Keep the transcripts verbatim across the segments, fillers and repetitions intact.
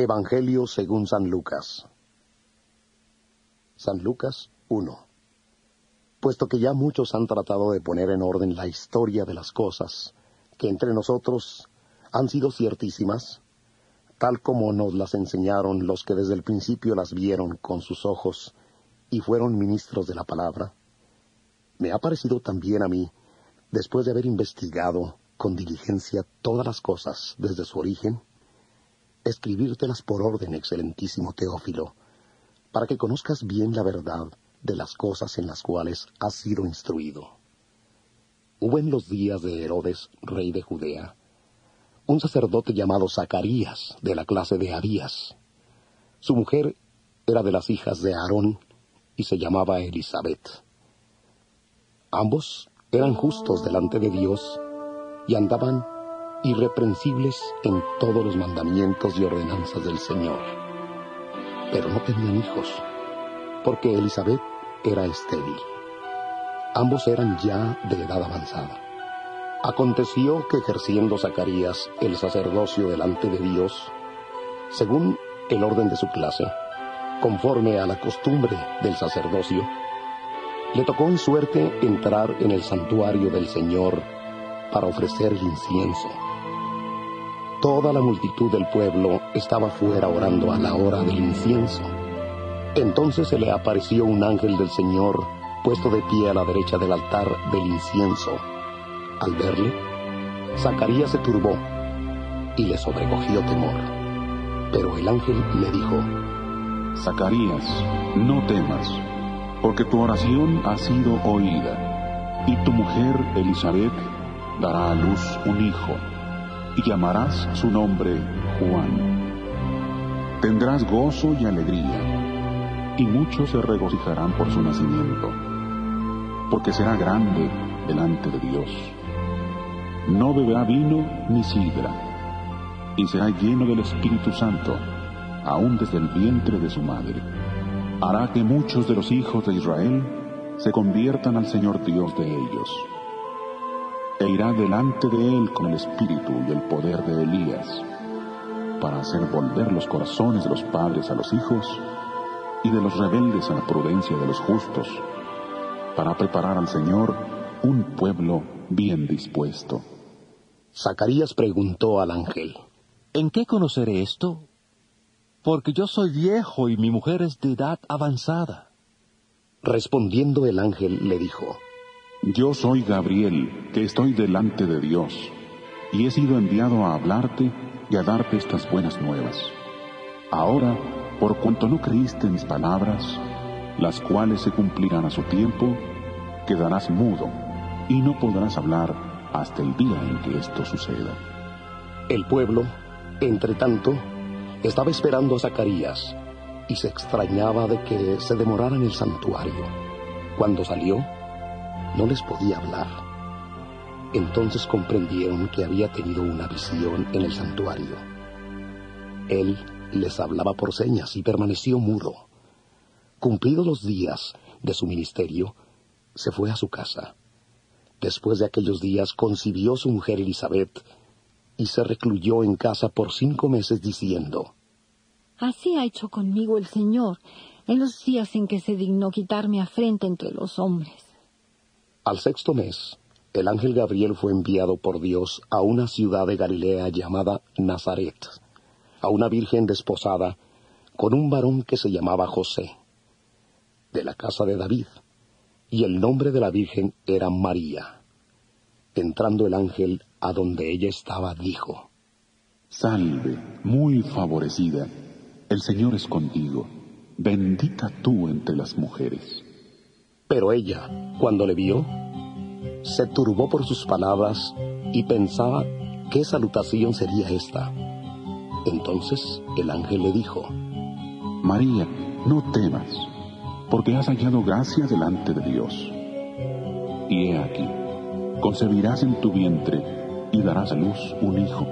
Evangelio según San Lucas. San Lucas uno. Puesto que ya muchos han tratado de poner en orden la historia de las cosas que entre nosotros han sido ciertísimas, tal como nos las enseñaron los que desde el principio las vieron con sus ojos y fueron ministros de la palabra, me ha parecido también a mí, después de haber investigado con diligencia todas las cosas desde su origen, escribírtelas por orden, excelentísimo Teófilo, para que conozcas bien la verdad de las cosas en las cuales has sido instruido. Hubo en los días de Herodes, rey de Judea, un sacerdote llamado Zacarías, de la clase de Abías. Su mujer era de las hijas de Aarón y se llamaba Elizabeth. Ambos eran justos delante de Dios y andaban irreprensibles en todos los mandamientos y ordenanzas del Señor. Pero no tenían hijos, porque Elizabeth era estéril. Ambos eran ya de edad avanzada. Aconteció que ejerciendo Zacarías el sacerdocio delante de Dios, según el orden de su clase, conforme a la costumbre del sacerdocio, le tocó en suerte entrar en el santuario del Señor para ofrecer el incienso. Toda la multitud del pueblo estaba fuera orando a la hora del incienso. Entonces se le apareció un ángel del Señor puesto de pie a la derecha del altar del incienso. Al verle, Zacarías se turbó y le sobrecogió temor. Pero el ángel le dijo: Zacarías, no temas, porque tu oración ha sido oída, y tu mujer Elizabeth dará a luz un hijo, y llamarás su nombre Juan. Tendrás gozo y alegría, y muchos se regocijarán por su nacimiento, porque será grande delante de Dios. No beberá vino ni sidra, y será lleno del Espíritu Santo, aún desde el vientre de su madre. Hará que muchos de los hijos de Israel se conviertan al Señor Dios de ellos, e irá delante de él con el espíritu y el poder de Elías, para hacer volver los corazones de los padres a los hijos, y de los rebeldes a la prudencia de los justos, para preparar al Señor un pueblo bien dispuesto. Zacarías preguntó al ángel: ¿En qué conoceré esto? Porque yo soy viejo y mi mujer es de edad avanzada. Respondiendo el ángel le dijo: Yo soy Gabriel, que estoy delante de Dios, y he sido enviado a hablarte y a darte estas buenas nuevas. Ahora, por cuanto no creíste en mis palabras, las cuales se cumplirán a su tiempo, quedarás mudo, y no podrás hablar hasta el día en que esto suceda. El pueblo, entre tanto, estaba esperando a Zacarías, y se extrañaba de que se demorara en el santuario. Cuando salió, no les podía hablar. Entonces comprendieron que había tenido una visión en el santuario. Él les hablaba por señas y permaneció mudo. Cumplidos los días de su ministerio, se fue a su casa. Después de aquellos días concibió su mujer Elizabeth y se recluyó en casa por cinco meses diciendo: Así ha hecho conmigo el Señor en los días en que se dignó quitarme afrenta entre los hombres. Al sexto mes, el ángel Gabriel fue enviado por Dios a una ciudad de Galilea llamada Nazaret, a una virgen desposada con un varón que se llamaba José, de la casa de David, y el nombre de la virgen era María. Entrando el ángel a donde ella estaba, dijo: Salve, muy favorecida, el Señor es contigo, bendita tú entre las mujeres. Pero ella, cuando le vio, se turbó por sus palabras y pensaba qué salutación sería esta. Entonces el ángel le dijo: María, no temas, porque has hallado gracia delante de Dios. Y he aquí, concebirás en tu vientre y darás a luz un hijo,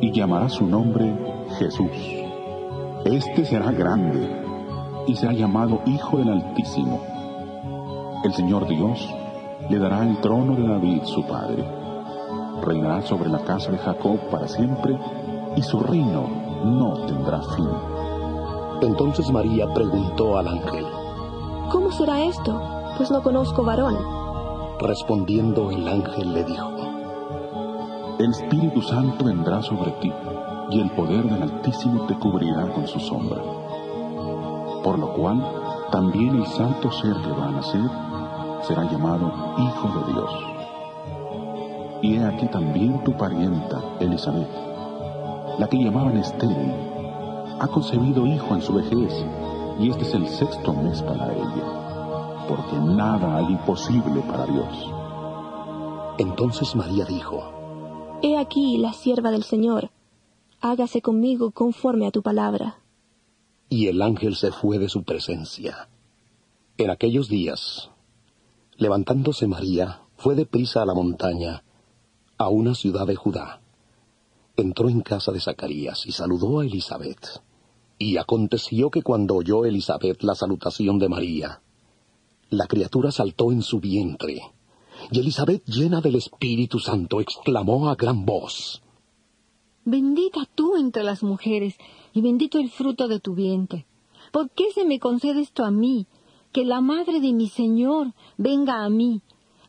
y llamarás su nombre Jesús. Este será grande y será llamado Hijo del Altísimo. El Señor Dios le dará el trono de David su padre. Reinará sobre la casa de Jacob para siempre, y su reino no tendrá fin. Entonces María preguntó al ángel: ¿Cómo será esto? Pues no conozco varón. Respondiendo el ángel le dijo: El Espíritu Santo vendrá sobre ti, y el poder del Altísimo te cubrirá con su sombra. Por lo cual, también el santo ser que va a nacer será llamado Hijo de Dios. Y he aquí también tu parienta, Elizabeth, la que llamaban estéril, ha concebido hijo en su vejez, y este es el sexto mes para ella, porque nada hay imposible para Dios. Entonces María dijo: He aquí la sierva del Señor, hágase conmigo conforme a tu palabra. Y el ángel se fue de su presencia. En aquellos días, levantándose María, fue deprisa a la montaña, a una ciudad de Judá. Entró en casa de Zacarías y saludó a Elizabeth. Y aconteció que cuando oyó Elizabeth la salutación de María, la criatura saltó en su vientre, y Elizabeth, llena del Espíritu Santo, exclamó a gran voz: Bendita tú entre las mujeres, y bendito el fruto de tu vientre. ¿Por qué se me concede esto a mí, que la madre de mi Señor venga a mí?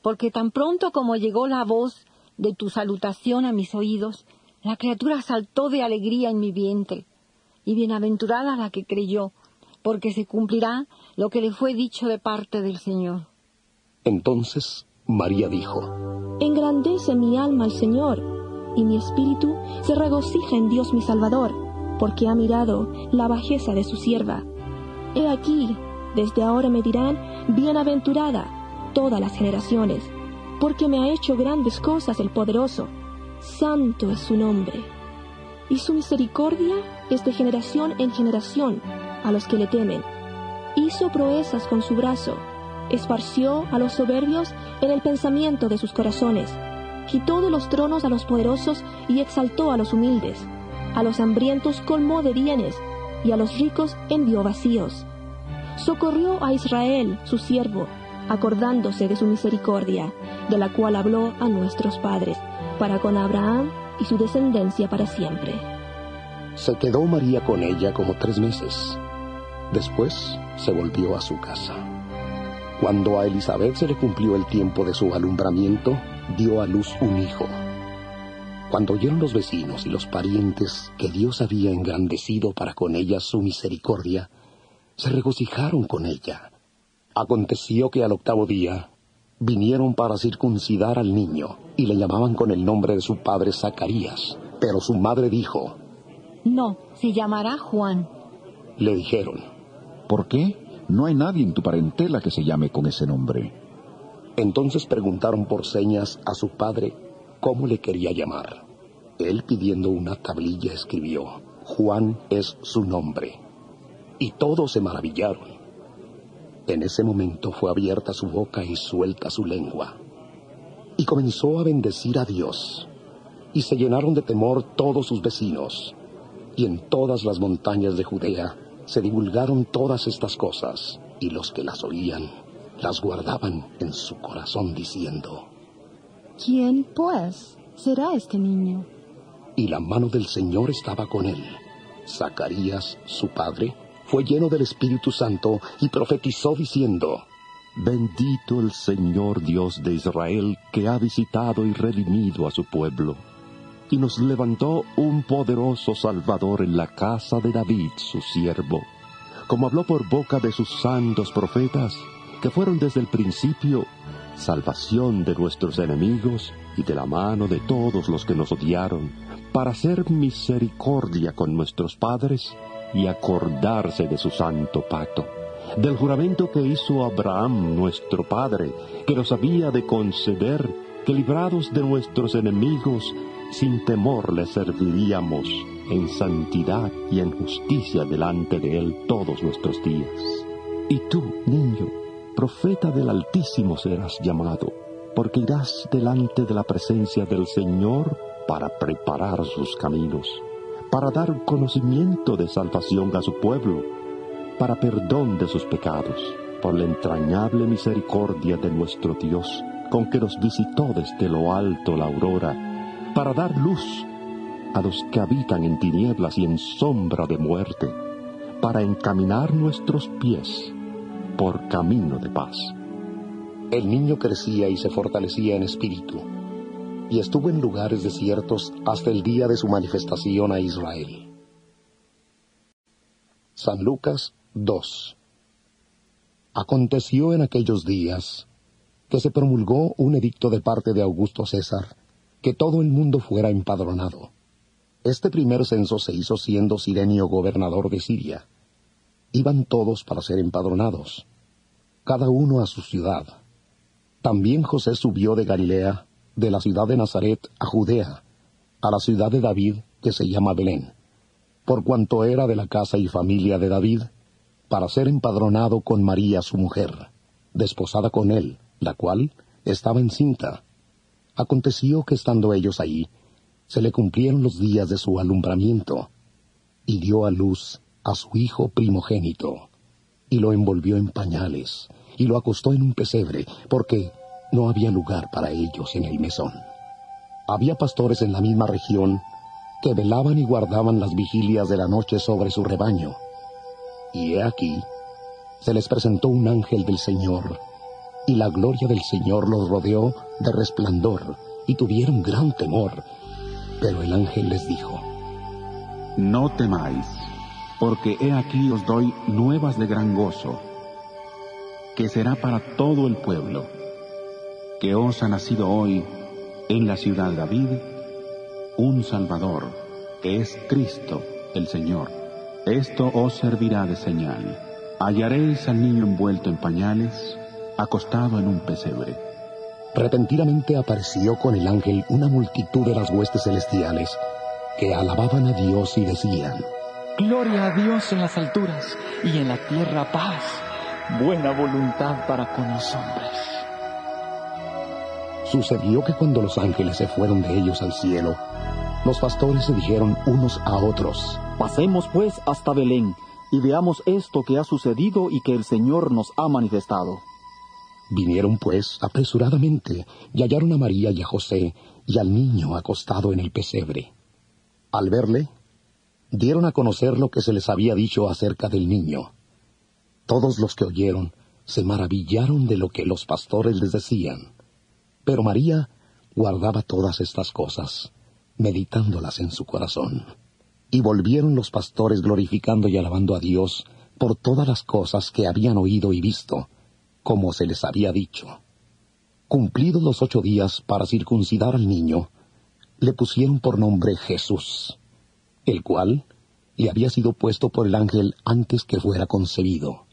Porque tan pronto como llegó la voz de tu salutación a mis oídos, la criatura saltó de alegría en mi vientre. Y bienaventurada la que creyó, porque se cumplirá lo que le fue dicho de parte del Señor. Entonces María dijo: Engrandece mi alma al Señor, y mi espíritu se regocija en Dios mi Salvador, porque ha mirado la bajeza de su sierva. He aquí, desde ahora me dirán, bienaventurada todas las generaciones, porque me ha hecho grandes cosas el Poderoso. Santo es su nombre, y su misericordia es de generación en generación a los que le temen. Hizo proezas con su brazo, esparció a los soberbios en el pensamiento de sus corazones, quitó de los tronos a los poderosos y exaltó a los humildes, a los hambrientos colmó de bienes, y a los ricos envió vacíos. Socorrió a Israel, su siervo, acordándose de su misericordia, de la cual habló a nuestros padres, para con Abraham y su descendencia para siempre. Se quedó María con ella como tres meses. Después se volvió a su casa. Cuando a Elizabeth se le cumplió el tiempo de su alumbramiento, dio a luz un hijo. Cuando oyeron los vecinos y los parientes que Dios había engrandecido para con ella su misericordia, se regocijaron con ella. Aconteció que al octavo día vinieron para circuncidar al niño, y le llamaban con el nombre de su padre Zacarías. Pero su madre dijo: No, se llamará Juan. Le dijeron: ¿Por qué? No hay nadie en tu parentela que se llame con ese nombre. Entonces preguntaron por señas a su padre cómo le quería llamar. Él, pidiendo una tablilla, escribió: Juan es su nombre. Y todos se maravillaron. En ese momento fue abierta su boca y suelta su lengua, y comenzó a bendecir a Dios. Y se llenaron de temor todos sus vecinos, y en todas las montañas de Judea se divulgaron todas estas cosas, y los que las oían las guardaban en su corazón, diciendo: ¿Quién, pues, será este niño? Y la mano del Señor estaba con él. Zacarías, su padre, fue lleno del Espíritu Santo y profetizó diciendo: Bendito el Señor Dios de Israel, que ha visitado y redimido a su pueblo, y nos levantó un poderoso Salvador en la casa de David, su siervo, como habló por boca de sus santos profetas, que fueron desde el principio salvación de nuestros enemigos y de la mano de todos los que nos odiaron, para hacer misericordia con nuestros padres y acordarse de su santo pacto, del juramento que hizo Abraham nuestro padre, que nos había de conceder que, librados de nuestros enemigos, sin temor le serviríamos en santidad y en justicia delante de él todos nuestros días. Y tú, niño, profeta del Altísimo serás llamado, porque irás delante de la presencia del Señor para preparar sus caminos, para dar conocimiento de salvación a su pueblo, para perdón de sus pecados, por la entrañable misericordia de nuestro Dios, con que nos visitó desde lo alto la aurora, para dar luz a los que habitan en tinieblas y en sombra de muerte, para encaminar nuestros pies por camino de paz. El niño crecía y se fortalecía en espíritu, y estuvo en lugares desiertos hasta el día de su manifestación a Israel. San Lucas dos. Aconteció en aquellos días que se promulgó un edicto de parte de Augusto César, que todo el mundo fuera empadronado. Este primer censo se hizo siendo Sirenio gobernador de Siria. Iban todos para ser empadronados, cada uno a su ciudad. También José subió de Galilea, de la ciudad de Nazaret a Judea, a la ciudad de David, que se llama Belén, por cuanto era de la casa y familia de David, para ser empadronado con María su mujer, desposada con él, la cual estaba encinta. Aconteció que estando ellos allí, se le cumplieron los días de su alumbramiento, y dio a luz a su hijo primogénito, y lo envolvió en pañales, y lo acostó en un pesebre, porque no había lugar para ellos en el mesón. Había pastores en la misma región que velaban y guardaban las vigilias de la noche sobre su rebaño. Y he aquí, se les presentó un ángel del Señor, y la gloria del Señor los rodeó de resplandor, y tuvieron gran temor. Pero el ángel les dijo: No temáis, porque he aquí os doy nuevas de gran gozo, que será para todo el pueblo, que os ha nacido hoy en la ciudad de David un Salvador, que es Cristo el Señor. Esto os servirá de señal. Hallaréis al niño envuelto en pañales, acostado en un pesebre. Repentinamente apareció con el ángel una multitud de las huestes celestiales, que alababan a Dios y decían: Gloria a Dios en las alturas, y en la tierra paz, buena voluntad para con los hombres. Sucedió que cuando los ángeles se fueron de ellos al cielo, los pastores se dijeron unos a otros: Pasemos pues hasta Belén, y veamos esto que ha sucedido y que el Señor nos ha manifestado. Vinieron pues apresuradamente, y hallaron a María y a José, y al niño acostado en el pesebre. Al verle, dieron a conocer lo que se les había dicho acerca del niño. Todos los que oyeron se maravillaron de lo que los pastores les decían. Pero María guardaba todas estas cosas, meditándolas en su corazón. Y volvieron los pastores glorificando y alabando a Dios por todas las cosas que habían oído y visto, como se les había dicho. Cumplidos los ocho días para circuncidar al niño, le pusieron por nombre Jesús, el cual le había sido puesto por el ángel antes que fuera concebido.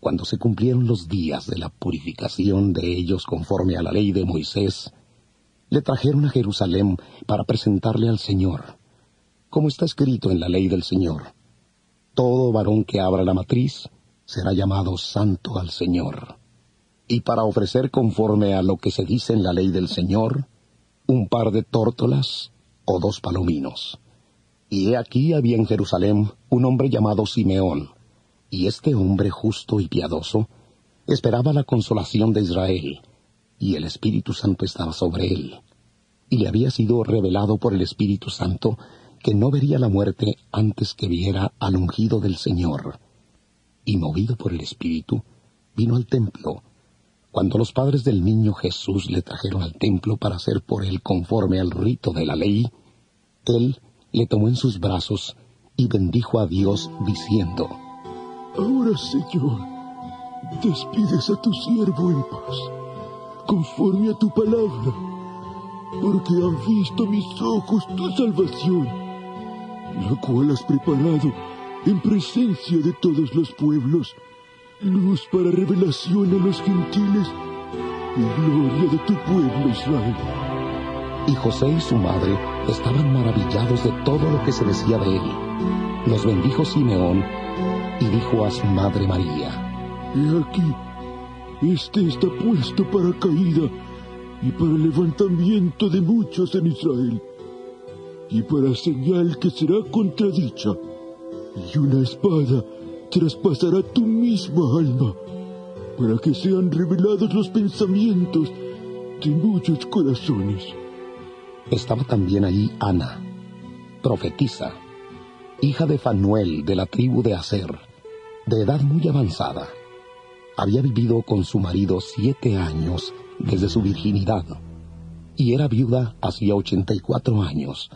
Cuando se cumplieron los días de la purificación de ellos conforme a la ley de Moisés, le trajeron a Jerusalén para presentarle al Señor, como está escrito en la ley del Señor: Todo varón que abra la matriz será llamado santo al Señor. Y para ofrecer conforme a lo que se dice en la ley del Señor, un par de tórtolas o dos palominos. Y he aquí había en Jerusalén un hombre llamado Simeón, y este hombre justo y piadoso esperaba la consolación de Israel, y el Espíritu Santo estaba sobre él. Y le había sido revelado por el Espíritu Santo que no vería la muerte antes que viera al ungido del Señor. Y movido por el Espíritu, vino al templo, cuando los padres del niño Jesús le trajeron al templo para hacer por él conforme al rito de la ley. Él le tomó en sus brazos y bendijo a Dios, diciendo: Ahora, Señor, despides a tu siervo en paz, conforme a tu palabra, porque han visto mis ojos tu salvación, la cual has preparado en presencia de todos los pueblos, luz para revelación a los gentiles y gloria de tu pueblo Israel. Y José y su madre estaban maravillados de todo lo que se decía de él. Los bendijo Simeón y dijo a su madre María: He aquí, este está puesto para caída y para levantamiento de muchos en Israel, y para señal que será contradicha, y una espada traspasará tu misma alma, para que sean revelados los pensamientos de muchos corazones. Estaba también ahí Ana, profetiza, hija de Fanuel de la tribu de Aser, de edad muy avanzada. Había vivido con su marido siete años desde su virginidad, y era viuda hacía ochenta y cuatro años,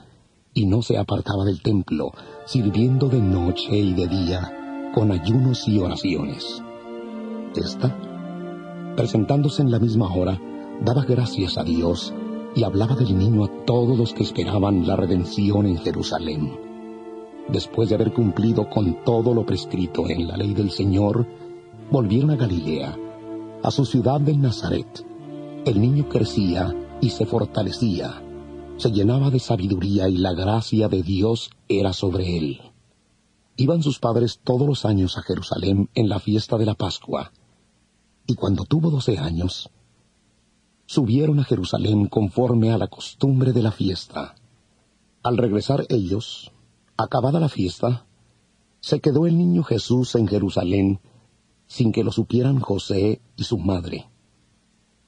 y no se apartaba del templo, sirviendo de noche y de día, con ayunos y oraciones. Esta, presentándose en la misma hora, daba gracias a Dios, y hablaba del niño a todos los que esperaban la redención en Jerusalén. Después de haber cumplido con todo lo prescrito en la ley del Señor, volvieron a Galilea, a su ciudad de Nazaret. El niño crecía y se fortalecía, se llenaba de sabiduría y la gracia de Dios era sobre él. Iban sus padres todos los años a Jerusalén en la fiesta de la Pascua, y cuando tuvo doce años, subieron a Jerusalén conforme a la costumbre de la fiesta. Al regresar ellos, acabada la fiesta, se quedó el niño Jesús en Jerusalén, sin que lo supieran José y su madre.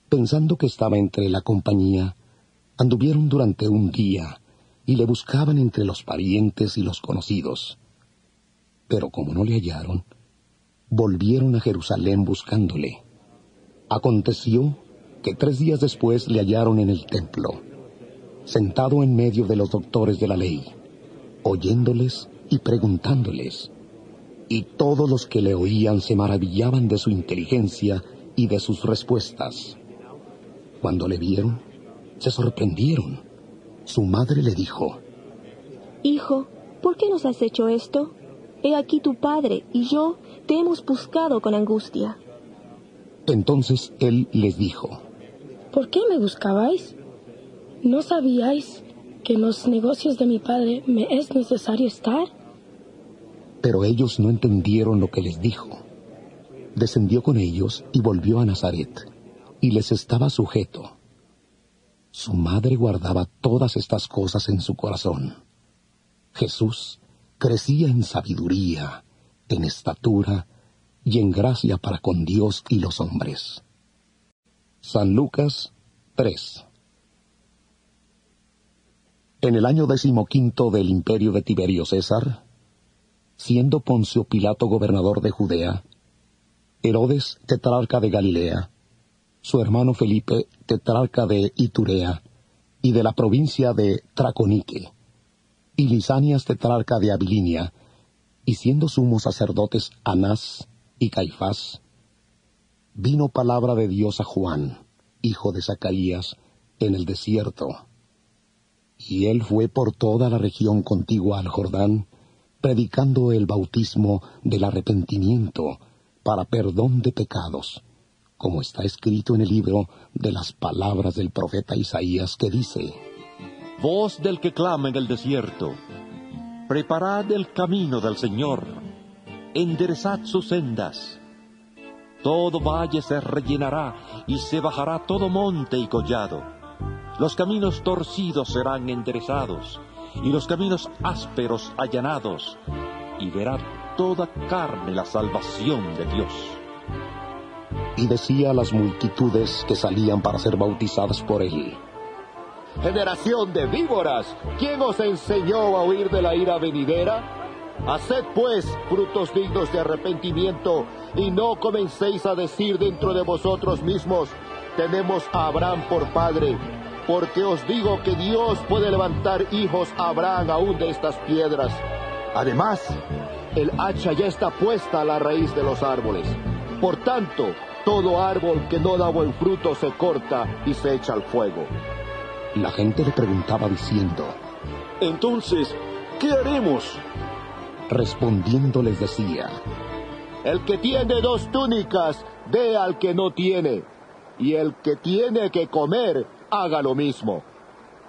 Pensando que estaba entre la compañía, anduvieron durante un día, y le buscaban entre los parientes y los conocidos. Pero como no le hallaron, volvieron a Jerusalén buscándole. Aconteció que tres días después le hallaron en el templo, sentado en medio de los doctores de la ley, oyéndoles y preguntándoles. Y todos los que le oían se maravillaban de su inteligencia y de sus respuestas. Cuando le vieron, se sorprendieron. Su madre le dijo, «Hijo, ¿por qué nos has hecho esto? He aquí tu padre y yo te hemos buscado con angustia». Entonces él les dijo, «¿Por qué me buscabais? ¿No sabíais que en los negocios de mi padre me es necesario estar?». Pero ellos no entendieron lo que les dijo. Descendió con ellos y volvió a Nazaret, y les estaba sujeto. Su madre guardaba todas estas cosas en su corazón. Jesús crecía en sabiduría, en estatura y en gracia para con Dios y los hombres. San Lucas tres. En el año decimoquinto del imperio de Tiberio César, siendo Poncio Pilato gobernador de Judea, Herodes tetrarca de Galilea, su hermano Felipe tetrarca de Iturea y de la provincia de Traconique, y Lisanias tetrarca de Abilinia, y siendo sumos sacerdotes Anás y Caifás, vino palabra de Dios a Juan, hijo de Zacarías, en el desierto. Y él fue por toda la región contigua al Jordán, predicando el bautismo del arrepentimiento para perdón de pecados, como está escrito en el libro de las palabras del profeta Isaías que dice, «Voz del que clama en el desierto, preparad el camino del Señor, enderezad sus sendas. Todo valle se rellenará y se bajará todo monte y collado. Los caminos torcidos serán enderezados, y los caminos ásperos allanados, y verá toda carne la salvación de Dios». Y decía a las multitudes que salían para ser bautizadas por él, «Generación de víboras, ¿quién os enseñó a huir de la ira venidera? Haced pues frutos dignos de arrepentimiento, y no comencéis a decir dentro de vosotros mismos, tenemos a Abraham por padre. Porque os digo que Dios puede levantar hijos a Abraham aún de estas piedras. Además, el hacha ya está puesta a la raíz de los árboles. Por tanto, todo árbol que no da buen fruto se corta y se echa al fuego». La gente le preguntaba diciendo, «Entonces, ¿qué haremos?». Respondiendo les decía, «El que tiene dos túnicas, dé al que no tiene, y el que tiene que comer, haga lo mismo».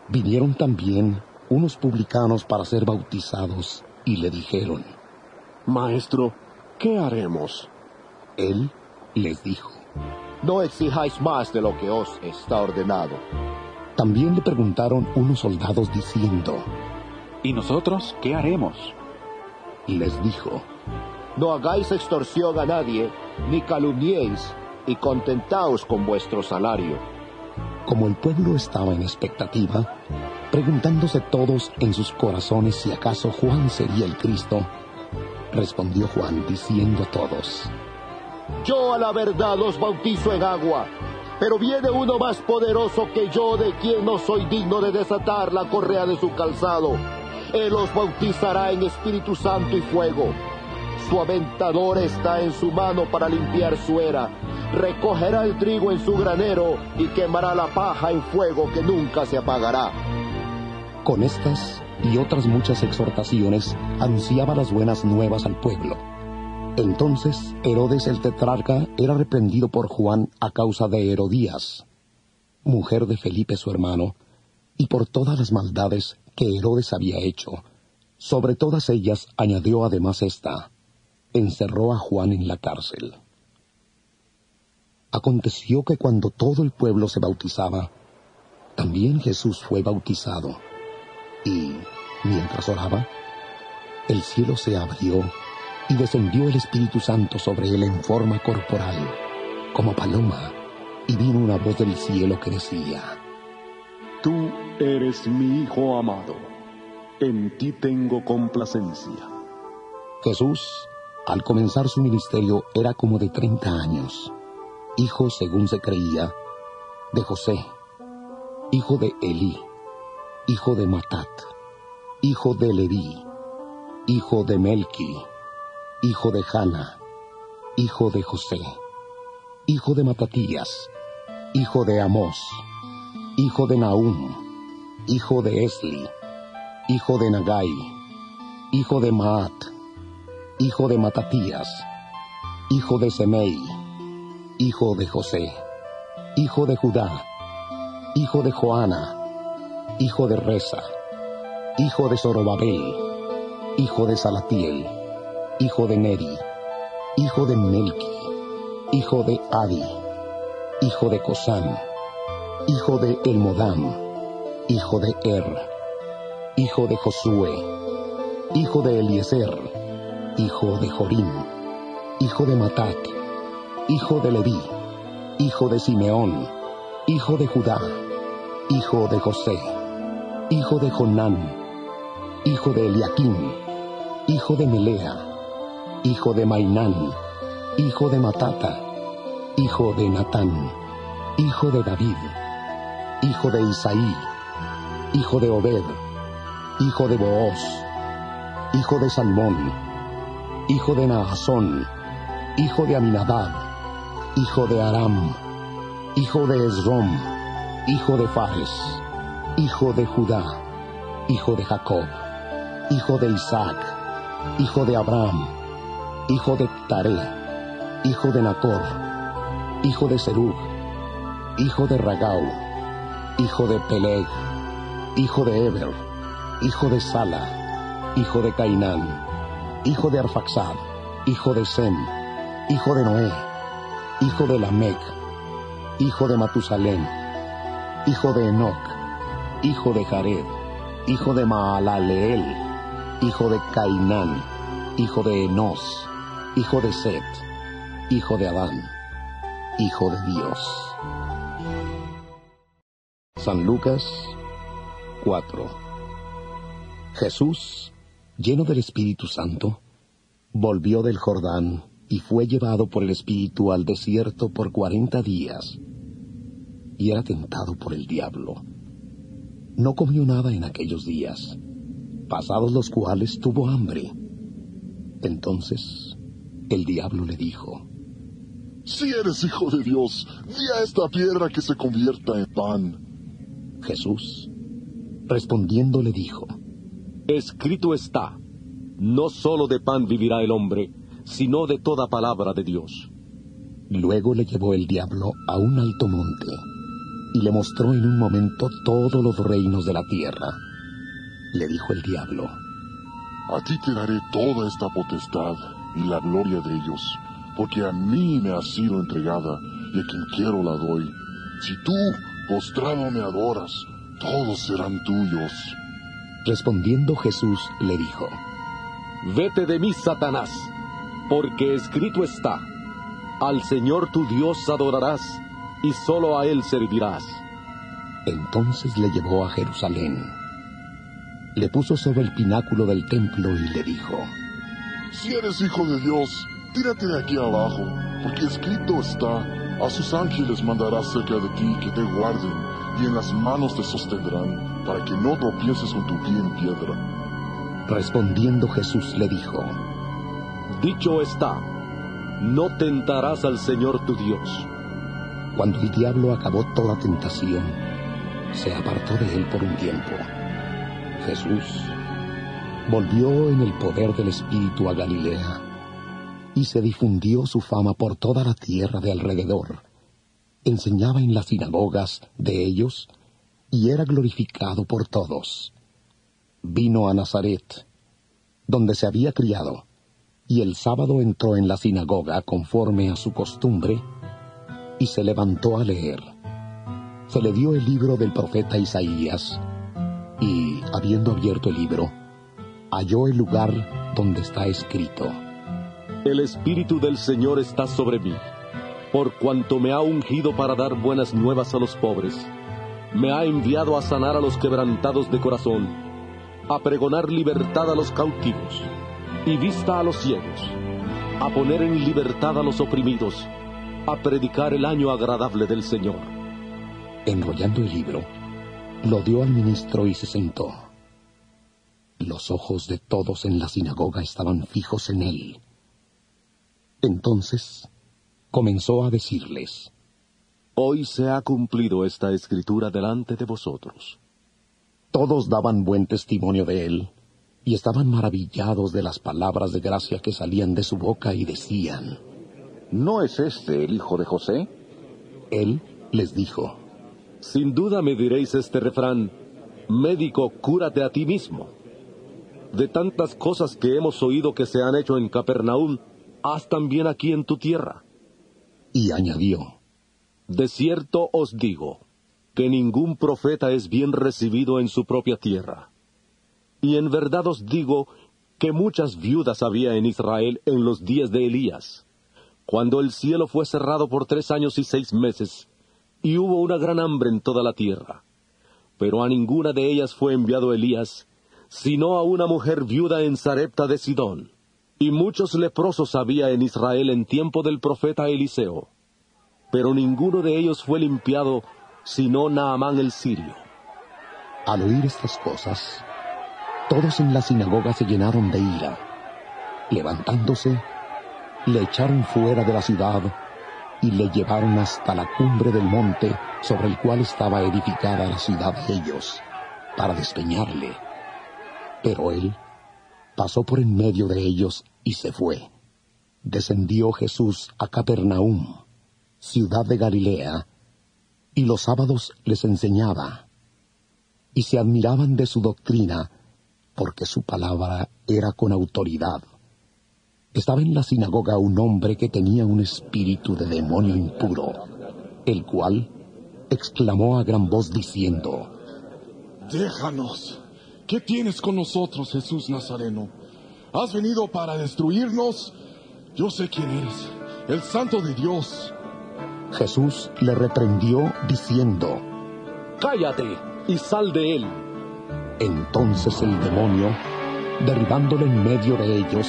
Vinieron también unos publicanos para ser bautizados, y le dijeron, «Maestro, ¿qué haremos?». Él les dijo, «No exijáis más de lo que os está ordenado». También le preguntaron unos soldados diciendo, «¿Y nosotros qué haremos?». Y les dijo, «No hagáis extorsión a nadie, ni calumniéis, y contentaos con vuestro salario». Como el pueblo estaba en expectativa, preguntándose todos en sus corazones si acaso Juan sería el Cristo. Respondió Juan diciendo a todos: Yo a la verdad os bautizo en agua, pero viene uno más poderoso que yo, de quien no soy digno de desatar la correa de su calzado. Él os bautizará en Espíritu Santo y fuego. Su aventador está en su mano para limpiar su era. Recogerá el trigo en su granero y quemará la paja en fuego que nunca se apagará. Con estas y otras muchas exhortaciones anunciaba las buenas nuevas al pueblo. Entonces Herodes el tetrarca era reprendido por Juan a causa de Herodías, mujer de Felipe su hermano, y por todas las maldades que Herodes había hecho. Sobre todas ellas añadió además esta: encerró a Juan en la cárcel. Aconteció que cuando todo el pueblo se bautizaba, también Jesús fue bautizado. Y, mientras oraba, el cielo se abrió y descendió el Espíritu Santo sobre él en forma corporal, como paloma, y vino una voz del cielo que decía: Tú eres mi Hijo amado, en ti tengo complacencia. Jesús, al comenzar su ministerio, era como de treinta años, hijo, según se creía, de José, hijo de Elí, hijo de Matat, hijo de Leví, hijo de Melqui, hijo de Jana, hijo de José, hijo de Matatías, hijo de Amós, hijo de Nahum, hijo de Esli, hijo de Nagai, hijo de Maat, hijo de Matatías, hijo de Semei, hijo de José, hijo de Judá, hijo de Joana, hijo de Reza, hijo de Zorobabel, hijo de Salatiel, hijo de Neri, hijo de Melqui, hijo de Adi, hijo de Cosán, hijo de Elmodam, hijo de Er, hijo de Josué, hijo de Eliezer, hijo de Jorim, hijo de Matat, hijo de Leví, hijo de Simeón, hijo de Judá, hijo de José, hijo de Jonán, hijo de Eliakim, hijo de Melea, hijo de Mainán, hijo de Matata, hijo de Natán, hijo de David, hijo de Isaí, hijo de Obed, hijo de Booz, hijo de Salmón, hijo de Naasón, hijo de Aminadab, hijo de Aram, hijo de Esrom, hijo de Fares, hijo de Judá, hijo de Jacob, hijo de Isaac, hijo de Abraham, hijo de Taré, hijo de Nacor, hijo de Serug, hijo de Ragau, hijo de Peleg, hijo de Eber, hijo de Sala, hijo de Cainán, hijo de Arfaxad, hijo de Sem, hijo de Noé, hijo de Lamec, hijo de Matusalén, hijo de Enoc, hijo de Jared, hijo de Maalaleel, hijo de Cainán, hijo de Enos, hijo de Set, hijo de Adán, hijo de Dios. San Lucas cuatro. Jesús, lleno del Espíritu Santo, volvió del Jordán y fue llevado por el Espíritu al desierto por cuarenta días, y era tentado por el diablo. No comió nada en aquellos días, pasados los cuales tuvo hambre. Entonces el diablo le dijo: Si eres hijo de Dios, di a esta piedra que se convierta en pan. Jesús, respondiendo, le dijo: Escrito está, no solo de pan vivirá el hombre, sino de toda palabra de Dios. Luego le llevó el diablo a un alto monte, y le mostró en un momento todos los reinos de la tierra. Le dijo el diablo: A ti te daré toda esta potestad y la gloria de ellos, porque a mí me ha sido entregada, y a quien quiero la doy. Si tú, postrado, me adoras, todos serán tuyos. Respondiendo Jesús le dijo: Vete de mí, Satanás, porque escrito está: Al Señor tu Dios adorarás, y solo a Él servirás. Entonces le llevó a Jerusalén, le puso sobre el pináculo del templo y le dijo: Si eres hijo de Dios, tírate de aquí abajo, porque escrito está: A sus ángeles mandará cerca de ti, que te guarden, y en las manos te sostendrán, para que no tropieces con tu pie en piedra. Respondiendo Jesús le dijo: Dicho está, no tentarás al Señor tu Dios. Cuando el diablo acabó toda tentación, se apartó de él por un tiempo. Jesús volvió en el poder del Espíritu a Galilea, y se difundió su fama por toda la tierra de alrededor. Enseñaba en las sinagogas de ellos, y era glorificado por todos. Vino a Nazaret, donde se había criado, y el sábado entró en la sinagoga conforme a su costumbre, y se levantó a leer. Se le dio el libro del profeta Isaías, y, habiendo abierto el libro, halló el lugar donde está escrito: El Espíritu del Señor está sobre mí, por cuanto me ha ungido para dar buenas nuevas a los pobres. Me ha enviado a sanar a los quebrantados de corazón, a pregonar libertad a los cautivos y vista a los ciegos, a poner en libertad a los oprimidos, a predicar el año agradable del Señor. Enrollando el libro, lo dio al ministro y se sentó. Los ojos de todos en la sinagoga estaban fijos en él. Entonces comenzó a decirles: Hoy se ha cumplido esta escritura delante de vosotros. Todos daban buen testimonio de él, y estaban maravillados de las palabras de gracia que salían de su boca, y decían: ¿No es este el hijo de José? Él les dijo: Sin duda me diréis este refrán: Médico, cúrate a ti mismo. De tantas cosas que hemos oído que se han hecho en Capernaúm, haz también aquí en tu tierra. Y añadió: De cierto os digo, que ningún profeta es bien recibido en su propia tierra. Y en verdad os digo, que muchas viudas había en Israel en los días de Elías, cuando el cielo fue cerrado por tres años y seis meses, y hubo una gran hambre en toda la tierra. Pero a ninguna de ellas fue enviado Elías, sino a una mujer viuda en Sarepta de Sidón. Y muchos leprosos había en Israel en tiempo del profeta Eliseo. Pero ninguno de ellos fue limpiado, sino Naamán el sirio. Al oír estas cosas, todos en la sinagoga se llenaron de ira. Levantándose, le echaron fuera de la ciudad, y le llevaron hasta la cumbre del monte sobre el cual estaba edificada la ciudad de ellos, para despeñarle. Pero él pasó por en medio de ellos y se fue. Descendió Jesús a Capernaúm, ciudad de Galilea, y los sábados les enseñaba. Y se admiraban de su doctrina, porque su palabra era con autoridad. Estaba en la sinagoga un hombre que tenía un espíritu de demonio impuro, el cual exclamó a gran voz diciendo: Déjanos. ¿Qué tienes con nosotros, Jesús Nazareno? ¿Has venido para destruirnos? Yo sé quién eres, el Santo de Dios. Jesús le reprendió diciendo: Cállate y sal de él. Entonces el demonio, derribándole en medio de ellos,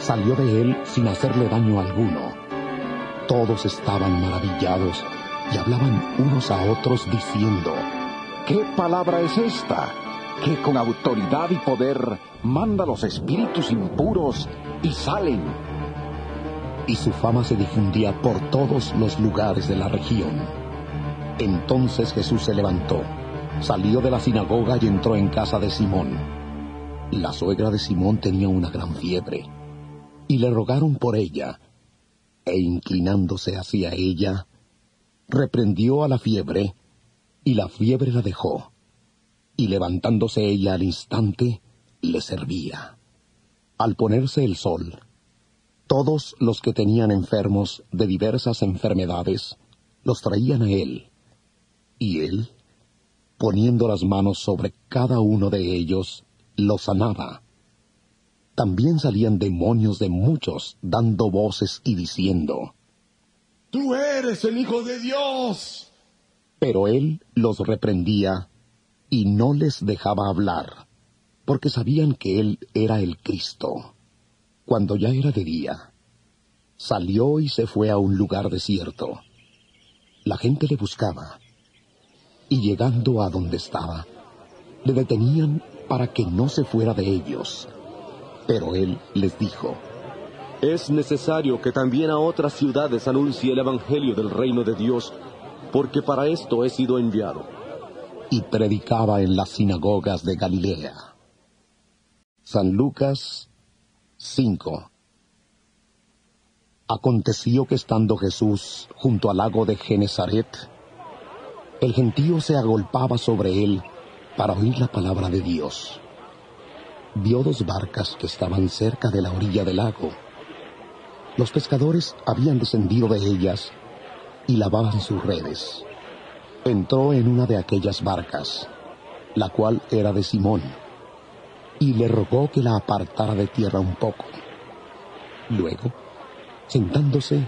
salió de él sin hacerle daño alguno. Todos estaban maravillados y hablaban unos a otros diciendo: ¿Qué palabra es esta, que con autoridad y poder manda los espíritus impuros y salen? Y su fama se difundía por todos los lugares de la región. Entonces Jesús se levantó, salió de la sinagoga y entró en casa de Simón. La suegra de Simón tenía una gran fiebre, y le rogaron por ella, e inclinándose hacia ella, reprendió a la fiebre, y la fiebre la dejó. Y levantándose ella al instante, le servía. Al ponerse el sol, todos los que tenían enfermos de diversas enfermedades los traían a él, y él, poniendo las manos sobre cada uno de ellos, los sanaba. También salían demonios de muchos, dando voces y diciendo: Tú eres el Hijo de Dios. Pero él los reprendía, y no les dejaba hablar, porque sabían que él era el Cristo. Cuando ya era de día, salió y se fue a un lugar desierto. La gente le buscaba, y llegando a donde estaba, le detenían para que no se fuera de ellos. Pero él les dijo: «Es necesario que también a otras ciudades anuncie el evangelio del reino de Dios, porque para esto he sido enviado». Y predicaba en las sinagogas de Galilea. San Lucas cinco. Aconteció que estando Jesús junto al lago de Genezaret, el gentío se agolpaba sobre él para oír la palabra de Dios. Vio dos barcas que estaban cerca de la orilla del lago. Los pescadores habían descendido de ellas y lavaban sus redes. Entró en una de aquellas barcas, la cual era de Simón, y le rogó que la apartara de tierra un poco. Luego, sentándose,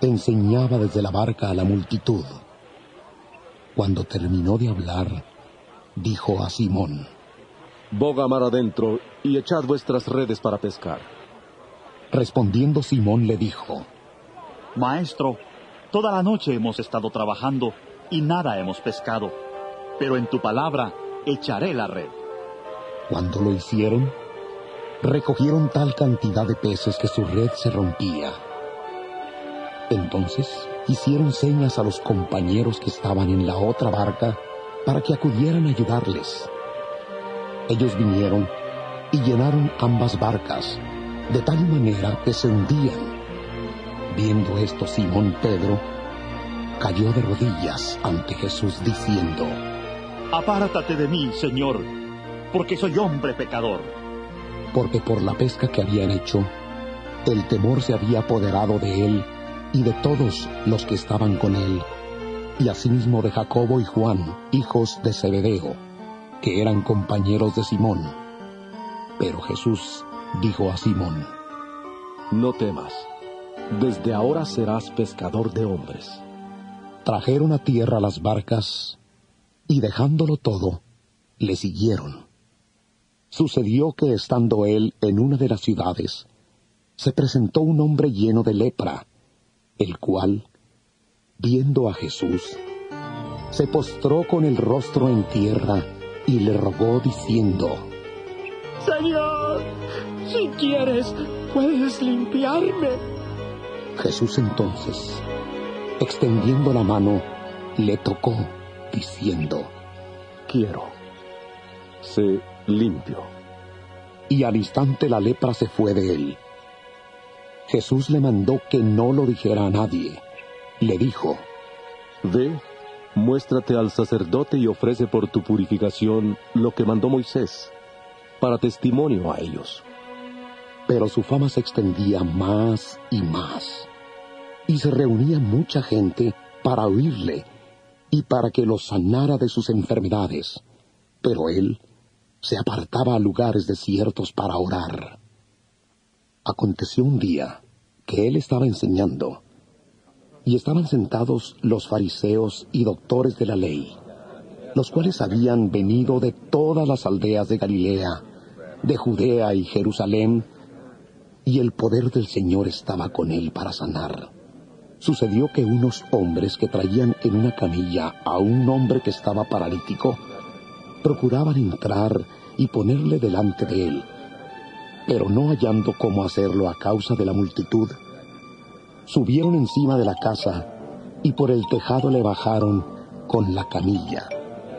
enseñaba desde la barca a la multitud. Cuando terminó de hablar, dijo a Simón: «Boga mar adentro y echad vuestras redes para pescar». Respondiendo Simón le dijo: «Maestro, toda la noche hemos estado trabajando y nada hemos pescado, pero en tu palabra echaré la red». Cuando lo hicieron, recogieron tal cantidad de peces que su red se rompía. Entonces hicieron señas a los compañeros que estaban en la otra barca para que acudieran a ayudarles. Ellos vinieron y llenaron ambas barcas, de tal manera que se hundían. Viendo esto, Simón Pedro cayó de rodillas ante Jesús diciendo: «Apártate de mí, Señor, porque soy hombre pecador». Porque por la pesca que habían hecho, el temor se había apoderado de él y de todos los que estaban con él, y asimismo de Jacobo y Juan, hijos de Zebedeo, que eran compañeros de Simón. Pero Jesús dijo a Simón: «No temas, desde ahora serás pescador de hombres». Trajeron a tierra las barcas, y dejándolo todo, le siguieron. Sucedió que estando él en una de las ciudades, se presentó un hombre lleno de lepra, el cual, viendo a Jesús, se postró con el rostro en tierra y le rogó diciendo: «Señor, si quieres, puedes limpiarme». Jesús entonces, extendiendo la mano, le tocó, diciendo: «Quiero, sé limpio». Y al instante la lepra se fue de él. Jesús le mandó que no lo dijera a nadie. Le dijo: «Ve, muéstrate al sacerdote y ofrece por tu purificación lo que mandó Moisés, para testimonio a ellos». Pero su fama se extendía más y más, y se reunía mucha gente para oírle y para que lo sanara de sus enfermedades. Pero él se apartaba a lugares desiertos para orar. Aconteció un día que él estaba enseñando, y estaban sentados los fariseos y doctores de la ley, los cuales habían venido de todas las aldeas de Galilea, de Judea y Jerusalén, y el poder del Señor estaba con él para sanar. Sucedió que unos hombres que traían en una camilla a un hombre que estaba paralítico, procuraban entrar y ponerle delante de él, pero no hallando cómo hacerlo a causa de la multitud, subieron encima de la casa y por el tejado le bajaron con la camilla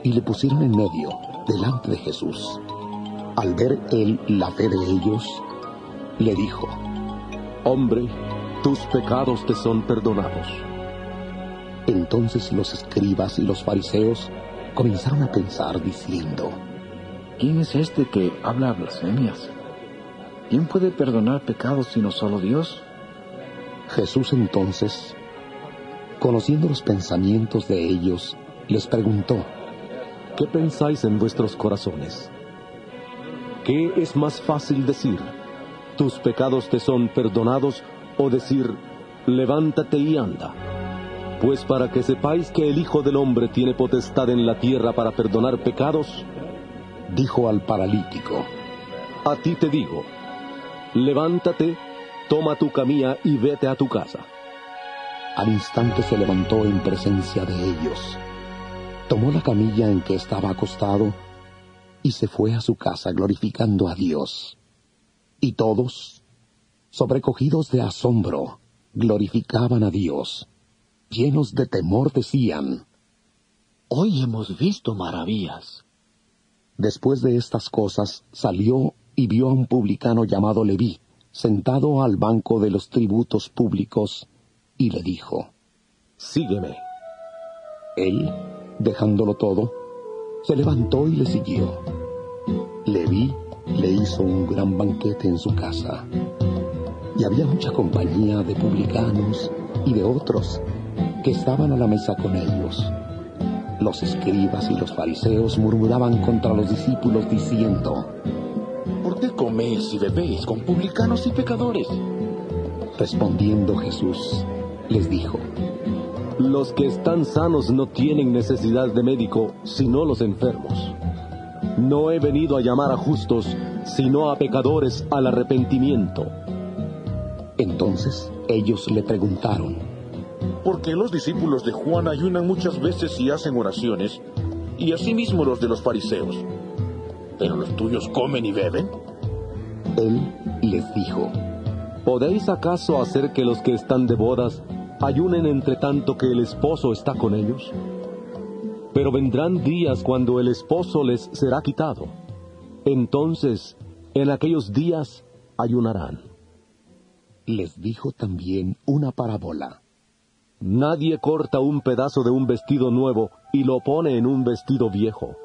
y le pusieron en medio delante de Jesús. Al ver él la fe de ellos, le dijo: «Hombre, tus pecados te son perdonados». Entonces los escribas y los fariseos comenzaron a pensar diciendo: «¿Quién es este que habla blasfemias? ¿Quién puede perdonar pecados sino solo Dios?». Jesús entonces, conociendo los pensamientos de ellos, les preguntó: «¿Qué pensáis en vuestros corazones? ¿Qué es más fácil decir: tus pecados te son perdonados, o decir: levántate y anda? Pues para que sepáis que el Hijo del Hombre tiene potestad en la tierra para perdonar pecados, dijo al paralítico: «A ti te digo, levántate, toma tu camilla y vete a tu casa». Al instante se levantó en presencia de ellos, tomó la camilla en que estaba acostado y se fue a su casa glorificando a Dios. Y todos, sobrecogidos de asombro, glorificaban a Dios. Llenos de temor decían: «Hoy hemos visto maravillas». Después de estas cosas salió y vio a un publicano llamado Leví, sentado al banco de los tributos públicos, y le dijo: «Sígueme». Él, dejándolo todo, se levantó y le siguió. Leví le hizo un gran banquete en su casa, y había mucha compañía de publicanos y de otros que estaban a la mesa con ellos. Los escribas y los fariseos murmuraban contra los discípulos diciendo: «¿Por qué coméis y bebéis con publicanos y pecadores?». Respondiendo Jesús, les dijo: «Los que están sanos no tienen necesidad de médico, sino los enfermos. No he venido a llamar a justos, sino a pecadores al arrepentimiento». Entonces ellos le preguntaron: «¿Por qué los discípulos de Juan ayunan muchas veces y hacen oraciones, y asimismo los de los fariseos? ¿Pero los tuyos comen y beben?». Él les dijo: «¿Podéis acaso hacer que los que están de bodas ayunen entre tanto que el esposo está con ellos? Pero vendrán días cuando el esposo les será quitado. Entonces, en aquellos días ayunarán». Les dijo también una parábola: «Nadie corta un pedazo de un vestido nuevo y lo pone en un vestido viejo.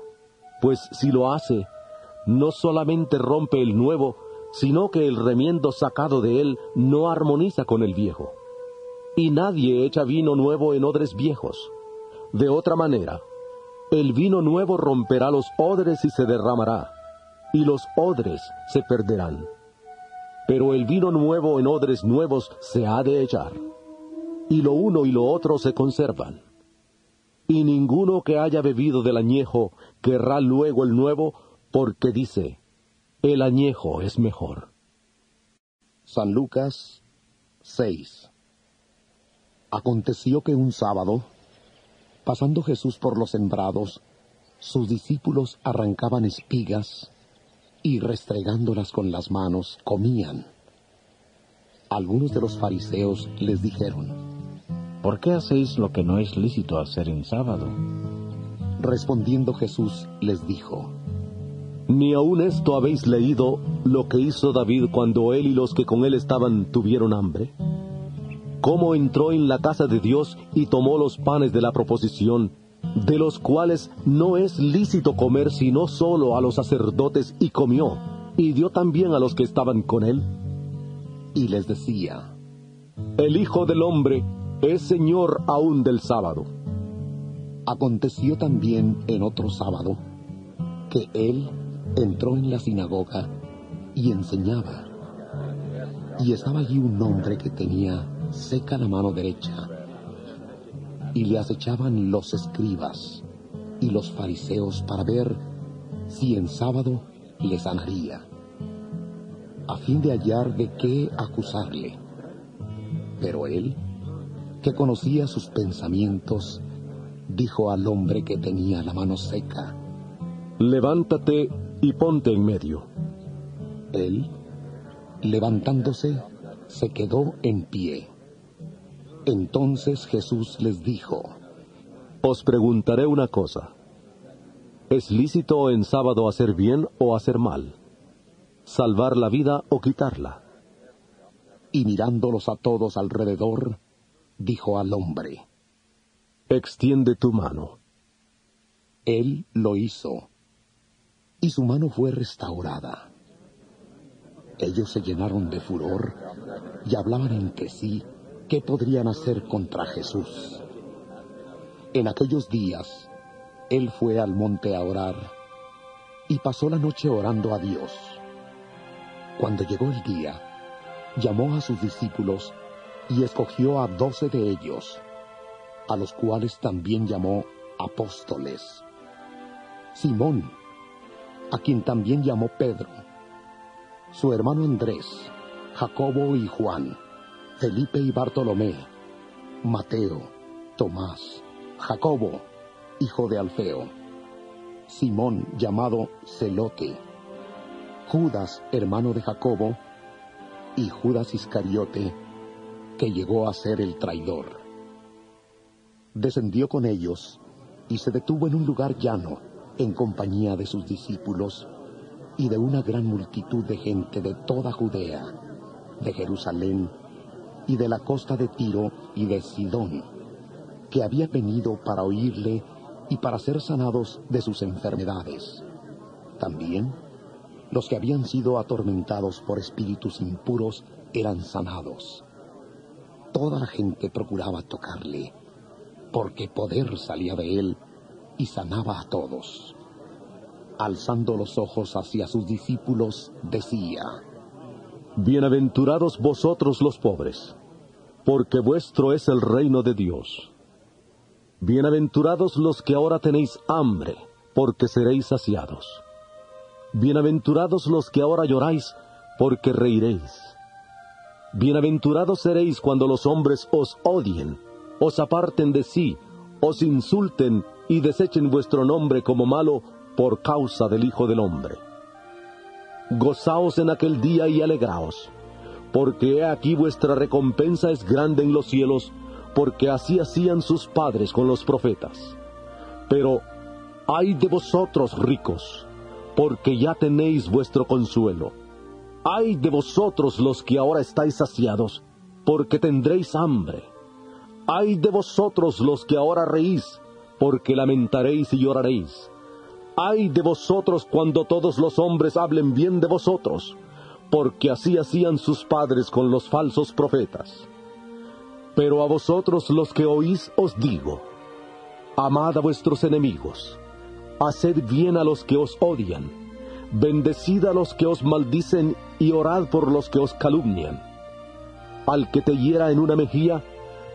Pues si lo hace, no solamente rompe el nuevo, sino que el remiendo sacado de él no armoniza con el viejo. Y nadie echa vino nuevo en odres viejos. De otra manera, el vino nuevo romperá los odres y se derramará, y los odres se perderán. Pero el vino nuevo en odres nuevos se ha de echar, y lo uno y lo otro se conservan. Y ninguno que haya bebido del añejo querrá luego el nuevo, porque dice: el añejo es mejor». San Lucas seis. Aconteció que un sábado, pasando Jesús por los sembrados, sus discípulos arrancaban espigas y restregándolas con las manos comían. Algunos de los fariseos les dijeron: «¿Por qué hacéis lo que no es lícito hacer en sábado?». Respondiendo Jesús les dijo: «Ni aún esto habéis leído, lo que hizo David cuando él y los que con él estaban tuvieron hambre, cómo entró en la casa de Dios y tomó los panes de la proposición, de los cuales no es lícito comer sino solo a los sacerdotes, y comió, y dio también a los que estaban con él». Y les decía: «El Hijo del Hombre es Señor aún del sábado». Aconteció también en otro sábado que él entró en la sinagoga y enseñaba. Y estaba allí un hombre que tenía seca la mano derecha, y le acechaban los escribas y los fariseos para ver si en sábado le sanaría, a fin de hallar de qué acusarle. Pero él, que conocía sus pensamientos, dijo al hombre que tenía la mano seca: «Levántate y ponte en medio». Él, levantándose, se quedó en pie. Entonces Jesús les dijo: «Os preguntaré una cosa. ¿Es lícito en sábado hacer bien o hacer mal? ¿Salvar la vida o quitarla?». Y mirándolos a todos alrededor, dijo al hombre: «Extiende tu mano». Él lo hizo, y su mano fue restaurada. Ellos se llenaron de furor y hablaban entre sí qué podrían hacer contra Jesús. En aquellos días, él fue al monte a orar y pasó la noche orando a Dios. Cuando llegó el día, llamó a sus discípulos y escogió a doce de ellos, a los cuales también llamó apóstoles: Simón, a quien también llamó Pedro, su hermano Andrés, Jacobo y Juan, Felipe y Bartolomé, Mateo, Tomás, Jacobo, hijo de Alfeo, Simón llamado Zelote, Judas, hermano de Jacobo, y Judas Iscariote, que llegó a ser el traidor. Descendió con ellos y se detuvo en un lugar llano, en compañía de sus discípulos y de una gran multitud de gente de toda Judea, de Jerusalén y de la costa de Tiro y de Sidón, que había venido para oírle y para ser sanados de sus enfermedades. También los que habían sido atormentados por espíritus impuros eran sanados. Toda la gente procuraba tocarle, porque poder salía de él y sanaba a todos. Alzando los ojos hacia sus discípulos, decía: Bienaventurados vosotros los pobres, porque vuestro es el reino de Dios. Bienaventurados los que ahora tenéis hambre, porque seréis saciados. Bienaventurados los que ahora lloráis, porque reiréis. Bienaventurados seréis cuando los hombres os odien, os aparten de sí, os insulten y desechen vuestro nombre como malo por causa del Hijo del Hombre. Gozaos en aquel día y alegraos, porque he aquí vuestra recompensa es grande en los cielos, porque así hacían sus padres con los profetas. Pero ay de vosotros ricos, porque ya tenéis vuestro consuelo. Ay de vosotros los que ahora estáis saciados, porque tendréis hambre. Ay de vosotros los que ahora reís, porque lamentaréis y lloraréis. Ay de vosotros cuando todos los hombres hablen bien de vosotros, porque así hacían sus padres con los falsos profetas. Pero a vosotros los que oís os digo: amad a vuestros enemigos, haced bien a los que os odian, bendecid a los que os maldicen y orad por los que os calumnian. Al que te hiera en una mejilla,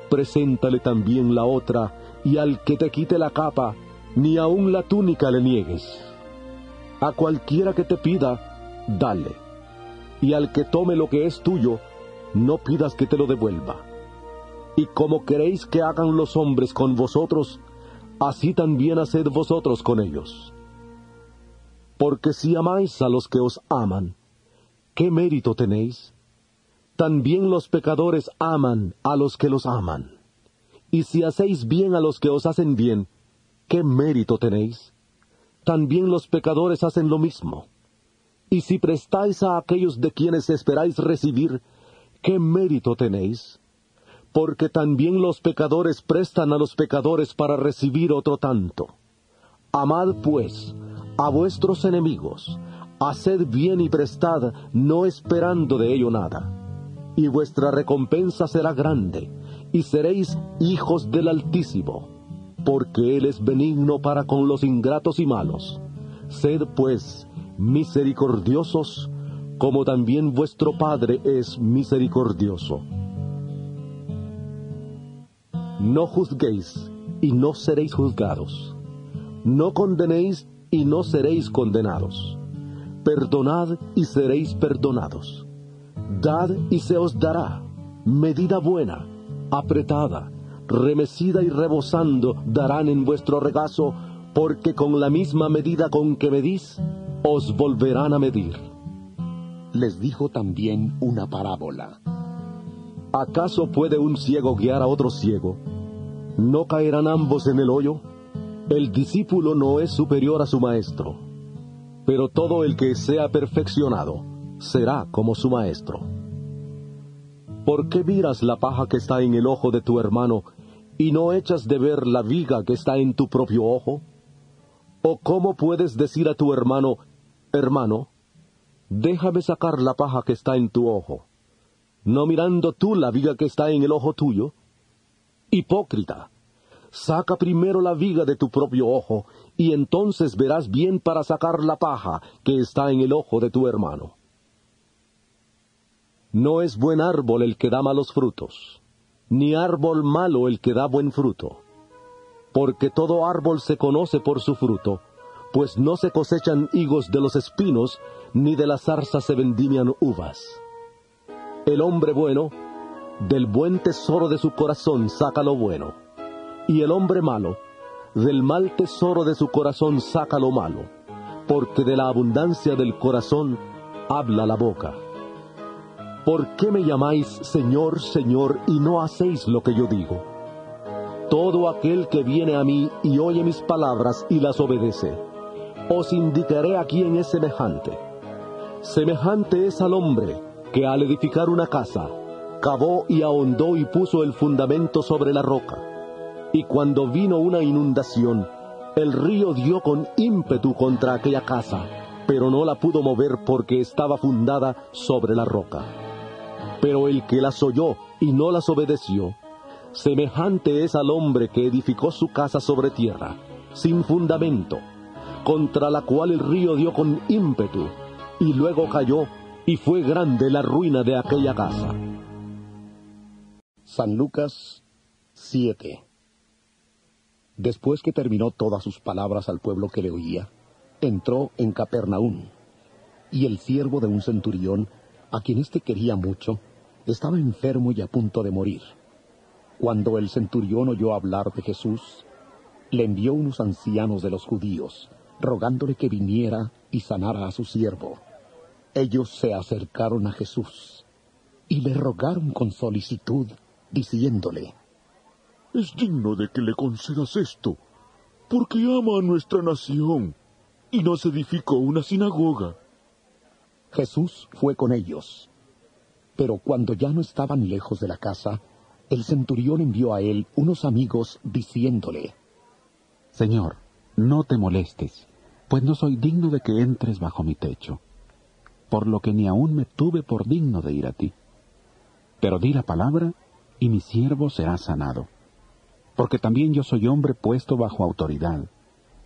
preséntale también la otra, y al que te quite la capa, ni aun la túnica le niegues. A cualquiera que te pida, dale, y al que tome lo que es tuyo, no pidas que te lo devuelva. Y como queréis que hagan los hombres con vosotros, así también haced vosotros con ellos. Porque si amáis a los que os aman, ¿qué mérito tenéis? También los pecadores aman a los que los aman. Y si hacéis bien a los que os hacen bien, ¿qué mérito tenéis? También los pecadores hacen lo mismo. Y si prestáis a aquellos de quienes esperáis recibir, ¿qué mérito tenéis? Porque también los pecadores prestan a los pecadores para recibir otro tanto. Amad, pues, a vuestros enemigos, haced bien y prestad, no esperando de ello nada. Y vuestra recompensa será grande, y seréis hijos del Altísimo, porque Él es benigno para con los ingratos y malos. Sed, pues, misericordiosos, como también vuestro Padre es misericordioso. No juzguéis, y no seréis juzgados. No condenéis, y no seréis condenados. Perdonad, y seréis perdonados. Dad, y se os dará. Medida buena, apretada, remecida y rebosando darán en vuestro regazo, porque con la misma medida con que medís, os volverán a medir. Les dijo también una parábola. ¿Acaso puede un ciego guiar a otro ciego? ¿No caerán ambos en el hoyo? El discípulo no es superior a su maestro, pero todo el que sea perfeccionado será como su maestro. ¿Por qué miras la paja que está en el ojo de tu hermano y no echas de ver la viga que está en tu propio ojo? ¿O cómo puedes decir a tu hermano: hermano, déjame sacar la paja que está en tu ojo, no mirando tú la viga que está en el ojo tuyo? Hipócrita, saca primero la viga de tu propio ojo, y entonces verás bien para sacar la paja que está en el ojo de tu hermano. No es buen árbol el que da malos frutos, ni árbol malo el que da buen fruto, porque todo árbol se conoce por su fruto, pues no se cosechan higos de los espinos, ni de la zarza se vendimian uvas. El hombre bueno, del buen tesoro de su corazón saca lo bueno, y el hombre malo, del mal tesoro de su corazón saca lo malo, porque de la abundancia del corazón habla la boca. ¿Por qué me llamáis Señor, Señor, y no hacéis lo que yo digo? Todo aquel que viene a mí y oye mis palabras y las obedece, os indicaré a quién es semejante. Semejante es al hombre que al edificar una casa, cavó y ahondó y puso el fundamento sobre la roca. Y cuando vino una inundación, el río dio con ímpetu contra aquella casa, pero no la pudo mover porque estaba fundada sobre la roca. Pero el que las oyó y no las obedeció, semejante es al hombre que edificó su casa sobre tierra, sin fundamento, contra la cual el río dio con ímpetu, y luego cayó, y fue grande la ruina de aquella casa. San Lucas siete. Después que terminó todas sus palabras al pueblo que le oía, entró en Capernaúm, y el siervo de un centurión, a quien éste quería mucho, estaba enfermo y a punto de morir. Cuando el centurión oyó hablar de Jesús, le envió unos ancianos de los judíos, rogándole que viniera y sanara a su siervo. Ellos se acercaron a Jesús y le rogaron con solicitud, diciéndole: «Es digno de que le concedas esto, porque ama a nuestra nación, y nos edificó una sinagoga». Jesús fue con ellos, pero cuando ya no estaban lejos de la casa, el centurión envió a él unos amigos diciéndole: «Señor, no te molestes, pues no soy digno de que entres bajo mi techo, por lo que ni aún me tuve por digno de ir a ti. Pero di la palabra, y mi siervo será sanado, porque también yo soy hombre puesto bajo autoridad,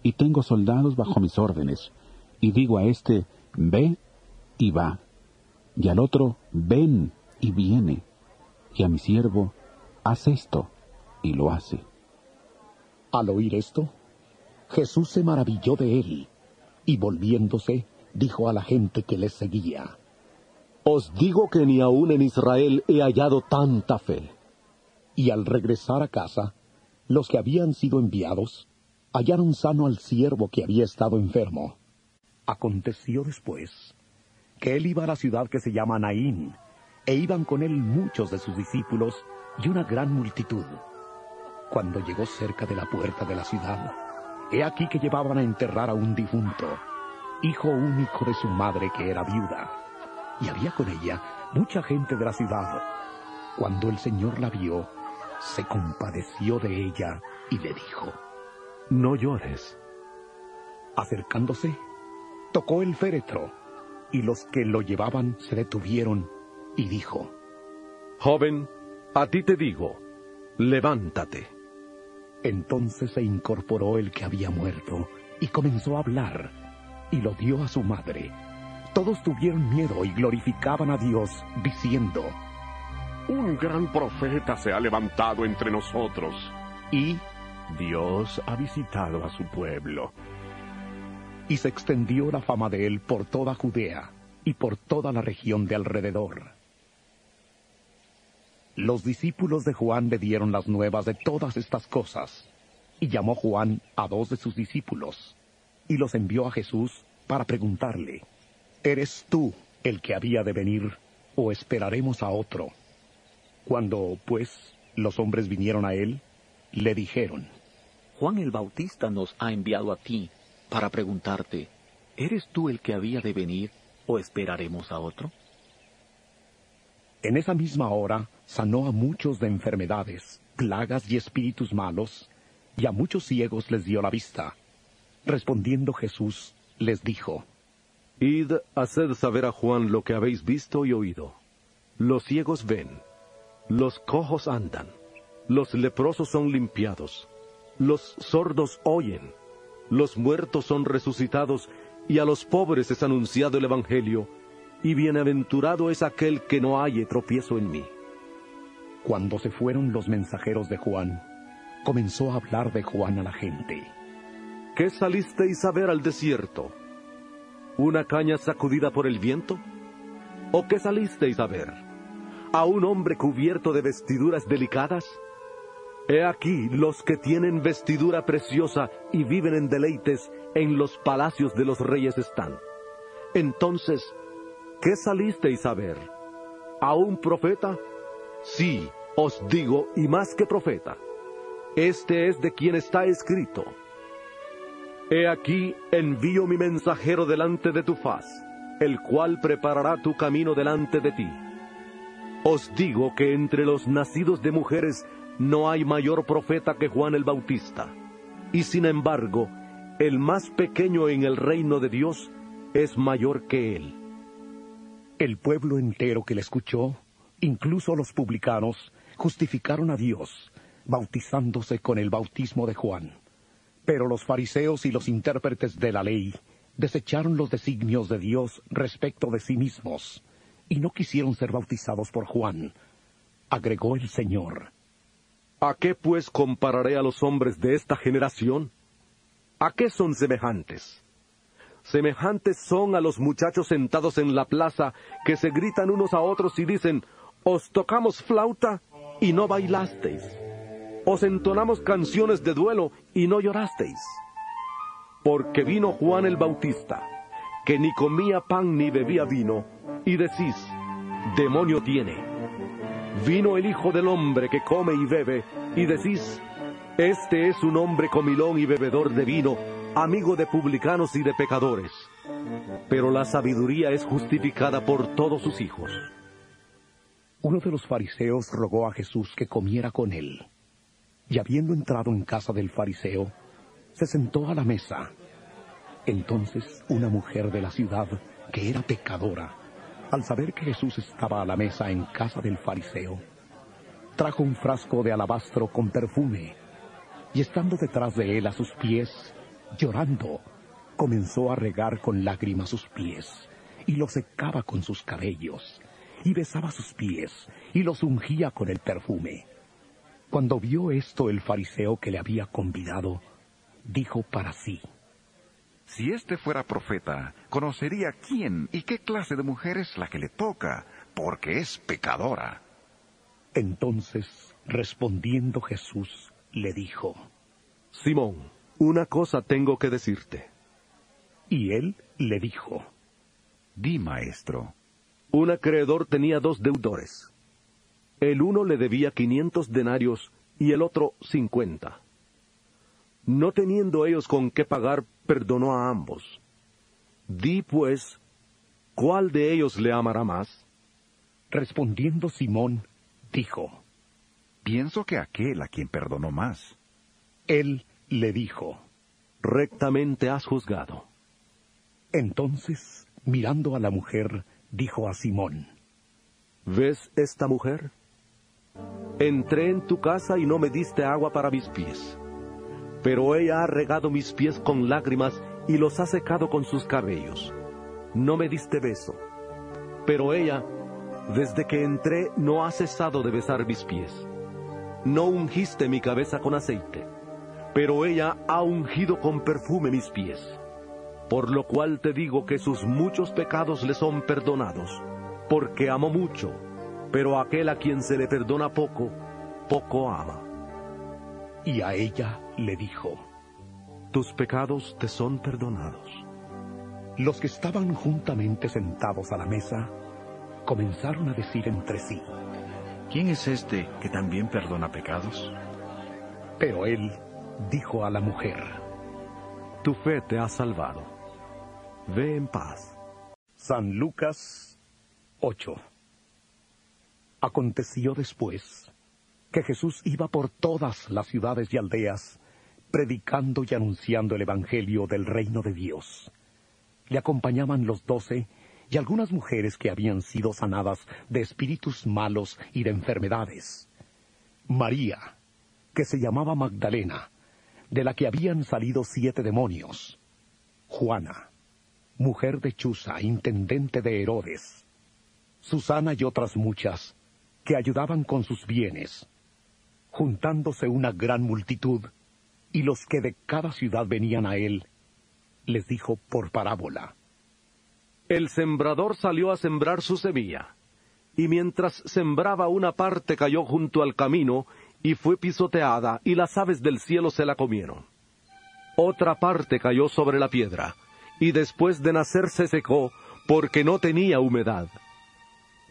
y tengo soldados bajo mis órdenes, y digo a este, ve, y va, y al otro, ven, y viene, y a mi siervo, haz esto, y lo hace». Al oír esto, Jesús se maravilló de él, y volviéndose, dijo a la gente que les seguía: «Os digo que ni aún en Israel he hallado tanta fe». Y al regresar a casa, los que habían sido enviados hallaron sano al siervo que había estado enfermo. Aconteció después que él iba a la ciudad que se llama Naín, e iban con él muchos de sus discípulos y una gran multitud. Cuando llegó cerca de la puerta de la ciudad, he aquí que llevaban a enterrar a un difunto, hijo único de su madre que era viuda, y había con ella mucha gente de la ciudad. Cuando el Señor la vio, se compadeció de ella y le dijo: «No llores». Acercándose, tocó el féretro, y los que lo llevaban se detuvieron, y dijo: «Joven, a ti te digo, levántate». Entonces se incorporó el que había muerto, y comenzó a hablar, y lo dio a su madre. Todos tuvieron miedo y glorificaban a Dios, diciendo: «Un gran profeta se ha levantado entre nosotros, y Dios ha visitado a su pueblo». Y se extendió la fama de él por toda Judea y por toda la región de alrededor. Los discípulos de Juan le dieron las nuevas de todas estas cosas, y llamó Juan a dos de sus discípulos, y los envió a Jesús para preguntarle: «¿Eres tú el que había de venir, o esperaremos a otro?». Cuando, pues, los hombres vinieron a él, le dijeron: «Juan el Bautista nos ha enviado a ti para preguntarte, ¿eres tú el que había de venir, o esperaremos a otro?». En esa misma hora sanó a muchos de enfermedades, plagas y espíritus malos, y a muchos ciegos les dio la vista. Respondiendo Jesús, les dijo: «Id, haced saber a Juan lo que habéis visto y oído. Los ciegos ven, los cojos andan, los leprosos son limpiados, los sordos oyen, los muertos son resucitados, y a los pobres es anunciado el evangelio, y bienaventurado es aquel que no halle tropiezo en mí». Cuando se fueron los mensajeros de Juan, comenzó a hablar de Juan a la gente. ¿Qué salisteis a ver al desierto? ¿Una caña sacudida por el viento? ¿O qué salisteis a ver? ¿A un hombre cubierto de vestiduras delicadas? He aquí los que tienen vestidura preciosa y viven en deleites, en los palacios de los reyes están. Entonces, ¿qué salisteis a ver? ¿A un profeta? Sí, os digo, y más que profeta. Este es de quien está escrito: He aquí envío mi mensajero delante de tu faz, el cual preparará tu camino delante de ti. Os digo que entre los nacidos de mujeres no hay mayor profeta que Juan el Bautista, y sin embargo, el más pequeño en el reino de Dios es mayor que él. El pueblo entero que le escuchó, incluso los publicanos, justificaron a Dios, bautizándose con el bautismo de Juan. Pero los fariseos y los intérpretes de la ley desecharon los designios de Dios respecto de sí mismos, y no quisieron ser bautizados por Juan. Agregó el Señor: ¿A qué pues compararé a los hombres de esta generación? ¿A qué son semejantes? Semejantes son a los muchachos sentados en la plaza, que se gritan unos a otros y dicen: Os tocamos flauta y no bailasteis. Os entonamos canciones de duelo y no llorasteis. Porque vino Juan el Bautista, que ni comía pan ni bebía vino, y decís: Demonio tiene. Vino el Hijo del Hombre, que come y bebe, y decís: Este es un hombre comilón y bebedor de vino, amigo de publicanos y de pecadores. Pero la sabiduría es justificada por todos sus hijos. Uno de los fariseos rogó a Jesús que comiera con él. Y habiendo entrado en casa del fariseo, se sentó a la mesa. Entonces una mujer de la ciudad, que era pecadora, al saber que Jesús estaba a la mesa en casa del fariseo, trajo un frasco de alabastro con perfume, y estando detrás de él a sus pies, llorando, comenzó a regar con lágrimas sus pies, y los secaba con sus cabellos, y besaba sus pies, y los ungía con el perfume. Cuando vio esto el fariseo que le había convidado, dijo para sí: Si este fuera profeta, conocería quién y qué clase de mujer es la que le toca, porque es pecadora. Entonces, respondiendo Jesús, le dijo: Simón, una cosa tengo que decirte. Y él le dijo: Di, maestro. Un acreedor tenía dos deudores. El uno le debía quinientos denarios y el otro cincuenta. No teniendo ellos con qué pagar, perdonó a ambos. Di, pues, ¿cuál de ellos le amará más? Respondiendo Simón, dijo: Pienso que aquel a quien perdonó más. Él le dijo: Rectamente has juzgado. Entonces, mirando a la mujer, dijo a Simón: ¿Ves esta mujer? Entré en tu casa y no me diste agua para mis pies. Pero ella ha regado mis pies con lágrimas y los ha secado con sus cabellos. No me diste beso, pero ella, desde que entré, no ha cesado de besar mis pies. No ungiste mi cabeza con aceite, pero ella ha ungido con perfume mis pies. Por lo cual te digo que sus muchos pecados le son perdonados, porque amó mucho, pero aquel a quien se le perdona poco, poco ama. Y a ella le dijo: Tus pecados te son perdonados. Los que estaban juntamente sentados a la mesa comenzaron a decir entre sí: ¿Quién es este que también perdona pecados? Pero él dijo a la mujer: Tu fe te ha salvado. Ve en paz. San Lucas ocho. Aconteció después que Jesús iba por todas las ciudades y aldeas, predicando y anunciando el Evangelio del Reino de Dios. Le acompañaban los doce y algunas mujeres que habían sido sanadas de espíritus malos y de enfermedades. María, que se llamaba Magdalena, de la que habían salido siete demonios. Juana, mujer de Chuza, intendente de Herodes. Susana y otras muchas, que ayudaban con sus bienes. Juntándose una gran multitud, Y los que de cada ciudad venían a él, les dijo por parábola. El sembrador salió a sembrar su semilla, y mientras sembraba una parte cayó junto al camino, y fue pisoteada, y las aves del cielo se la comieron. Otra parte cayó sobre la piedra, y después de nacer se secó, porque no tenía humedad.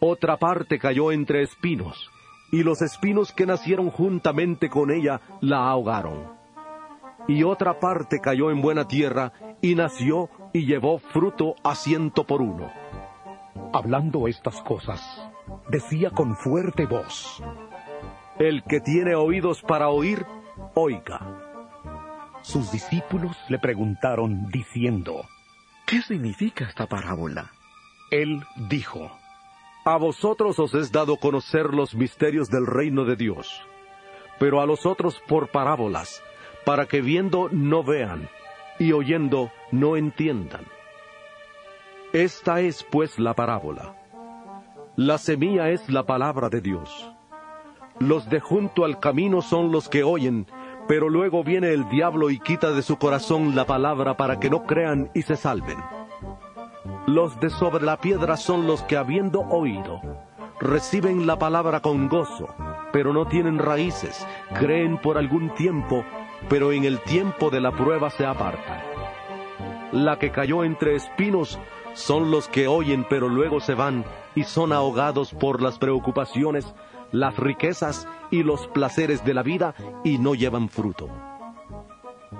Otra parte cayó entre espinos, y los espinos que nacieron juntamente con ella la ahogaron. Y otra parte cayó en buena tierra, y nació, y llevó fruto a ciento por uno. Hablando estas cosas, decía con fuerte voz, El que tiene oídos para oír, oiga. Sus discípulos le preguntaron diciendo, ¿Qué significa esta parábola? Él dijo, A vosotros os es dado conocer los misterios del reino de Dios, pero a los otros por parábolas, para que viendo no vean, y oyendo no entiendan. Esta es pues la parábola. La semilla es la palabra de Dios. Los de junto al camino son los que oyen, pero luego viene el diablo y quita de su corazón la palabra para que no crean y se salven. Los de sobre la piedra son los que, habiendo oído, reciben la palabra con gozo, pero no tienen raíces, creen por algún tiempo, pero en el tiempo de la prueba se apartan. La que cayó entre espinos son los que oyen, pero luego se van y son ahogados por las preocupaciones, las riquezas y los placeres de la vida, y no llevan fruto.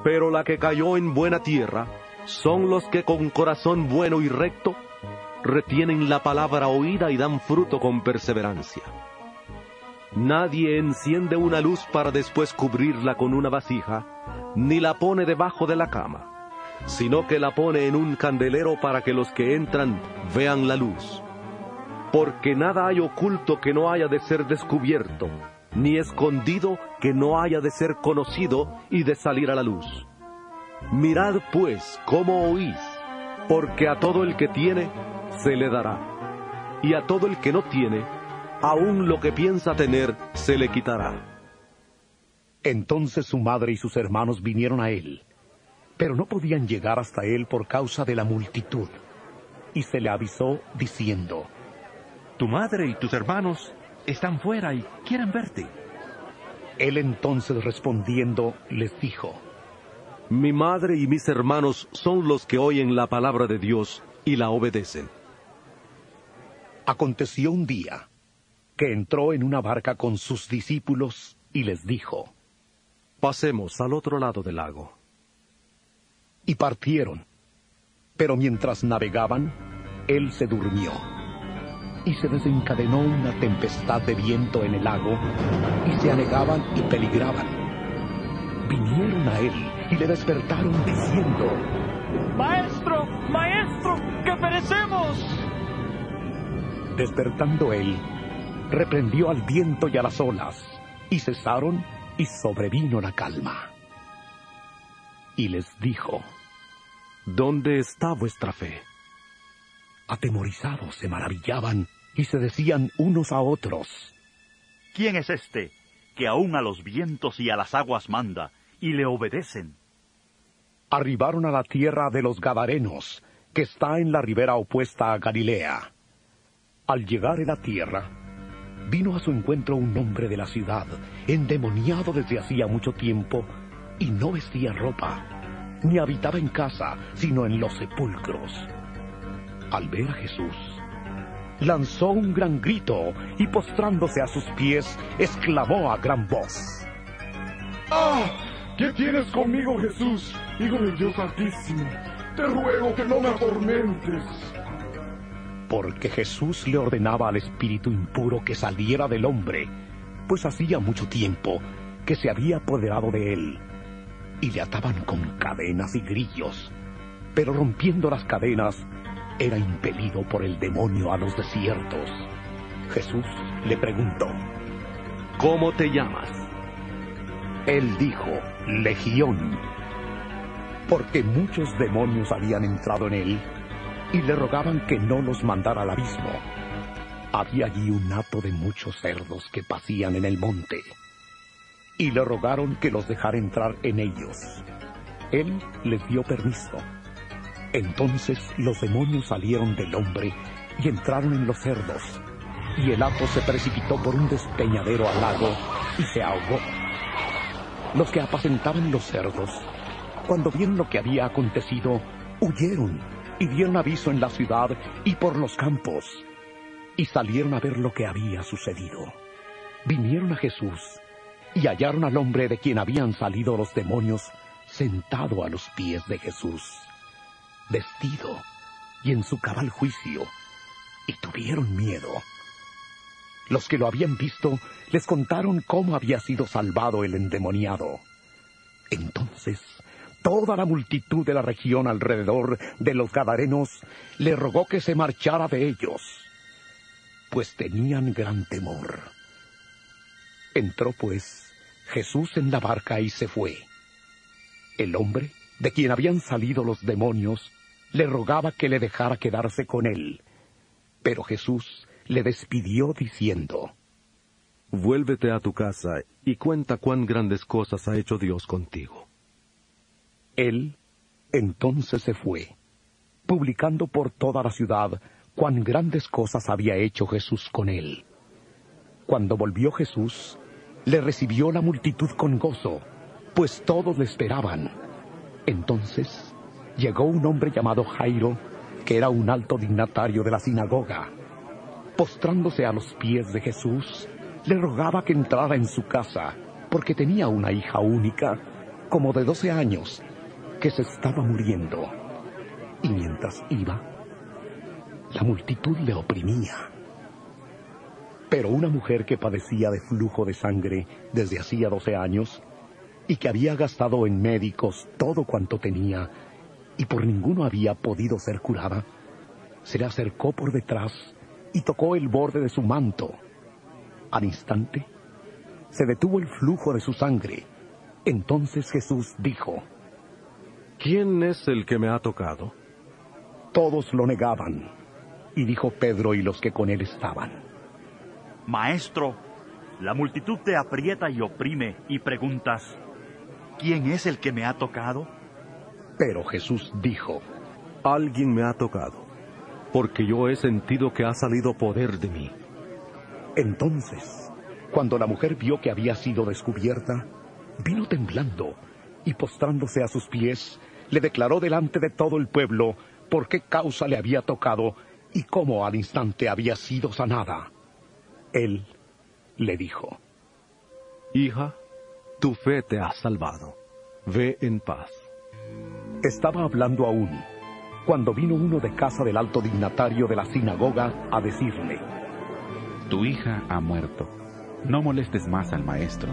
Pero la que cayó en buena tierra son los que con corazón bueno y recto retienen la palabra oída y dan fruto con perseverancia. Nadie enciende una luz para después cubrirla con una vasija, ni la pone debajo de la cama, sino que la pone en un candelero para que los que entran vean la luz. Porque nada hay oculto que no haya de ser descubierto, ni escondido que no haya de ser conocido y de salir a la luz. Mirad pues cómo oís, porque a todo el que tiene se le dará, y a todo el que no tiene, aún lo que piensa tener se le quitará. Entonces su madre y sus hermanos vinieron a él, pero no podían llegar hasta él por causa de la multitud, y se le avisó diciendo, Tu madre y tus hermanos están fuera y quieren verte. Él entonces respondiendo les dijo, Mi madre y mis hermanos son los que oyen la palabra de Dios y la obedecen. Aconteció un día que entró en una barca con sus discípulos y les dijo, Pasemos al otro lado del lago. Y partieron, pero mientras navegaban, él se durmió. Y se desencadenó una tempestad de viento en el lago, y se anegaban y peligraban. Vinieron a él, y le despertaron diciendo, Maestro, Maestro, que perecemos. Despertando él, reprendió al viento y a las olas, y cesaron, y sobrevino la calma. Y les dijo, ¿Dónde está vuestra fe? Atemorizados se maravillaban, y se decían unos a otros, ¿Quién es este, que aún a los vientos y a las aguas manda, y le obedecen? Arribaron a la tierra de los Gadarenos, que está en la ribera opuesta a Galilea. Al llegar a la tierra, vino a su encuentro un hombre de la ciudad, endemoniado desde hacía mucho tiempo, y no vestía ropa, ni habitaba en casa, sino en los sepulcros. Al ver a Jesús, lanzó un gran grito y postrándose a sus pies, exclamó a gran voz. ¡Ah! ¿Qué tienes conmigo, Jesús, Hijo del Dios Altísimo? Te ruego que no me atormentes. Porque Jesús le ordenaba al espíritu impuro que saliera del hombre, pues hacía mucho tiempo que se había apoderado de él, y le ataban con cadenas y grillos, pero rompiendo las cadenas, era impelido por el demonio a los desiertos. Jesús le preguntó, ¿Cómo te llamas? Él dijo, Legión, porque muchos demonios habían entrado en él, y le rogaban que no los mandara al abismo. Había allí un hato de muchos cerdos que pasían en el monte. y le rogaron que los dejara entrar en ellos. Él les dio permiso. Entonces los demonios salieron del hombre y entraron en los cerdos, y el hato se precipitó por un despeñadero al lago y se ahogó. Los que apacentaban los cerdos, cuando vieron lo que había acontecido, huyeron y dieron aviso en la ciudad y por los campos, y salieron a ver lo que había sucedido. Vinieron a Jesús y hallaron al hombre de quien habían salido los demonios sentado a los pies de Jesús, vestido y en su cabal juicio, y tuvieron miedo. Los que lo habían visto les contaron cómo había sido salvado el endemoniado. Entonces toda la multitud de la región alrededor de los Gadarenos le rogó que se marchara de ellos, pues tenían gran temor. Entró pues Jesús en la barca y se fue. El hombre, de quien habían salido los demonios, le rogaba que le dejara quedarse con él. Pero Jesús le despidió diciendo, «Vuélvete a tu casa y cuenta cuán grandes cosas ha hecho Dios contigo». Él entonces se fue, publicando por toda la ciudad cuán grandes cosas había hecho Jesús con él. Cuando volvió Jesús, le recibió la multitud con gozo, pues todos le esperaban. Entonces llegó un hombre llamado Jairo, que era un alto dignatario de la sinagoga. Postrándose a los pies de Jesús, le rogaba que entrara en su casa, porque tenía una hija única, como de doce años, que se estaba muriendo, y mientras iba, la multitud le oprimía. Pero una mujer que padecía de flujo de sangre desde hacía doce años, y que había gastado en médicos todo cuanto tenía, y por ninguno había podido ser curada, se le acercó por detrás y tocó el borde de su manto. Al instante, se detuvo el flujo de su sangre. Entonces Jesús dijo, «¿Quién es el que me ha tocado?». Todos lo negaban, y dijo Pedro y los que con él estaban, «Maestro, la multitud te aprieta y oprime, y preguntas, ¿quién es el que me ha tocado?». Pero Jesús dijo, «Alguien me ha tocado, porque yo he sentido que ha salido poder de mí». Entonces, cuando la mujer vio que había sido descubierta, vino temblando, y postrándose a sus pies, le declaró delante de todo el pueblo por qué causa le había tocado y cómo al instante había sido sanada. Él le dijo, «Hija, tu fe te ha salvado. Ve en paz». Estaba hablando aún, cuando vino uno de casa del alto dignatario de la sinagoga a decirle, «Tu hija ha muerto. No molestes más al maestro».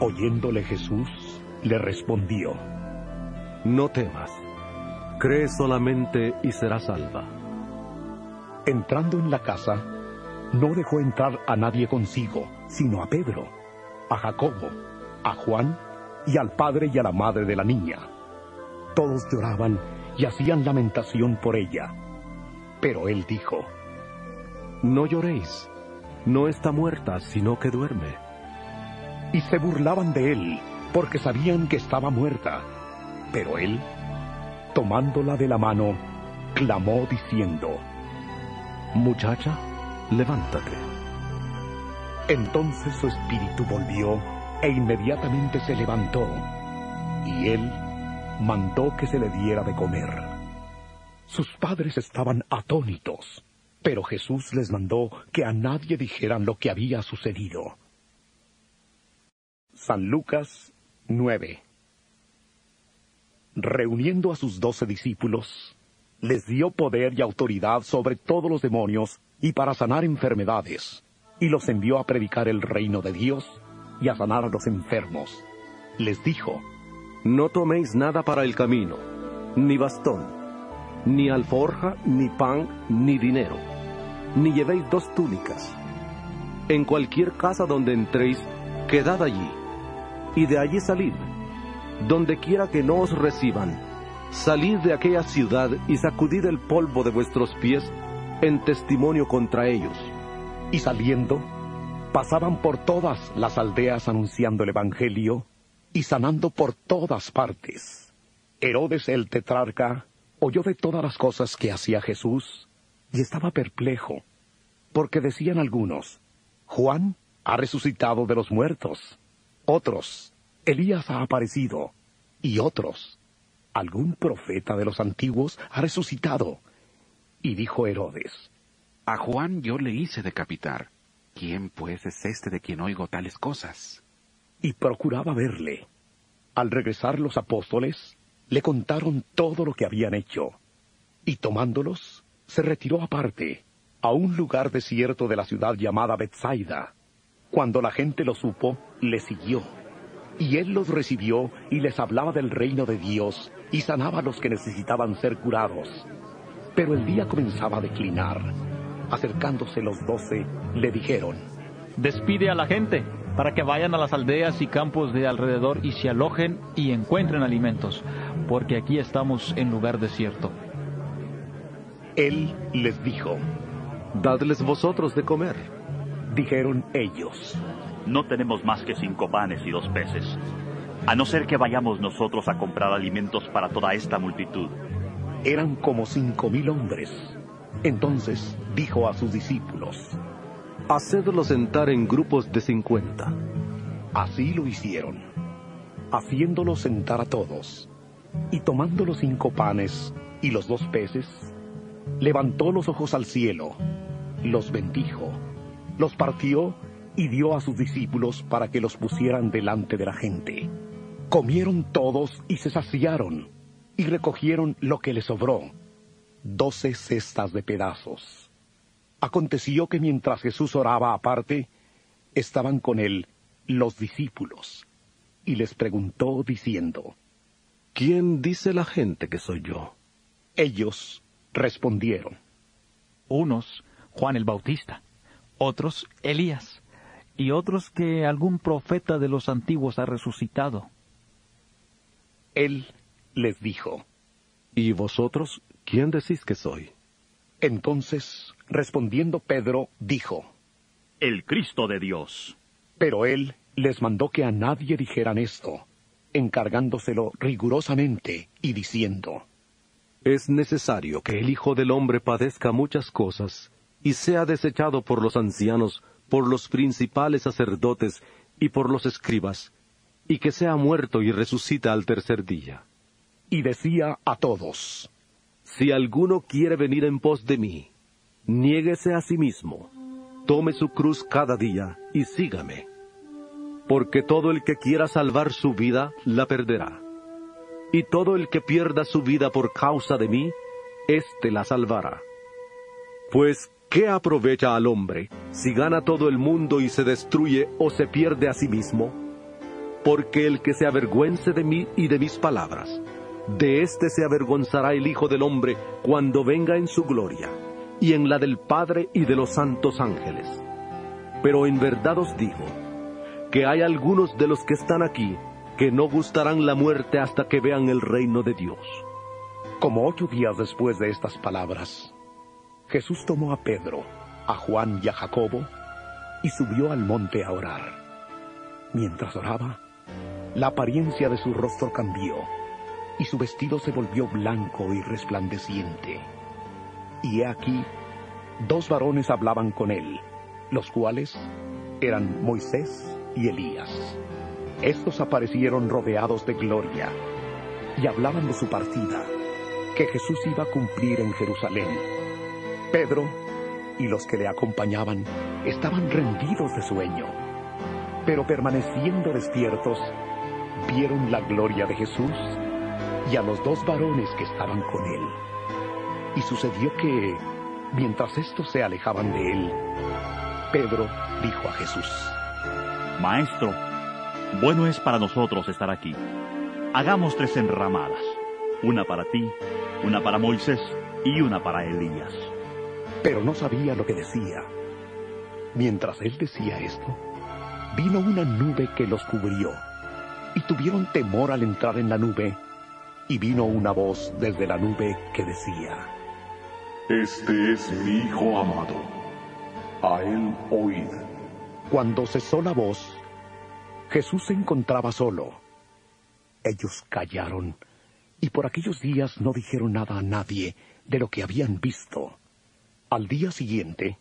Oyéndole Jesús, le respondió, «No temas, cree solamente y serás salva». Entrando en la casa, no dejó entrar a nadie consigo, sino a Pedro, a Jacobo, a Juan y al padre y a la madre de la niña. Todos lloraban y hacían lamentación por ella. Pero él dijo, «No lloréis, no está muerta, sino que duerme». Y se burlaban de él, porque sabían que estaba muerta. Pero él, tomándola de la mano, clamó diciendo, «Muchacha, levántate». Entonces su espíritu volvió, e inmediatamente se levantó, y él mandó que se le diera de comer. Sus padres estaban atónitos, pero Jesús les mandó que a nadie dijeran lo que había sucedido. San Lucas nueve. Reuniendo a sus doce discípulos, les dio poder y autoridad sobre todos los demonios y para sanar enfermedades, y los envió a predicar el reino de Dios y a sanar a los enfermos. Les dijo, «No toméis nada para el camino, ni bastón, ni alforja, ni pan, ni dinero, ni llevéis dos túnicas. En cualquier casa donde entréis, quedad allí. Y de allí salid. Donde quiera que no os reciban, salid de aquella ciudad y sacudid el polvo de vuestros pies en testimonio contra ellos». Y saliendo, pasaban por todas las aldeas anunciando el Evangelio y sanando por todas partes. Herodes el tetrarca oyó de todas las cosas que hacía Jesús y estaba perplejo, porque decían algunos, Juan ha resucitado de los muertos, otros, Elías ha aparecido, y otros, algún profeta de los antiguos ha resucitado. Y dijo Herodes, a Juan yo le hice decapitar. ¿Quién, pues, es este de quien oigo tales cosas? Y procuraba verle. Al regresar los apóstoles, le contaron todo lo que habían hecho. Y tomándolos, se retiró aparte, a un lugar desierto de la ciudad llamada Betsaida. Cuando la gente lo supo, le siguió. Y él los recibió y les hablaba del reino de Dios, y sanaba a los que necesitaban ser curados. Pero el día comenzaba a declinar. Acercándose los doce, le dijeron, «Despide a la gente, para que vayan a las aldeas y campos de alrededor y se alojen y encuentren alimentos, porque aquí estamos en lugar desierto». Él les dijo, «Dadles vosotros de comer». Dijeron ellos, «No tenemos más que cinco panes y dos peces, a no ser que vayamos nosotros a comprar alimentos para toda esta multitud». Eran como cinco mil hombres. Entonces dijo a sus discípulos, «Hacedlos sentar en grupos de cincuenta». Así lo hicieron, haciéndolos sentar a todos, y tomando los cinco panes y los dos peces, levantó los ojos al cielo, los bendijo, los partió y dio a sus discípulos para que los pusieran delante de la gente. Comieron todos y se saciaron, y recogieron lo que les sobró, doce cestas de pedazos. Aconteció que mientras Jesús oraba aparte, estaban con él los discípulos, y les preguntó diciendo, «¿Quién dice la gente que soy yo?» Ellos respondieron, «Unos, Juan el Bautista, otros, Elías, y otros que algún profeta de los antiguos ha resucitado». Él les dijo, «¿Y vosotros quién decís que soy?» Entonces, respondiendo Pedro, dijo, «El Cristo de Dios». Pero él les mandó que a nadie dijeran esto, encargándoselo rigurosamente y diciendo, «Es necesario que el Hijo del Hombre padezca muchas cosas, y sea desechado por los ancianos, por los principales sacerdotes y por los escribas, y que sea muerto y resucita al tercer día». Y decía a todos, «Si alguno quiere venir en pos de mí, niéguese a sí mismo, tome su cruz cada día y sígame. Porque todo el que quiera salvar su vida, la perderá. Y todo el que pierda su vida por causa de mí, éste la salvará. Pues, ¿qué aprovecha al hombre si gana todo el mundo y se destruye o se pierde a sí mismo? Porque el que se avergüence de mí y de mis palabras, de éste se avergonzará el Hijo del Hombre cuando venga en su gloria, y en la del Padre y de los santos ángeles. Pero en verdad os digo, que hay algunos de los que están aquí, que no gustarán la muerte hasta que vean el reino de Dios». Como ocho días después de estas palabras, Jesús tomó a Pedro, a Juan y a Jacobo, y subió al monte a orar. Mientras oraba, la apariencia de su rostro cambió, y su vestido se volvió blanco y resplandeciente. Y he aquí, dos varones hablaban con él, los cuales eran Moisés y Elías. Estos aparecieron rodeados de gloria, y hablaban de su partida, que Jesús iba a cumplir en Jerusalén. Pedro y los que le acompañaban estaban rendidos de sueño, pero permaneciendo despiertos, vieron la gloria de Jesús y a los dos varones que estaban con él. Y sucedió que, mientras estos se alejaban de él, Pedro dijo a Jesús, «Maestro, bueno es para nosotros estar aquí. Hagamos tres enramadas, una para ti, una para Moisés y una para Elías». Pero no sabía lo que decía. Mientras él decía esto, vino una nube que los cubrió, y tuvieron temor al entrar en la nube. Y vino una voz desde la nube que decía, «Este es mi Hijo amado, a él oíd». Cuando cesó la voz, Jesús se encontraba solo. Ellos callaron, y por aquellos días no dijeron nada a nadie de lo que habían visto. Al día siguiente,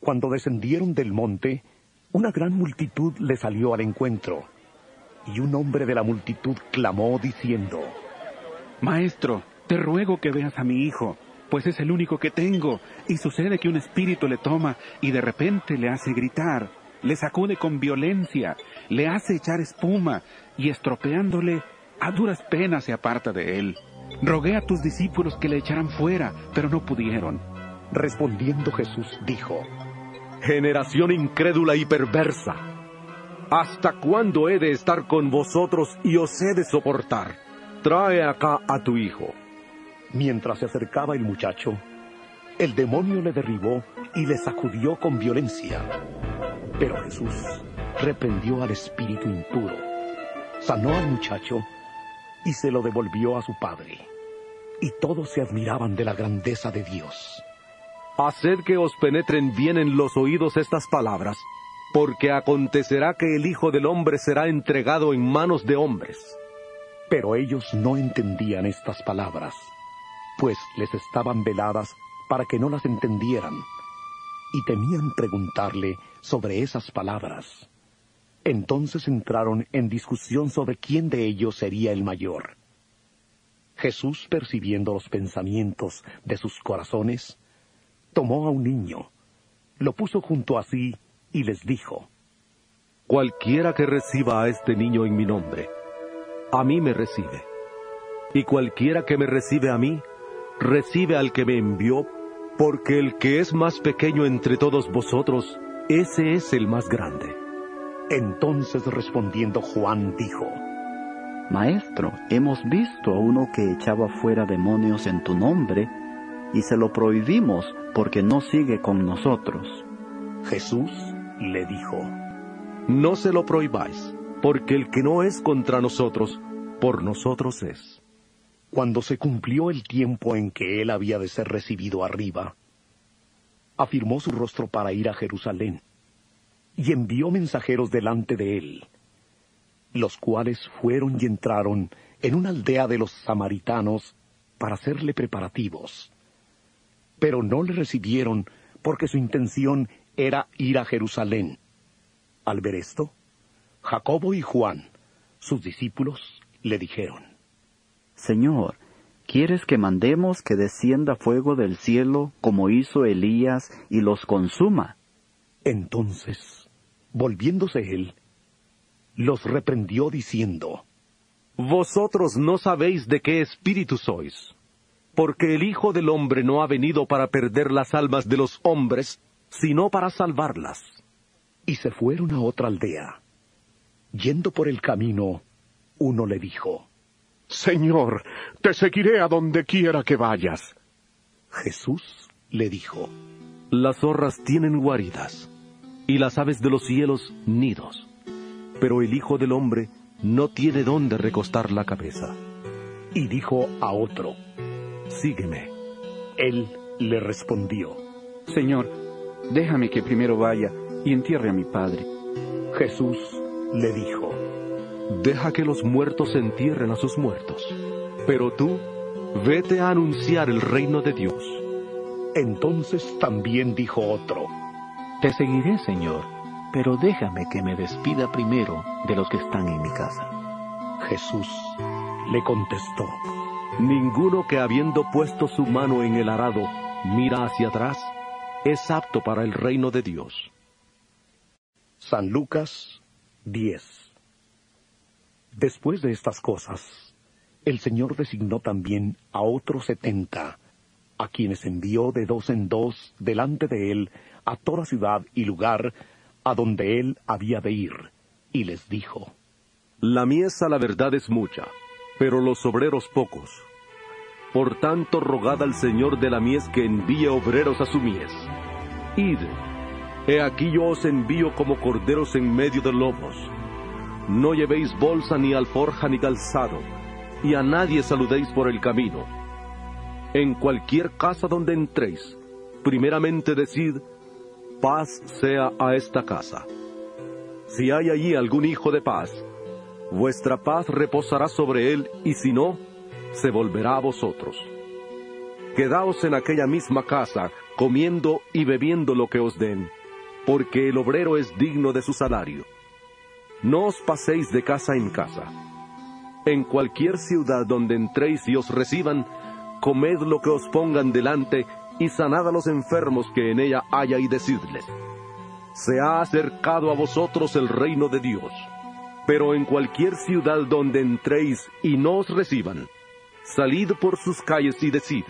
cuando descendieron del monte, una gran multitud le salió al encuentro, y un hombre de la multitud clamó diciendo, «Maestro, te ruego que veas a mi hijo, pues es el único que tengo, y sucede que un espíritu le toma y de repente le hace gritar, le sacude con violencia, le hace echar espuma, y estropeándole, a duras penas se aparta de él. Rogué a tus discípulos que le echaran fuera, pero no pudieron». Respondiendo Jesús dijo, «Generación incrédula y perversa, ¿hasta cuándo he de estar con vosotros y os he de soportar? Trae acá a tu hijo». Mientras se acercaba el muchacho, el demonio le derribó y le sacudió con violencia. Pero Jesús reprendió al espíritu impuro, sanó al muchacho y se lo devolvió a su padre. Y todos se admiraban de la grandeza de Dios. Haced que os penetren bien en los oídos estas palabras, porque acontecerá que el Hijo del Hombre será entregado en manos de hombres. Pero ellos no entendían estas palabras, pues les estaban veladas para que no las entendieran, y temían preguntarle sobre esas palabras. Entonces entraron en discusión sobre quién de ellos sería el mayor. Jesús, percibiendo los pensamientos de sus corazones, tomó a un niño, lo puso junto a sí y les dijo, «Cualquiera que reciba a este niño en mi nombre, a mí me recibe. Y cualquiera que me recibe a mí, recibe al que me envió, porque el que es más pequeño entre todos vosotros, ese es el más grande». Entonces respondiendo Juan dijo, «Maestro, hemos visto a uno que echaba fuera demonios en tu nombre, y se lo prohibimos porque no sigue con nosotros». Jesús le dijo, «No se lo prohibáis, porque el que no es contra nosotros, por nosotros es». Cuando se cumplió el tiempo en que él había de ser recibido arriba, afirmó su rostro para ir a Jerusalén, y envió mensajeros delante de él, los cuales fueron y entraron en una aldea de los samaritanos para hacerle preparativos. Pero no le recibieron, porque su intención era ir a Jerusalén. Al ver esto, Jacobo y Juan, sus discípulos, le dijeron, «Señor, ¿quieres que mandemos que descienda fuego del cielo, como hizo Elías, y los consuma?» Entonces, volviéndose él, los reprendió diciendo, «Vosotros no sabéis de qué espíritu sois, porque el Hijo del Hombre no ha venido para perder las almas de los hombres, sino para salvarlas». Y se fueron a otra aldea. Yendo por el camino, uno le dijo, «Señor, te seguiré a donde quiera que vayas». Jesús le dijo, «Las zorras tienen guaridas, y las aves de los cielos nidos, pero el Hijo del Hombre no tiene dónde recostar la cabeza». Y dijo a otro, «Sígueme». Él le respondió, «Señor, déjame que primero vaya y entierre a mi padre». Jesús le dijo, «Deja que los muertos entierren a sus muertos, pero tú vete a anunciar el reino de Dios». Entonces también dijo otro, «Te seguiré, Señor, pero déjame que me despida primero de los que están en mi casa». Jesús le contestó, «Ninguno que habiendo puesto su mano en el arado mira hacia atrás, es apto para el reino de Dios». San Lucas diez. Después de estas cosas, el Señor designó también a otros setenta, a quienes envió de dos en dos delante de Él a toda ciudad y lugar a donde Él había de ir, y les dijo, «La mies a la verdad es mucha, pero los obreros pocos. Por tanto, rogad al Señor de la mies que envíe obreros a su mies. Id, he aquí yo os envío como corderos en medio de lobos. No llevéis bolsa, ni alforja, ni calzado, y a nadie saludéis por el camino. En cualquier casa donde entréis, primeramente decid, paz sea a esta casa». si hay allí algún hijo de paz, vuestra paz reposará sobre él, y si no, se volverá a vosotros. Quedaos en aquella misma casa, comiendo y bebiendo lo que os den, porque el obrero es digno de su salario. No os paséis de casa en casa. En cualquier ciudad donde entréis y os reciban, comed lo que os pongan delante, y sanad a los enfermos que en ella haya, y decidles: se ha acercado a vosotros el reino de Dios. Pero en cualquier ciudad donde entréis y no os reciban, salid por sus calles y decid: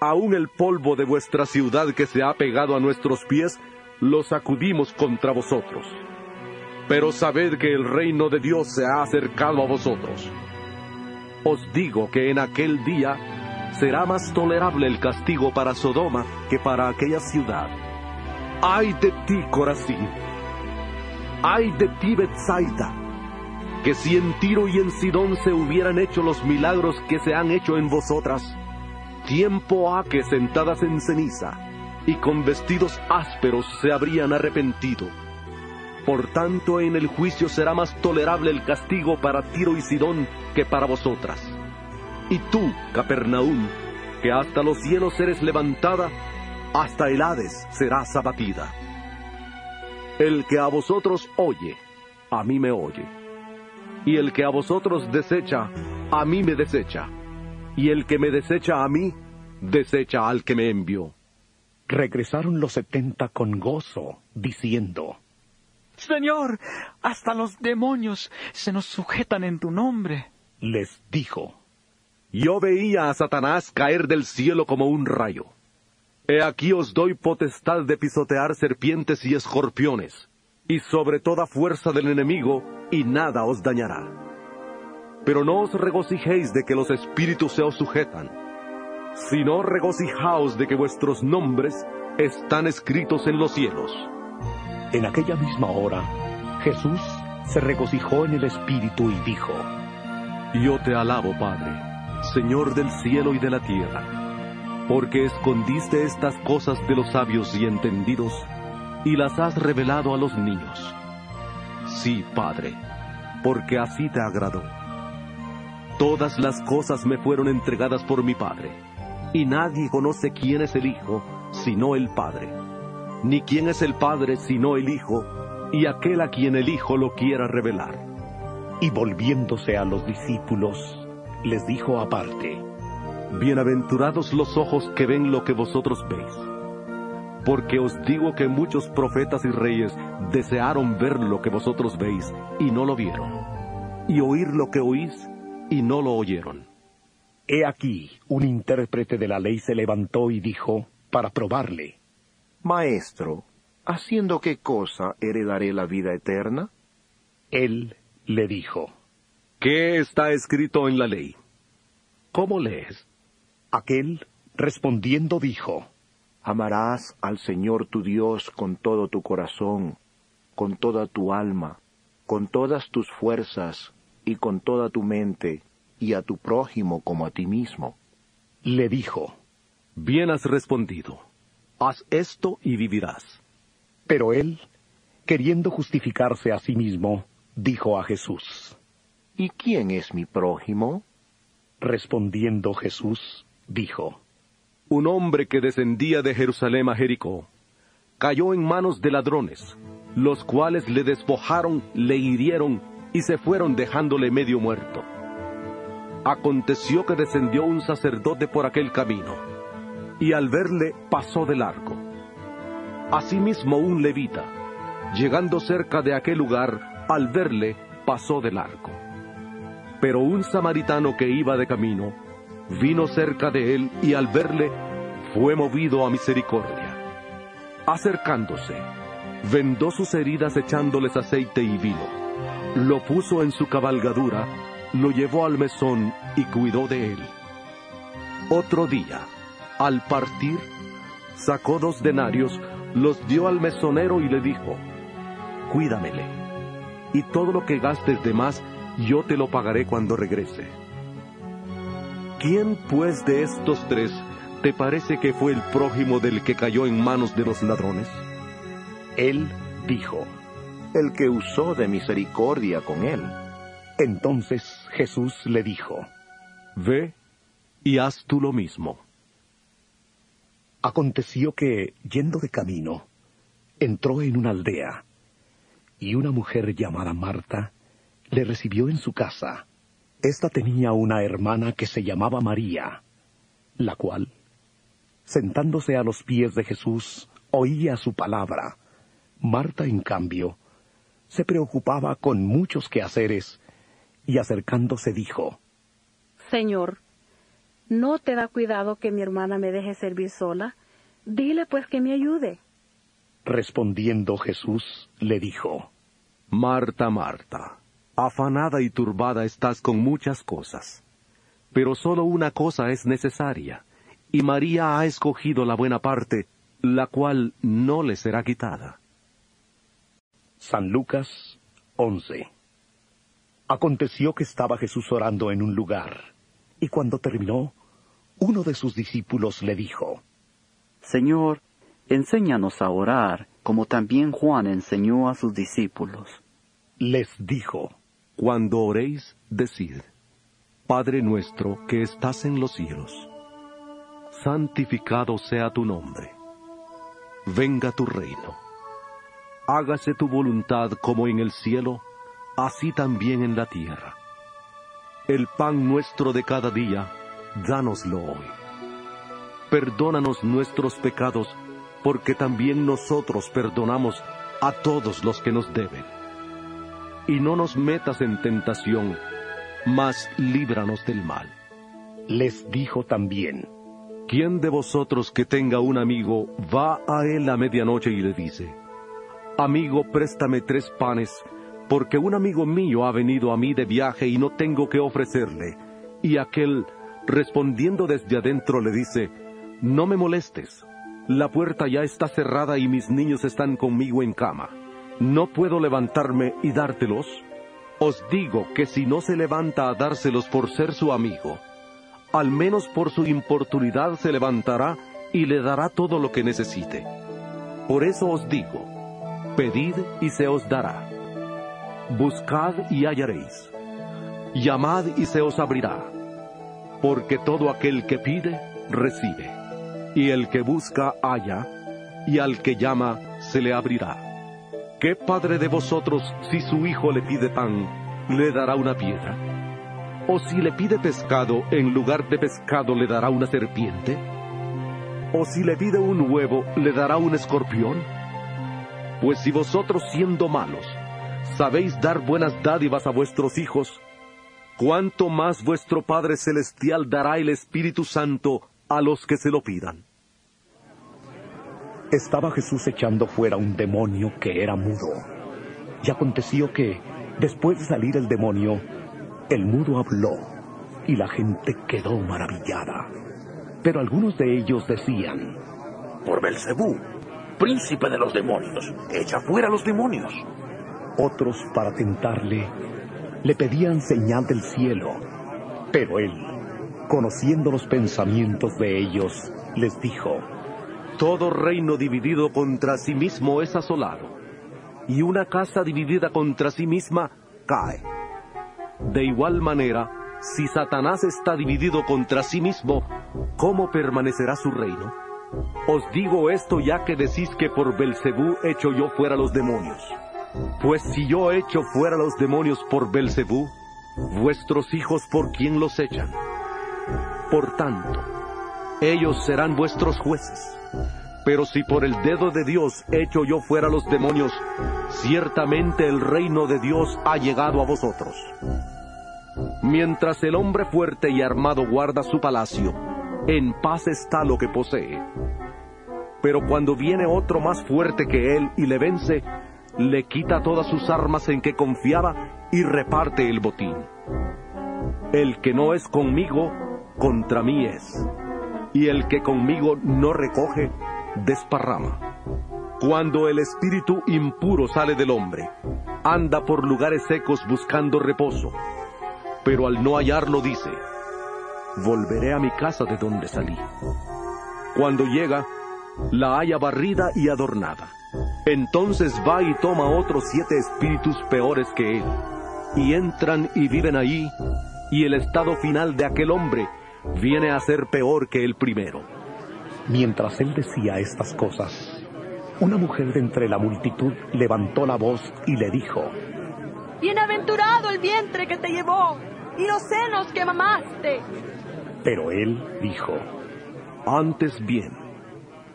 aún el polvo de vuestra ciudad que se ha pegado a nuestros pies, lo sacudimos contra vosotros. Pero sabed que el reino de Dios se ha acercado a vosotros. Os digo que en aquel día será más tolerable el castigo para Sodoma que para aquella ciudad. ¡Ay de ti, Corazín! ¡Ay de ti, Betsaida! Que si en Tiro y en Sidón se hubieran hecho los milagros que se han hecho en vosotras, tiempo ha que sentadas en ceniza y con vestidos ásperos se habrían arrepentido. Por tanto, en el juicio será más tolerable el castigo para Tiro y Sidón que para vosotras. Y tú, Capernaúm, que hasta los cielos eres levantada, hasta el Hades serás abatida. El que a vosotros oye, a mí me oye. Y el que a vosotros desecha, a mí me desecha. Y el que me desecha a mí, desecha al que me envió. Regresaron los setenta con gozo, diciendo: Señor, hasta los demonios se nos sujetan en tu nombre. Les dijo: Yo veía a Satanás caer del cielo como un rayo. He aquí os doy potestad de pisotear serpientes y escorpiones, y sobre toda fuerza del enemigo, y nada os dañará. Pero no os regocijéis de que los espíritus se os sujetan, sino regocijaos de que vuestros nombres están escritos en los cielos. En aquella misma hora, Jesús se regocijó en el espíritu y dijo: Yo te alabo, Padre, Señor del cielo y de la tierra, porque escondiste estas cosas de los sabios y entendidos, y las has revelado a los niños. Sí, Padre, porque así te agradó. Todas las cosas me fueron entregadas por mi Padre, y nadie conoce quién es el Hijo, sino el Padre, ni quién es el Padre, sino el Hijo, y aquel a quien el Hijo lo quiera revelar. Y volviéndose a los discípulos, les dijo aparte: Bienaventurados los ojos que ven lo que vosotros veis, porque os digo que muchos profetas y reyes desearon ver lo que vosotros veis, y no lo vieron, y oír lo que oís, y no lo oyeron. He aquí, un intérprete de la ley se levantó y dijo, para probarle: Maestro, ¿haciendo qué cosa heredaré la vida eterna? Él le dijo: ¿Qué está escrito en la ley? ¿Cómo lees? Aquel, respondiendo, dijo: Amarás al Señor tu Dios con todo tu corazón, con toda tu alma, con todas tus fuerzas y con toda tu mente, y a tu prójimo como a ti mismo. Le dijo: Bien has respondido. Haz esto y vivirás. Pero él, queriendo justificarse a sí mismo, dijo a Jesús: ¿Y quién es mi prójimo? Respondiendo Jesús, dijo: Un hombre que descendía de Jerusalén a Jericó, cayó en manos de ladrones, los cuales le despojaron, le hirieron, y se fueron dejándole medio muerto. Aconteció que descendió un sacerdote por aquel camino, y al verle pasó de largo. Asimismo un levita, llegando cerca de aquel lugar, al verle pasó de largo. Pero un samaritano que iba de camino, vino cerca de él, y al verle, fue movido a misericordia. Acercándose, vendó sus heridas echándoles aceite y vino, lo puso en su cabalgadura, lo llevó al mesón y cuidó de él. Otro día, al partir, sacó dos denarios, los dio al mesonero y le dijo: Cuídamele, y todo lo que gastes de más, yo te lo pagaré cuando regrese. ¿Quién, pues, de estos tres te parece que fue el prójimo del que cayó en manos de los ladrones? Él dijo: el que usó de misericordia con él. Entonces Jesús le dijo, «Ve y haz tú lo mismo». Aconteció que, yendo de camino, entró en una aldea, y una mujer llamada Marta le recibió en su casa. Esta tenía una hermana que se llamaba María, la cual, sentándose a los pies de Jesús, oía su palabra. Marta, en cambio, se preocupaba con muchos quehaceres, y acercándose dijo, «Señor, ¿no te da cuidado que mi hermana me deje servir sola? Dile pues que me ayude». Respondiendo Jesús, le dijo, «Marta, Marta, afanada y turbada estás con muchas cosas, pero solo una cosa es necesaria, y María ha escogido la buena parte, la cual no le será quitada». San Lucas once. Aconteció que estaba Jesús orando en un lugar, y cuando terminó, uno de sus discípulos le dijo, «Señor, enséñanos a orar, como también Juan enseñó a sus discípulos». Les dijo, «Cuando oréis, decid, Padre nuestro que estás en los cielos, santificado sea tu nombre, venga tu reino, hágase tu voluntad como en el cielo, así también en la tierra. El pan nuestro de cada día, dánoslo hoy. Perdónanos nuestros pecados, porque también nosotros perdonamos a todos los que nos deben. Y no nos metas en tentación, mas líbranos del mal». Les dijo también, «¿Quién de vosotros que tenga un amigo va a él a medianoche y le dice, Amigo, préstame tres panes, porque un amigo mío ha venido a mí de viaje y no tengo que ofrecerle». Y aquel, respondiendo desde adentro, le dice, «No me molestes. La puerta ya está cerrada y mis niños están conmigo en cama. ¿No puedo levantarme y dártelos? Os digo que si no se levanta a dárselos por ser su amigo, al menos por su importunidad se levantará y le dará todo lo que necesite. Por eso os digo, pedid y se os dará. Buscad y hallaréis. Llamad y se os abrirá. Porque todo aquel que pide, recibe. Y el que busca, halla, y al que llama, se le abrirá. ¿Qué padre de vosotros, si su hijo le pide pan, le dará una piedra? ¿O si le pide pescado, en lugar de pescado le dará una serpiente? ¿O si le pide un huevo, le dará un escorpión? Pues si vosotros, siendo malos, sabéis dar buenas dádivas a vuestros hijos, ¿cuánto más vuestro Padre Celestial dará el Espíritu Santo a los que se lo pidan?». Estaba Jesús echando fuera un demonio que era mudo. Y aconteció que, después de salir el demonio, el mudo habló, y la gente quedó maravillada. Pero algunos de ellos decían, «Por Belcebú, príncipe de los demonios, echa fuera a los demonios». Otros, para tentarle, le pedían señal del cielo, pero él, conociendo los pensamientos de ellos, les dijo, «Todo reino dividido contra sí mismo es asolado, y una casa dividida contra sí misma cae. De igual manera, si Satanás está dividido contra sí mismo, ¿cómo permanecerá su reino? Os digo esto ya que decís que por Belcebú echo yo fuera los demonios. Pues si yo echo fuera los demonios por Belcebú, vuestros hijos ¿por quién los echan? Por tanto, ellos serán vuestros jueces. Pero si por el dedo de Dios echo yo fuera los demonios, ciertamente el reino de Dios ha llegado a vosotros. Mientras el hombre fuerte y armado guarda su palacio, en paz está lo que posee. Pero cuando viene otro más fuerte que él y le vence, le quita todas sus armas en que confiaba y reparte el botín. El que no es conmigo, contra mí es, y el que conmigo no recoge, desparrama. Cuando el espíritu impuro sale del hombre, anda por lugares secos buscando reposo, pero al no hallarlo dice, volveré a mi casa de donde salí. Cuando llega, la halla barrida y adornada. Entonces va y toma otros siete espíritus peores que él, y entran y viven ahí, y el estado final de aquel hombre viene a ser peor que el primero. Mientras él decía estas cosas, una mujer de entre la multitud levantó la voz y le dijo: «Bienaventurado el vientre que te llevó, y los senos que mamaste». Pero él dijo: «Antes bien,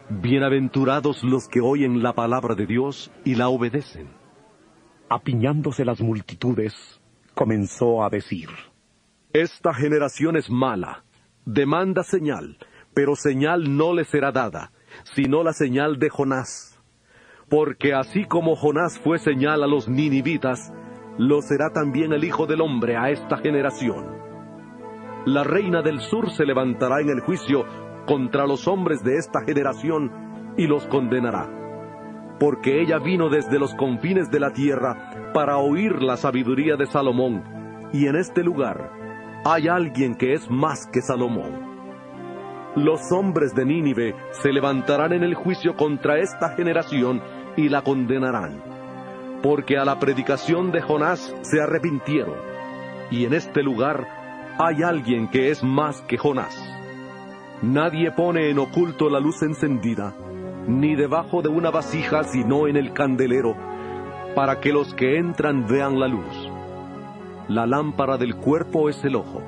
bienaventurados los que oyen la palabra de Dios y la obedecen». Apiñándose las multitudes, comenzó a decir: «Esta generación es mala, demanda señal, pero señal no le será dada, sino la señal de Jonás. Porque así como Jonás fue señal a los ninivitas, lo será también el Hijo del Hombre a esta generación. La reina del sur se levantará en el juicio contra los hombres de esta generación y los condenará, porque ella vino desde los confines de la tierra para oír la sabiduría de Salomón, y en este lugar hay alguien que es más que Salomón. Los hombres de Nínive se levantarán en el juicio contra esta generación y la condenarán, porque a la predicación de Jonás se arrepintieron, y en este lugar hay alguien que es más que Jonás. Nadie pone en oculto la luz encendida, ni debajo de una vasija, sino en el candelero, para que los que entran vean la luz. La lámpara del cuerpo es el ojo.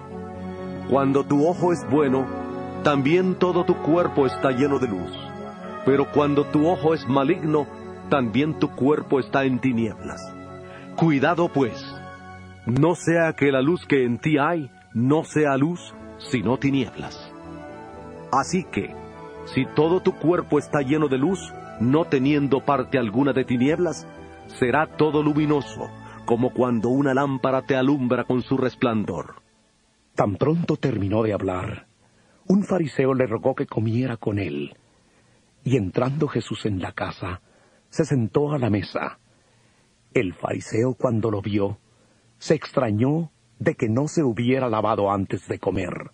Cuando tu ojo es bueno, también todo tu cuerpo está lleno de luz. Pero cuando tu ojo es maligno, también tu cuerpo está en tinieblas. Cuidado pues, no sea que la luz que en ti hay no sea luz, sino tinieblas. Así que, si todo tu cuerpo está lleno de luz, no teniendo parte alguna de tinieblas, será todo luminoso, como cuando una lámpara te alumbra con su resplandor». Tan pronto terminó de hablar, un fariseo le rogó que comiera con él. Y entrando Jesús en la casa, se sentó a la mesa. El fariseo, cuando lo vio, se extrañó de que no se hubiera lavado antes de comer.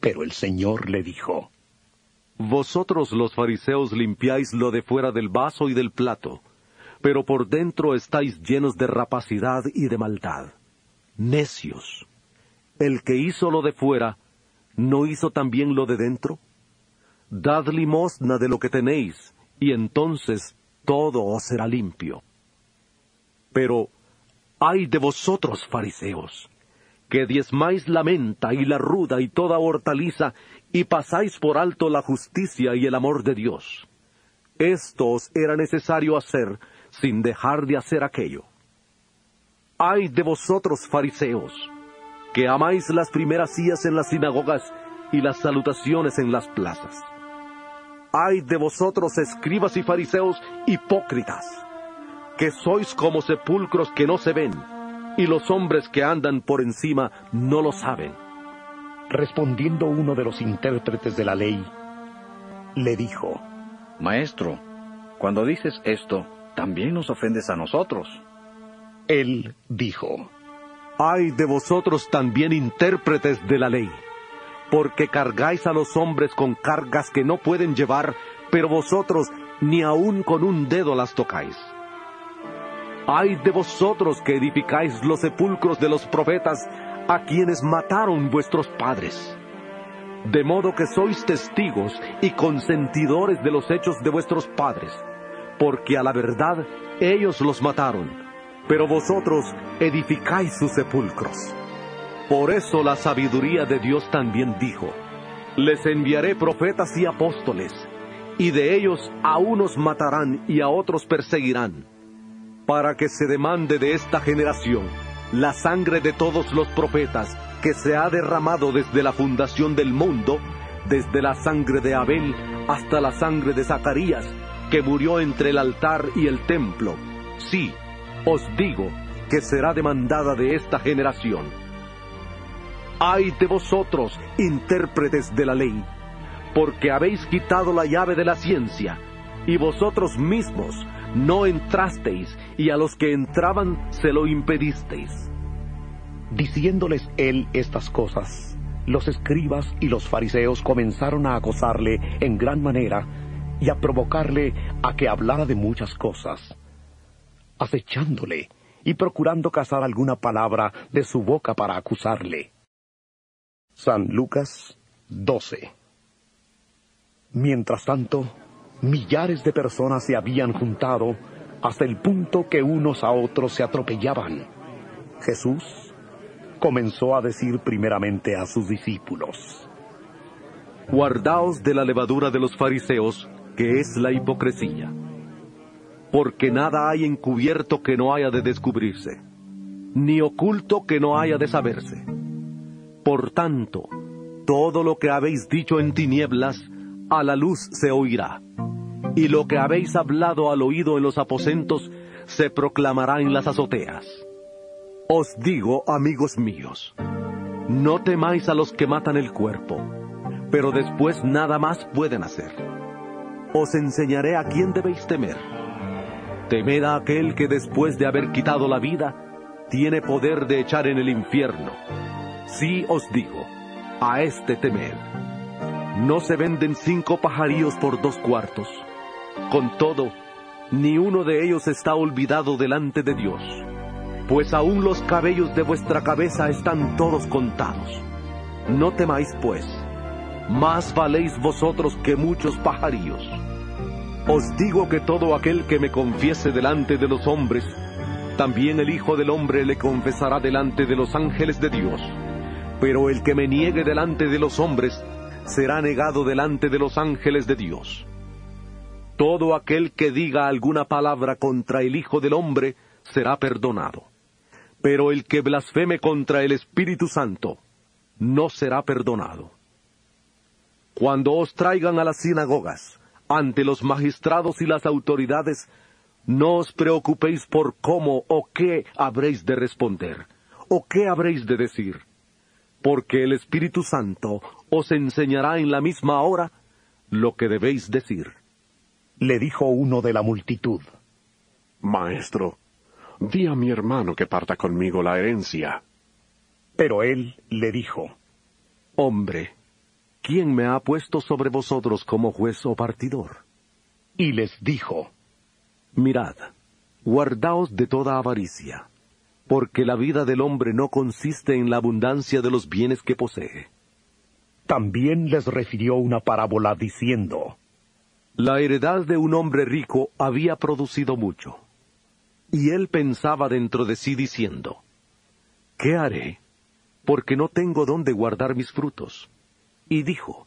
Pero el Señor le dijo: «Vosotros los fariseos limpiáis lo de fuera del vaso y del plato, pero por dentro estáis llenos de rapacidad y de maldad. Necios, el que hizo lo de fuera, ¿no hizo también lo de dentro? Dad limosna de lo que tenéis, y entonces todo os será limpio. Pero ay de vosotros, fariseos, que diezmáis la menta y la ruda y toda hortaliza, y pasáis por alto la justicia y el amor de Dios. Esto os era necesario hacer, sin dejar de hacer aquello. Ay de vosotros, fariseos, que amáis las primeras sillas en las sinagogas y las salutaciones en las plazas. Ay de vosotros, escribas y fariseos hipócritas, que sois como sepulcros que no se ven, y los hombres que andan por encima no lo saben». Respondiendo uno de los intérpretes de la ley, le dijo: «Maestro, cuando dices esto, también nos ofendes a nosotros». Él dijo: «Ay de vosotros también intérpretes de la ley, porque cargáis a los hombres con cargas que no pueden llevar, pero vosotros ni aun con un dedo las tocáis. Ay de vosotros que edificáis los sepulcros de los profetas, a quienes mataron vuestros padres. De modo que sois testigos y consentidores de los hechos de vuestros padres, porque a la verdad ellos los mataron, pero vosotros edificáis sus sepulcros. Por eso la sabiduría de Dios también dijo: les enviaré profetas y apóstoles, y de ellos a unos matarán y a otros perseguirán, para que se demande de esta generación la sangre de todos los profetas que se ha derramado desde la fundación del mundo, desde la sangre de Abel hasta la sangre de Zacarías, que murió entre el altar y el templo. Sí, os digo que será demandada de esta generación. Ay de vosotros, intérpretes de la ley, porque habéis quitado la llave de la ciencia, y vosotros mismos no entrasteis, y a los que entraban se lo impedisteis». Diciéndoles él estas cosas, los escribas y los fariseos comenzaron a acosarle en gran manera y a provocarle a que hablara de muchas cosas, acechándole y procurando cazar alguna palabra de su boca para acusarle. San Lucas doce. Mientras tanto, millares de personas se habían juntado hasta el punto que unos a otros se atropellaban. Jesús comenzó a decir primeramente a sus discípulos: guardaos de la levadura de los fariseos, que es la hipocresía. Porque nada hay encubierto que no haya de descubrirse, ni oculto que no haya de saberse. Por tanto, todo lo que habéis dicho en tinieblas, a la luz se oirá. Y lo que habéis hablado al oído en los aposentos, se proclamará en las azoteas. Os digo, amigos míos, no temáis a los que matan el cuerpo, pero después nada más pueden hacer. Os enseñaré a quién debéis temer. Temed a aquel que después de haber quitado la vida, tiene poder de echar en el infierno. Sí os digo, a este temed. No se venden cinco pajarillos por dos cuartos. Con todo, ni uno de ellos está olvidado delante de Dios, pues aún los cabellos de vuestra cabeza están todos contados. No temáis, pues. Más valéis vosotros que muchos pajarillos. Os digo que todo aquel que me confiese delante de los hombres, también el Hijo del Hombre le confesará delante de los ángeles de Dios. Pero el que me niegue delante de los hombres, será negado delante de los ángeles de Dios. Todo aquel que diga alguna palabra contra el Hijo del Hombre, será perdonado. Pero el que blasfeme contra el Espíritu Santo, no será perdonado. Cuando os traigan a las sinagogas, ante los magistrados y las autoridades, no os preocupéis por cómo o qué habréis de responder, o qué habréis de decir, porque el Espíritu Santo os enseñará en la misma hora lo que debéis decir. Le dijo uno de la multitud: Maestro, di a mi hermano que parta conmigo la herencia. Pero él le dijo: Hombre, ¿quién me ha puesto sobre vosotros como juez o partidor? Y les dijo: Mirad, guardaos de toda avaricia, porque la vida del hombre no consiste en la abundancia de los bienes que posee. También les refirió una parábola diciendo: La heredad de un hombre rico había producido mucho, y él pensaba dentro de sí diciendo: ¿Qué haré? Porque no tengo dónde guardar mis frutos. Y dijo: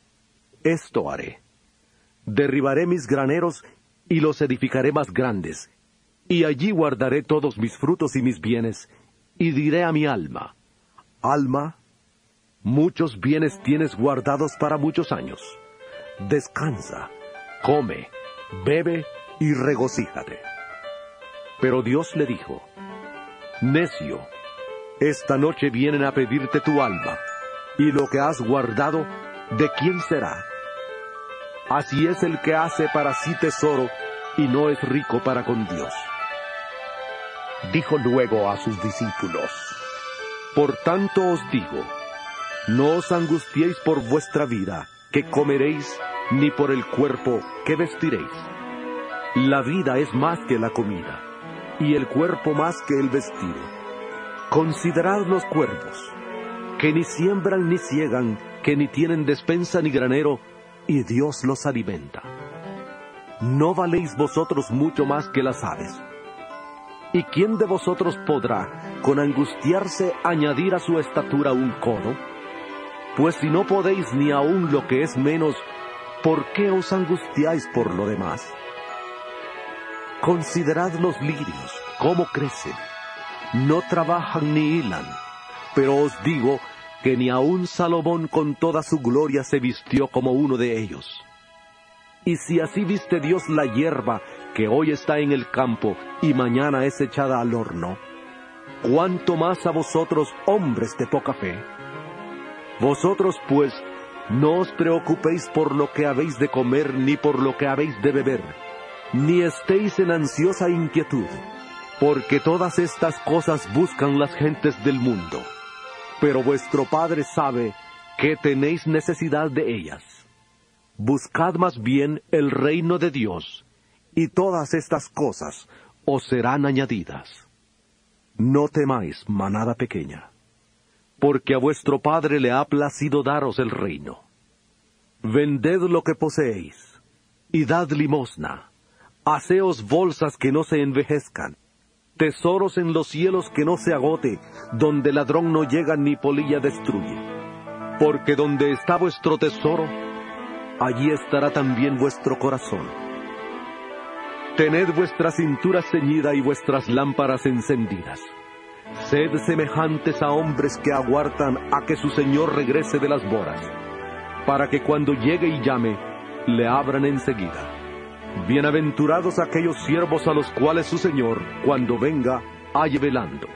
Esto haré. Derribaré mis graneros y los edificaré más grandes, y allí guardaré todos mis frutos y mis bienes, y diré a mi alma: Alma, muchos bienes tienes guardados para muchos años. Descansa, come, bebe y regocíjate. Pero Dios le dijo: Necio, esta noche vienen a pedirte tu alma, y lo que has guardado, ¿de quién será? Así es el que hace para sí tesoro, y no es rico para con Dios. Dijo luego a sus discípulos: Por tanto os digo, no os angustiéis por vuestra vida, que comeréis, ni por el cuerpo, que vestiréis. La vida es más que la comida, y el cuerpo más que el vestido. Considerad los cuervos, que ni siembran ni siegan, que ni tienen despensa ni granero, y Dios los alimenta. ¿No valéis vosotros mucho más que las aves? ¿Y quién de vosotros podrá, con angustiarse, añadir a su estatura un codo? Pues si no podéis ni aún lo que es menos, ¿por qué os angustiáis por lo demás? Considerad los lirios, cómo crecen. No trabajan ni hilan, pero os digo que ni aun Salomón con toda su gloria se vistió como uno de ellos. Y si así viste Dios la hierba, que hoy está en el campo y mañana es echada al horno, ¿cuánto más a vosotros, hombres de poca fe? Vosotros, pues, no os preocupéis por lo que habéis de comer, ni por lo que habéis de beber, ni estéis en ansiosa inquietud, porque todas estas cosas buscan las gentes del mundo. Pero vuestro Padre sabe que tenéis necesidad de ellas. buscad más bien el reino de Dios, y todas estas cosas os serán añadidas. No temáis, manada pequeña, porque a vuestro Padre le ha placido daros el reino. Vended lo que poseéis, y dad limosna. Haceos bolsas que no se envejezcan, tesoros en los cielos que no se agote, donde ladrón no llega ni polilla destruye. Porque donde está vuestro tesoro, allí estará también vuestro corazón. Tened vuestra cintura ceñida y vuestras lámparas encendidas. Sed semejantes a hombres que aguardan a que su Señor regrese de las bodas, para que cuando llegue y llame, le abran enseguida. Bienaventurados aquellos siervos a los cuales su Señor, cuando venga, halle velando.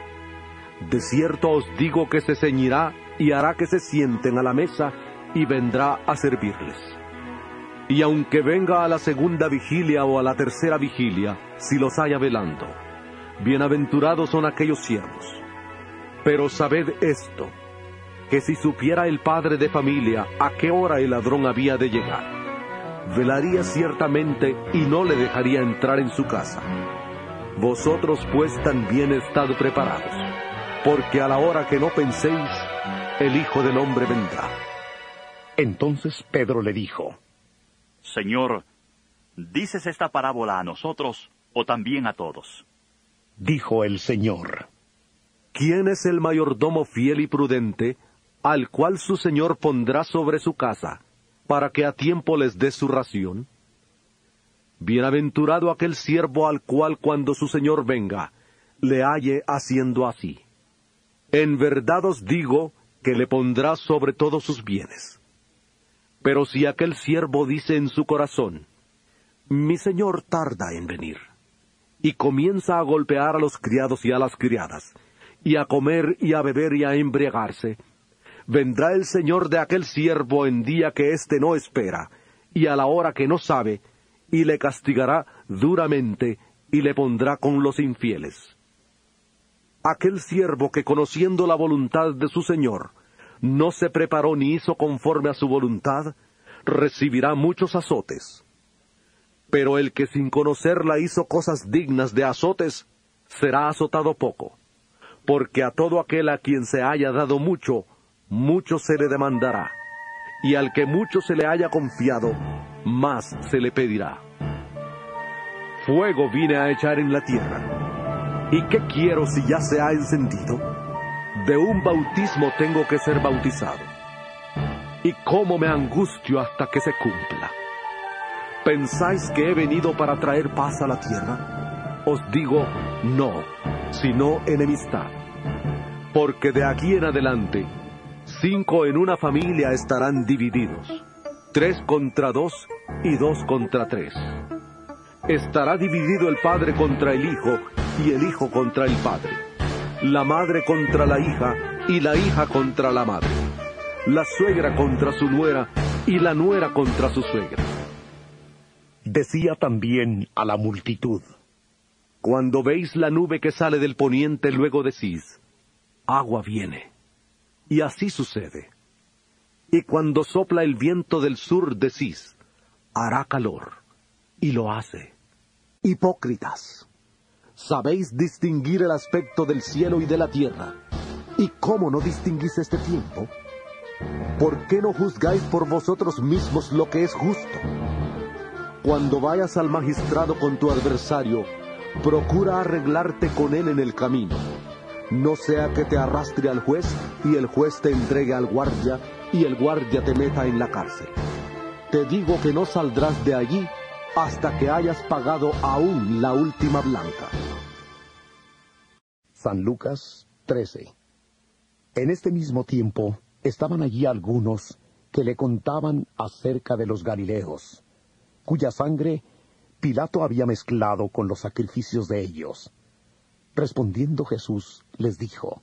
De cierto os digo que se ceñirá y hará que se sienten a la mesa y vendrá a servirles. Y aunque venga a la segunda vigilia o a la tercera vigilia, si los halla velando, bienaventurados son aquellos siervos. Pero sabed esto, que si supiera el padre de familia a qué hora el ladrón había de llegar, velaría ciertamente y no le dejaría entrar en su casa. Vosotros pues también estad preparados, porque a la hora que no penséis, el Hijo del Hombre vendrá. Entonces Pedro le dijo, Señor, ¿dices esta parábola a nosotros o también a todos? Dijo el Señor, ¿quién es el mayordomo fiel y prudente, al cual su Señor pondrá sobre su casa, para que a tiempo les dé su ración? Bienaventurado aquel siervo al cual cuando su Señor venga, le halle haciendo así. En verdad os digo que le pondrá sobre todos sus bienes. Pero si aquel siervo dice en su corazón, mi Señor tarda en venir, y comienza a golpear a los criados y a las criadas, y a comer y a beber y a embriagarse, vendrá el Señor de aquel siervo en día que éste no espera, y a la hora que no sabe, y le castigará duramente, y le pondrá con los infieles. Aquel siervo que conociendo la voluntad de su Señor, no se preparó ni hizo conforme a su voluntad, recibirá muchos azotes. Pero el que sin conocerla hizo cosas dignas de azotes, será azotado poco. Porque a todo aquel a quien se haya dado mucho, mucho se le demandará, y al que mucho se le haya confiado, más se le pedirá. Fuego vine a echar en la tierra, ¿y qué quiero si ya se ha encendido? De un bautismo tengo que ser bautizado, y cómo me angustio hasta que se cumpla. ¿Pensáis que he venido para traer paz a la tierra? Os digo, no, sino enemistad, porque de aquí en adelante, cinco en una familia estarán divididos, tres contra dos y dos contra tres. Estará dividido el padre contra el hijo y el hijo contra el padre, la madre contra la hija y la hija contra la madre, la suegra contra su nuera y la nuera contra su suegra. Decía también a la multitud, cuando veis la nube que sale del poniente, luego decís, agua viene. Y así sucede. Y cuando sopla el viento del sur, decís, hará calor, y lo hace. Hipócritas, sabéis distinguir el aspecto del cielo y de la tierra, ¿y cómo no distinguís este tiempo? ¿Por qué no juzgáis por vosotros mismos lo que es justo? Cuando vayas al magistrado con tu adversario, procura arreglarte con él en el camino. No sea que te arrastre al juez, y el juez te entregue al guardia, y el guardia te meta en la cárcel. Te digo que no saldrás de allí hasta que hayas pagado aún la última blanca. San Lucas trece. En este mismo tiempo estaban allí algunos que le contaban acerca de los galileos, cuya sangre Pilato había mezclado con los sacrificios de ellos. Respondiendo Jesús, les dijo,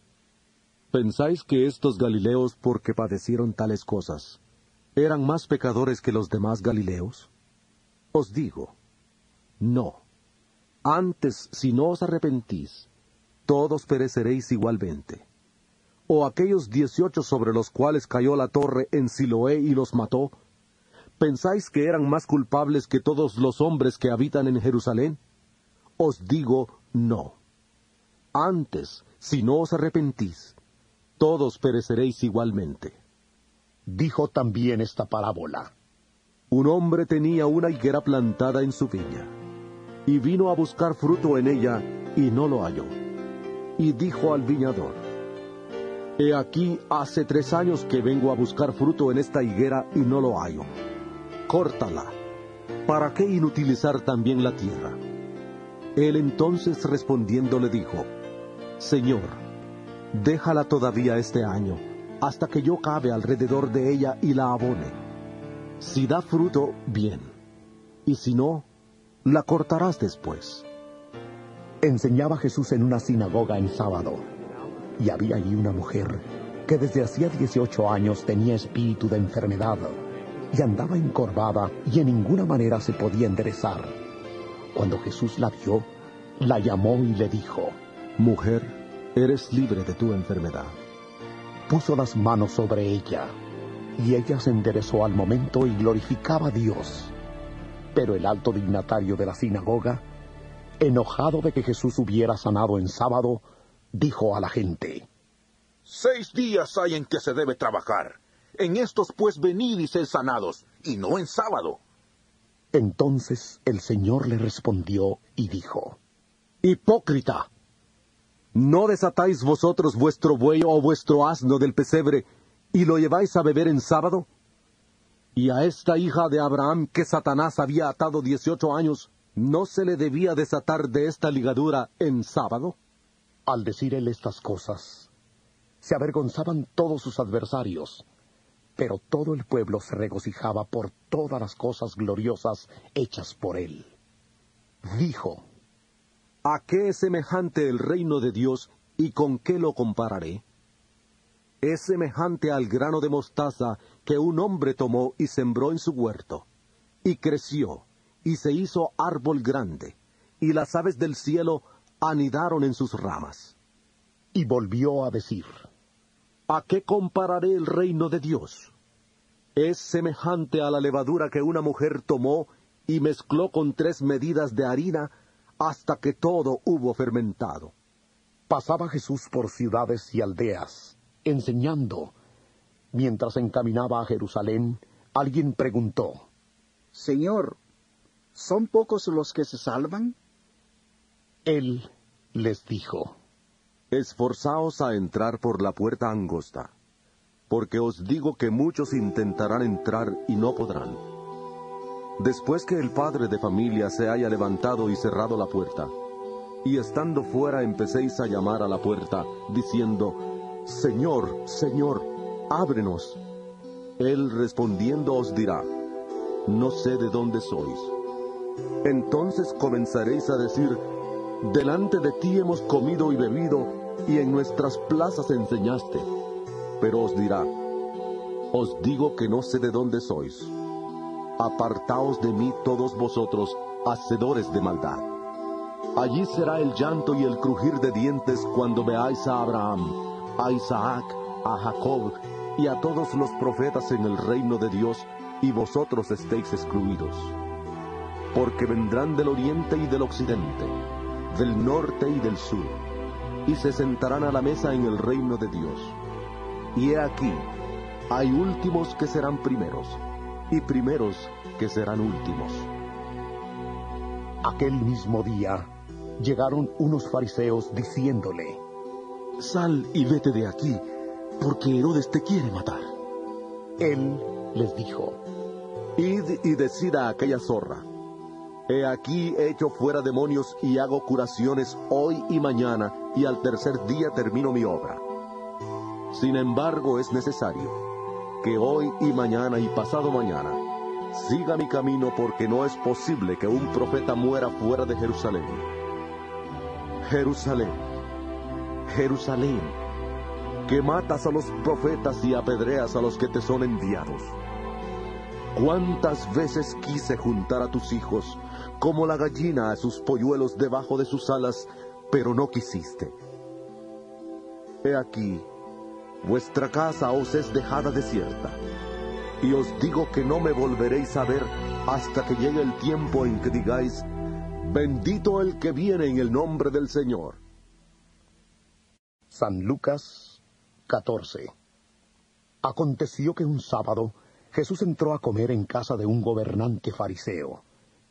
¿pensáis que estos galileos, porque padecieron tales cosas, eran más pecadores que los demás galileos? Os digo, no. Antes, si no os arrepentís, todos pereceréis igualmente. O aquellos dieciocho sobre los cuales cayó la torre en Siloé y los mató, ¿Pensáis que eran más culpables que todos los hombres que habitan en Jerusalén? Os digo, no. Antes, si no os arrepentís, todos pereceréis igualmente. Dijo también esta parábola. Un hombre tenía una higuera plantada en su viña, y vino a buscar fruto en ella, y no lo halló. Y dijo al viñador, «He aquí, hace tres años que vengo a buscar fruto en esta higuera, y no lo hallo. Córtala. ¿Para qué inutilizar también la tierra?» Él entonces respondiendo le dijo, «Señor, déjala todavía este año, hasta que yo cabe alrededor de ella y la abone. Si da fruto, bien, y si no, la cortarás después». Enseñaba Jesús en una sinagoga en sábado, y había allí una mujer que desde hacía dieciocho años tenía espíritu de enfermedad, y andaba encorvada, y en ninguna manera se podía enderezar. Cuando Jesús la vio, la llamó y le dijo, «Mujer, eres libre de tu enfermedad». Puso las manos sobre ella, y ella se enderezó al momento y glorificaba a Dios. Pero el alto dignatario de la sinagoga, enojado de que Jesús hubiera sanado en sábado, dijo a la gente, «Seis días hay en que se debe trabajar. En estos pues venid y sed sanados, y no en sábado». Entonces el Señor le respondió y dijo, «Hipócrita, ¿no desatáis vosotros vuestro buey o vuestro asno del pesebre, y lo lleváis a beber en sábado? Y a esta hija de Abraham que Satanás había atado dieciocho años, ¿no se le debía desatar de esta ligadura en sábado?» Al decir él estas cosas, se avergonzaban todos sus adversarios, pero todo el pueblo se regocijaba por todas las cosas gloriosas hechas por él. Dijo, «¿A qué es semejante el reino de Dios, y con qué lo compararé? Es semejante al grano de mostaza que un hombre tomó y sembró en su huerto, y creció, y se hizo árbol grande, y las aves del cielo anidaron en sus ramas». Y volvió a decir, «¿A qué compararé el reino de Dios? Es semejante a la levadura que una mujer tomó y mezcló con tres medidas de harina hasta que todo hubo fermentado». Pasaba Jesús por ciudades y aldeas, enseñando. Mientras encaminaba a Jerusalén, alguien preguntó, «Señor, ¿son pocos los que se salvan?» Él les dijo, «Esforzaos a entrar por la puerta angosta, porque os digo que muchos intentarán entrar y no podrán. Después que el padre de familia se haya levantado y cerrado la puerta, y estando fuera empecéis a llamar a la puerta, diciendo, «Señor, Señor, ábrenos». Él respondiendo os dirá, «No sé de dónde sois». Entonces comenzaréis a decir, «Delante de ti hemos comido y bebido, y en nuestras plazas enseñaste». Pero os dirá, «Os digo que no sé de dónde sois. Apartaos de mí todos vosotros, hacedores de maldad». Allí será el llanto y el crujir de dientes cuando veáis a Abraham, a Isaac, a Jacob y a todos los profetas en el reino de Dios, y vosotros estéis excluidos. Porque vendrán del oriente y del occidente, del norte y del sur, y se sentarán a la mesa en el reino de Dios. Y he aquí, hay últimos que serán primeros, y primeros que serán últimos». Aquel mismo día, llegaron unos fariseos diciéndole, «Sal y vete de aquí, porque Herodes te quiere matar». Él les dijo, «Id y decid a aquella zorra, he aquí echo fuera demonios y hago curaciones hoy y mañana, y al tercer día termino mi obra. Sin embargo, es necesario que hoy y mañana y pasado mañana siga mi camino, porque no es posible que un profeta muera fuera de Jerusalén. Jerusalén, Jerusalén, que matas a los profetas y apedreas a los que te son enviados. ¿Cuántas veces quise juntar a tus hijos, como la gallina a sus polluelos debajo de sus alas, pero no quisiste? He aquí, vuestra casa os es dejada desierta. Y os digo que no me volveréis a ver hasta que llegue el tiempo en que digáis, bendito el que viene en el nombre del Señor. San Lucas catorce. Aconteció que un sábado Jesús entró a comer en casa de un gobernante fariseo,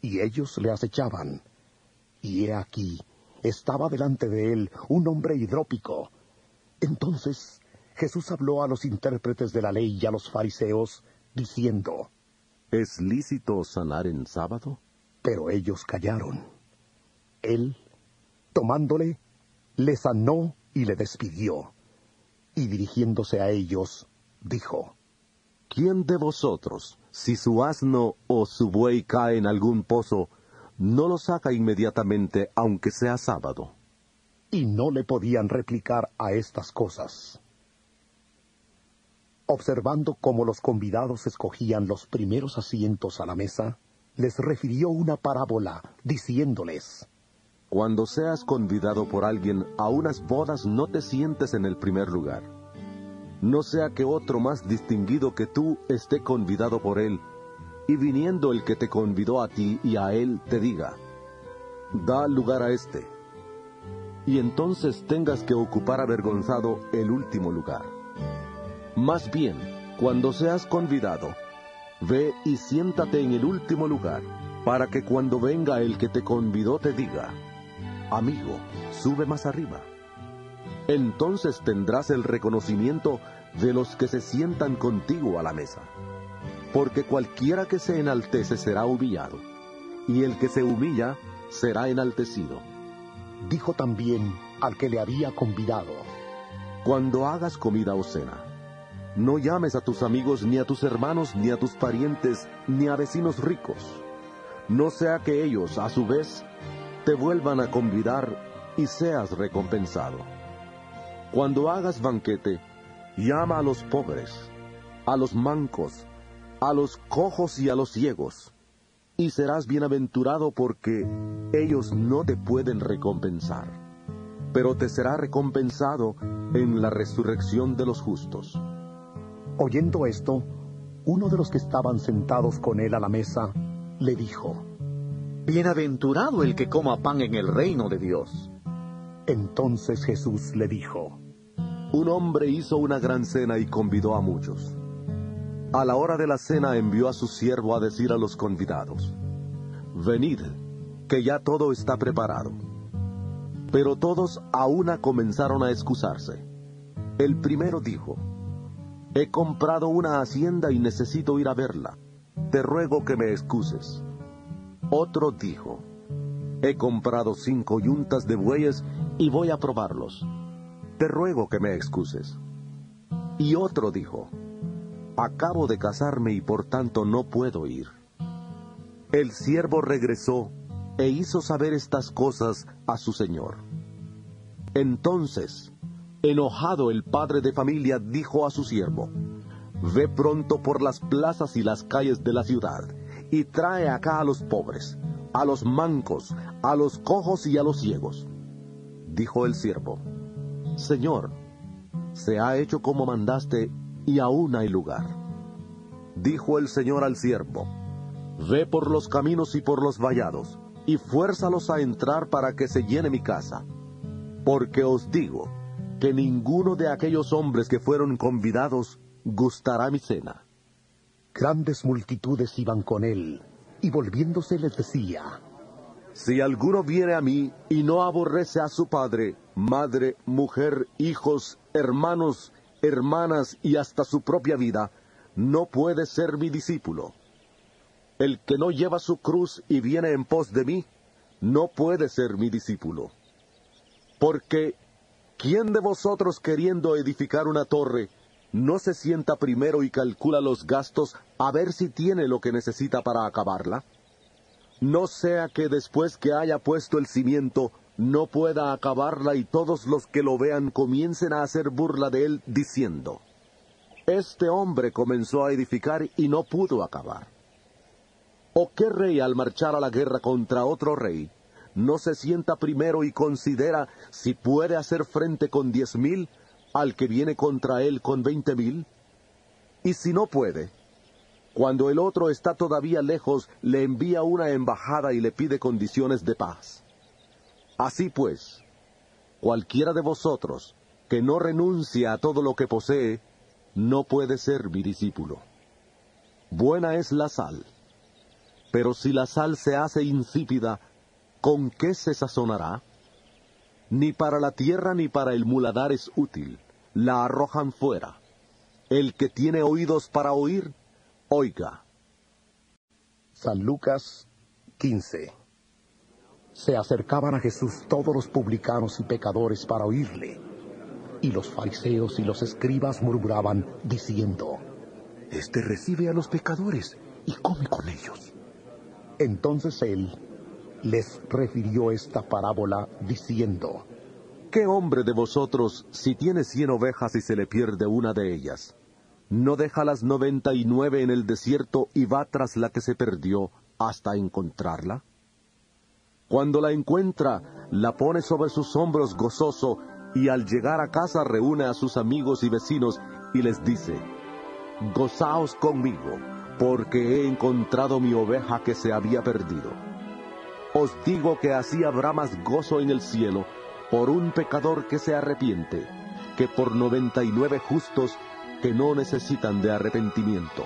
y ellos le acechaban. Y he aquí, estaba delante de él un hombre hidrópico. Entonces Jesús habló a los intérpretes de la ley y a los fariseos, diciendo, ¿es lícito sanar en sábado? Pero ellos callaron. Él, tomándole, le sanó y le despidió. Y dirigiéndose a ellos, dijo, ¿quién de vosotros, si su asno o su buey cae en algún pozo, no lo saca inmediatamente, aunque sea sábado? Y no le podían replicar a estas cosas. Observando cómo los convidados escogían los primeros asientos a la mesa, les refirió una parábola, diciéndoles, cuando seas convidado por alguien a unas bodas, no te sientes en el primer lugar. No sea que otro más distinguido que tú esté convidado por él, y viniendo el que te convidó a ti y a él te diga, da lugar a este, y entonces tengas que ocupar avergonzado el último lugar. Más bien, cuando seas convidado, ve y siéntate en el último lugar, para que cuando venga el que te convidó te diga, amigo, sube más arriba. Entonces tendrás el reconocimiento de los que se sientan contigo a la mesa. Porque cualquiera que se enaltece será humillado, y el que se humilla será enaltecido. Dijo también al que le había convidado, cuando hagas comida o cena, no llames a tus amigos, ni a tus hermanos, ni a tus parientes, ni a vecinos ricos, no sea que ellos, a su vez, te vuelvan a convidar y seas recompensado. Cuando hagas banquete, llama a los pobres, a los mancos, a los cojos y a los ciegos, y serás bienaventurado porque ellos no te pueden recompensar, pero te será recompensado en la resurrección de los justos. Oyendo esto, uno de los que estaban sentados con él a la mesa le dijo, bienaventurado el que coma pan en el reino de Dios. Entonces Jesús le dijo, un hombre hizo una gran cena y convidó a muchos. A la hora de la cena envió a su siervo a decir a los convidados, venid, que ya todo está preparado. Pero todos a una comenzaron a excusarse. El primero dijo, he comprado una hacienda y necesito ir a verla, te ruego que me excuses. Otro dijo, he comprado cinco yuntas de bueyes y voy a probarlos, te ruego que me excuses. Y otro dijo, acabo de casarme y por tanto no puedo ir. El siervo regresó e hizo saber estas cosas a su señor. Entonces, enojado el padre de familia dijo a su siervo, ve pronto por las plazas y las calles de la ciudad, y trae acá a los pobres, a los mancos, a los cojos y a los ciegos. Dijo el siervo, señor, se ha hecho como mandaste, y aún hay lugar. Dijo el señor al siervo, ve por los caminos y por los vallados, y fuérzalos a entrar para que se llene mi casa. Porque os digo que ninguno de aquellos hombres que fueron convidados gustará mi cena. Grandes multitudes iban con él, y volviéndose les decía, si alguno viene a mí y no aborrece a su padre, madre, mujer, hijos, hermanos, hermanas y hasta su propia vida, no puede ser mi discípulo. El que no lleva su cruz y viene en pos de mí, no puede ser mi discípulo. Porque, ¿quién de vosotros queriendo edificar una torre, no se sienta primero y calcula los gastos a ver si tiene lo que necesita para acabarla? No sea que después que haya puesto el cimiento, no pueda acabarla y todos los que lo vean comiencen a hacer burla de él, diciendo, este hombre comenzó a edificar y no pudo acabar. ¿O qué rey al marchar a la guerra contra otro rey, no se sienta primero y considera si puede hacer frente con diez mil, al que viene contra él con veinte mil? Y si no puede, Cuando el otro está todavía lejos, le envía una embajada y le pide condiciones de paz. Así pues, cualquiera de vosotros que no renuncia a todo lo que posee, no puede ser mi discípulo. Buena es la sal, pero si la sal se hace insípida, ¿con qué se sazonará? Ni para la tierra ni para el muladar es útil, la arrojan fuera. El que tiene oídos para oír, oiga. San Lucas quince. Se acercaban a Jesús todos los publicanos y pecadores para oírle, y los fariseos y los escribas murmuraban, diciendo, «Este recibe a los pecadores y come con ellos». Entonces él les refirió esta parábola, diciendo, «¿Qué hombre de vosotros, si tiene cien ovejas y se le pierde una de ellas, no deja las noventa y nueve en el desierto y va tras la que se perdió hasta encontrarla? Cuando la encuentra, la pone sobre sus hombros gozoso, y al llegar a casa reúne a sus amigos y vecinos y les dice, «Gozaos conmigo, porque he encontrado mi oveja que se había perdido». Os digo que así habrá más gozo en el cielo por un pecador que se arrepiente, que por noventa y nueve justos que no necesitan de arrepentimiento.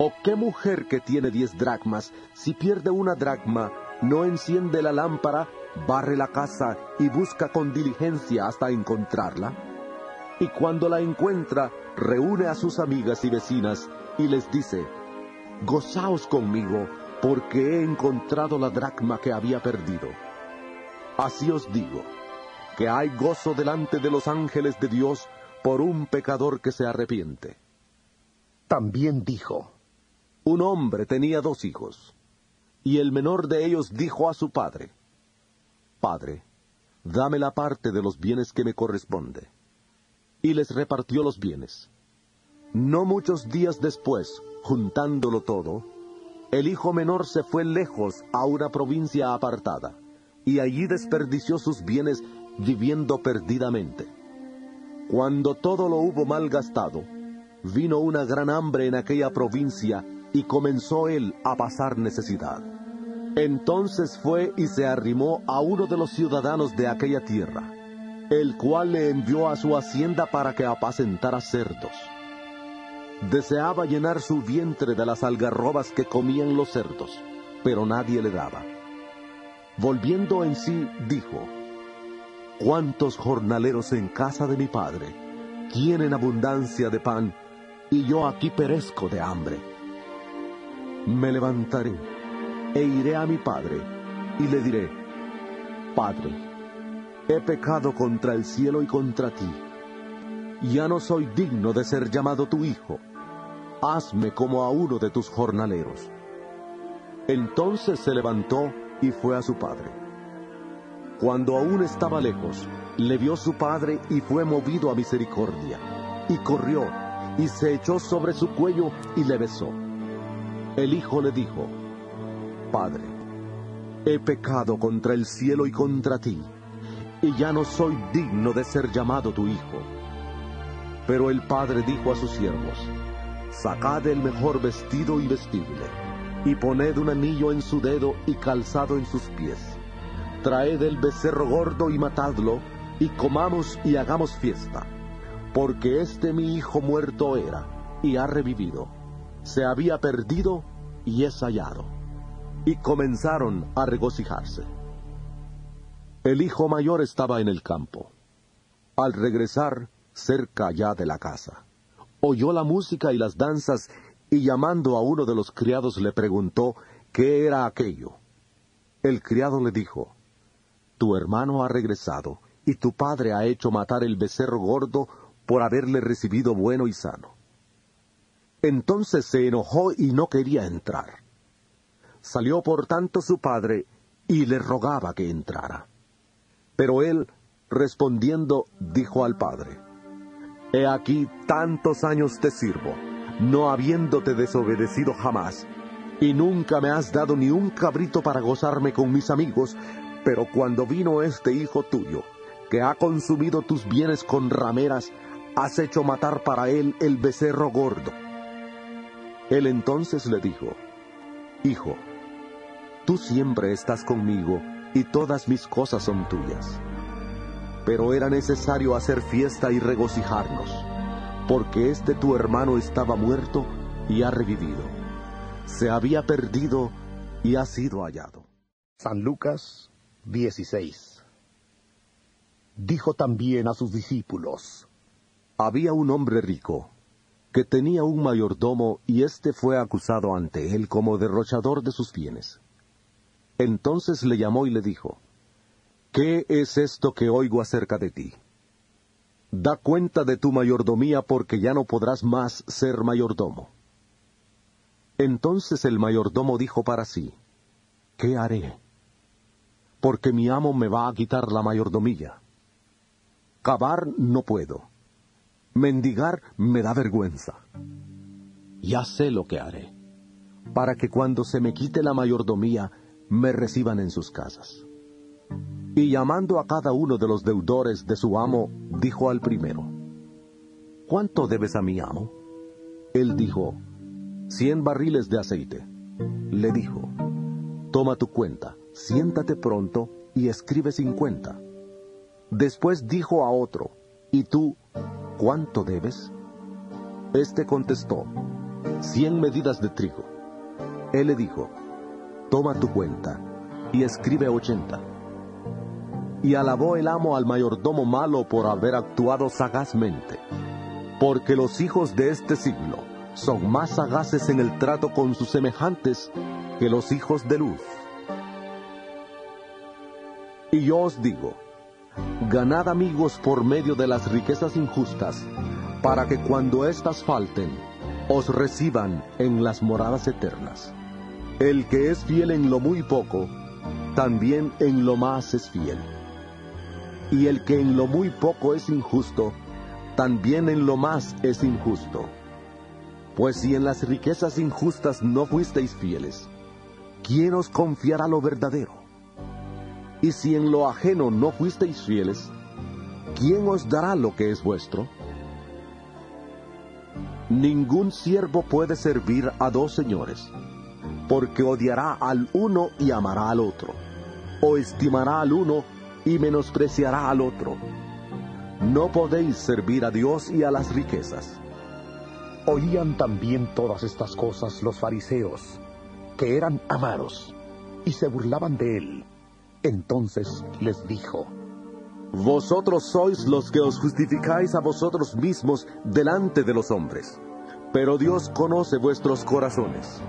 ¿O qué mujer que tiene diez dracmas, si pierde una dracma, no enciende la lámpara, barre la casa y busca con diligencia hasta encontrarla? Y cuando la encuentra, reúne a sus amigas y vecinas y les dice, «Gozaos conmigo, porque he encontrado la dracma que había perdido». Así os digo, que hay gozo delante de los ángeles de Dios por un pecador que se arrepiente». También dijo, «Un hombre tenía dos hijos, y el menor de ellos dijo a su padre, «Padre, dame la parte de los bienes que me corresponde». Y les repartió los bienes. No muchos días después, juntándolo todo, el hijo menor se fue lejos a una provincia apartada, y allí desperdició sus bienes viviendo perdidamente. Cuando todo lo hubo mal gastado, vino una gran hambre en aquella provincia, y comenzó él a pasar necesidad. Entonces fue y se arrimó a uno de los ciudadanos de aquella tierra, el cual le envió a su hacienda para que apacentara cerdos. Deseaba llenar su vientre de las algarrobas que comían los cerdos, pero nadie le daba. Volviendo en sí, dijo, «¿Cuántos jornaleros en casa de mi padre tienen abundancia de pan, y yo aquí perezco de hambre? Me levantaré e iré a mi padre, y le diré, «Padre, he pecado contra el cielo y contra ti. Ya no soy digno de ser llamado tu hijo. Hazme como a uno de tus jornaleros». Entonces se levantó y fue a su padre. Cuando aún estaba lejos, le vio su padre y fue movido a misericordia, y corrió, y se echó sobre su cuello y le besó. El hijo le dijo, «Padre, he pecado contra el cielo y contra ti, y ya no soy digno de ser llamado tu hijo». Pero el padre dijo a sus siervos, «Sacad el mejor vestido y vestidle, y poned un anillo en su dedo y calzado en sus pies. Traed el becerro gordo y matadlo, y comamos y hagamos fiesta, porque este mi hijo muerto era, y ha revivido. Se había perdido, y es hallado». Y comenzaron a regocijarse. El hijo mayor estaba en el campo. Al regresar, cerca ya de la casa, oyó la música y las danzas, y llamando a uno de los criados le preguntó qué era aquello. El criado le dijo, «Tu hermano ha regresado, y tu padre ha hecho matar el becerro gordo por haberle recibido bueno y sano». Entonces se enojó y no quería entrar. Salió por tanto su padre, y le rogaba que entrara. Pero él, respondiendo, dijo al padre, «He aquí tantos años te sirvo, no habiéndote desobedecido jamás, y nunca me has dado ni un cabrito para gozarme con mis amigos, pero cuando vino este hijo tuyo, que ha consumido tus bienes con rameras, has hecho matar para él el becerro gordo». Él entonces le dijo, Hijo, tú siempre estás conmigo, y todas mis cosas son tuyas. Pero era necesario hacer fiesta y regocijarnos, porque este tu hermano estaba muerto y ha revivido. Se había perdido y ha sido hallado. San Lucas dieciséis. Dijo también a sus discípulos, Había un hombre rico, que tenía un mayordomo, y éste fue acusado ante él como derrochador de sus bienes. Entonces le llamó y le dijo, ¿Qué es esto que oigo acerca de ti? Da cuenta de tu mayordomía, porque ya no podrás más ser mayordomo. Entonces el mayordomo dijo para sí, ¿Qué haré? Porque mi amo me va a quitar la mayordomía. Cavar no puedo. Mendigar me da vergüenza. Ya sé lo que haré, para que cuando se me quite la mayordomía, me reciban en sus casas. Y llamando a cada uno de los deudores de su amo, dijo al primero, ¿Cuánto debes a mi amo? Él dijo, Cien barriles de aceite. Le dijo, Toma tu cuenta, siéntate pronto y escribe cincuenta. Después dijo a otro, ¿Y tú, cuánto debes? Este contestó, Cien medidas de trigo. Él le dijo, Toma tu cuenta y escribe ochenta. Y alabó el amo al mayordomo malo por haber actuado sagazmente, porque los hijos de este siglo son más sagaces en el trato con sus semejantes que los hijos de luz. Y yo os digo, ganad amigos por medio de las riquezas injustas, para que cuando éstas falten, os reciban en las moradas eternas. El que es fiel en lo muy poco, también en lo más es fiel. Y el que en lo muy poco es injusto, también en lo más es injusto. Pues si en las riquezas injustas no fuisteis fieles, ¿quién os confiará lo verdadero? Y si en lo ajeno no fuisteis fieles, ¿quién os dará lo que es vuestro? Ningún siervo puede servir a dos señores, porque odiará al uno y amará al otro, o estimará al uno y menospreciará al otro. No podéis servir a Dios y a las riquezas. Oían también todas estas cosas los fariseos, que eran avaros, y se burlaban de él. Entonces les dijo, Vosotros sois los que os justificáis a vosotros mismos delante de los hombres, pero Dios conoce vuestros corazones,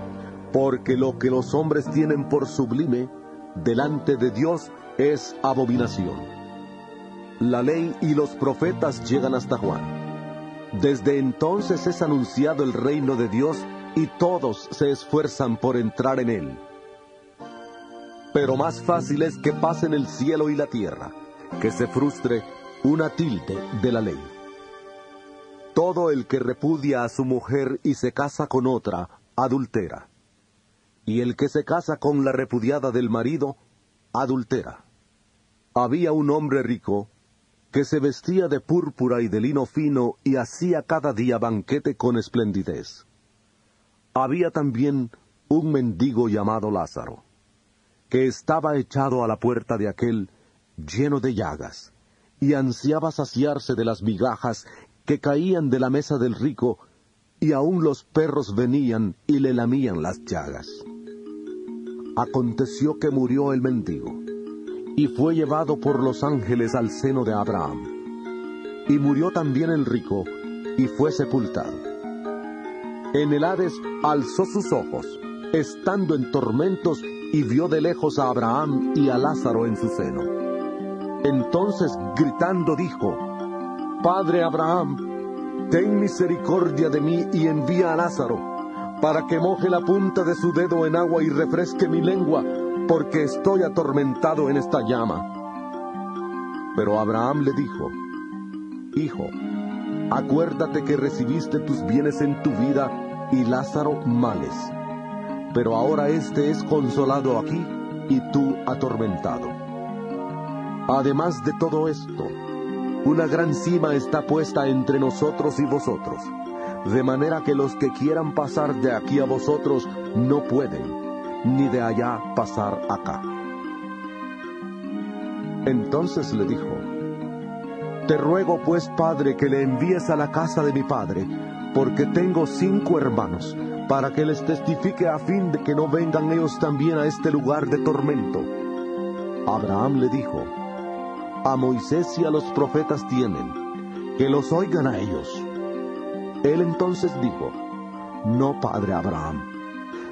porque lo que los hombres tienen por sublime delante de Dios es abominación. La ley y los profetas llegan hasta Juan. Desde entonces es anunciado el reino de Dios y todos se esfuerzan por entrar en él. Pero más fácil es que pasen el cielo y la tierra, que se frustre una tilde de la ley. Todo el que repudia a su mujer y se casa con otra, adultera. Y el que se casa con la repudiada del marido, adultera. Había un hombre rico, que se vestía de púrpura y de lino fino, y hacía cada día banquete con esplendidez. Había también un mendigo llamado Lázaro, que estaba echado a la puerta de aquel, lleno de llagas, y ansiaba saciarse de las migajas que caían de la mesa del rico, y aún los perros venían y le lamían las llagas. Aconteció que murió el mendigo, y fue llevado por los ángeles al seno de Abraham. Y murió también el rico, y fue sepultado. En el Hades alzó sus ojos, estando en tormentos, y vio de lejos a Abraham y a Lázaro en su seno. Entonces, gritando, dijo, Padre Abraham, ten misericordia de mí y envía a Lázaro, para que moje la punta de su dedo en agua y refresque mi lengua, porque estoy atormentado en esta llama. Pero Abraham le dijo, Hijo, acuérdate que recibiste tus bienes en tu vida y Lázaro males, pero ahora éste es consolado aquí y tú atormentado. Además de todo esto, una gran sima está puesta entre nosotros y vosotros, de manera que los que quieran pasar de aquí a vosotros no pueden, ni de allá pasar acá. Entonces le dijo, Te ruego pues, Padre, que le envíes a la casa de mi padre, porque tengo cinco hermanos, para que les testifique a fin de que no vengan ellos también a este lugar de tormento. Abraham le dijo, A Moisés y a los profetas tienen, que los oigan a ellos. Él entonces dijo, No, padre Abraham,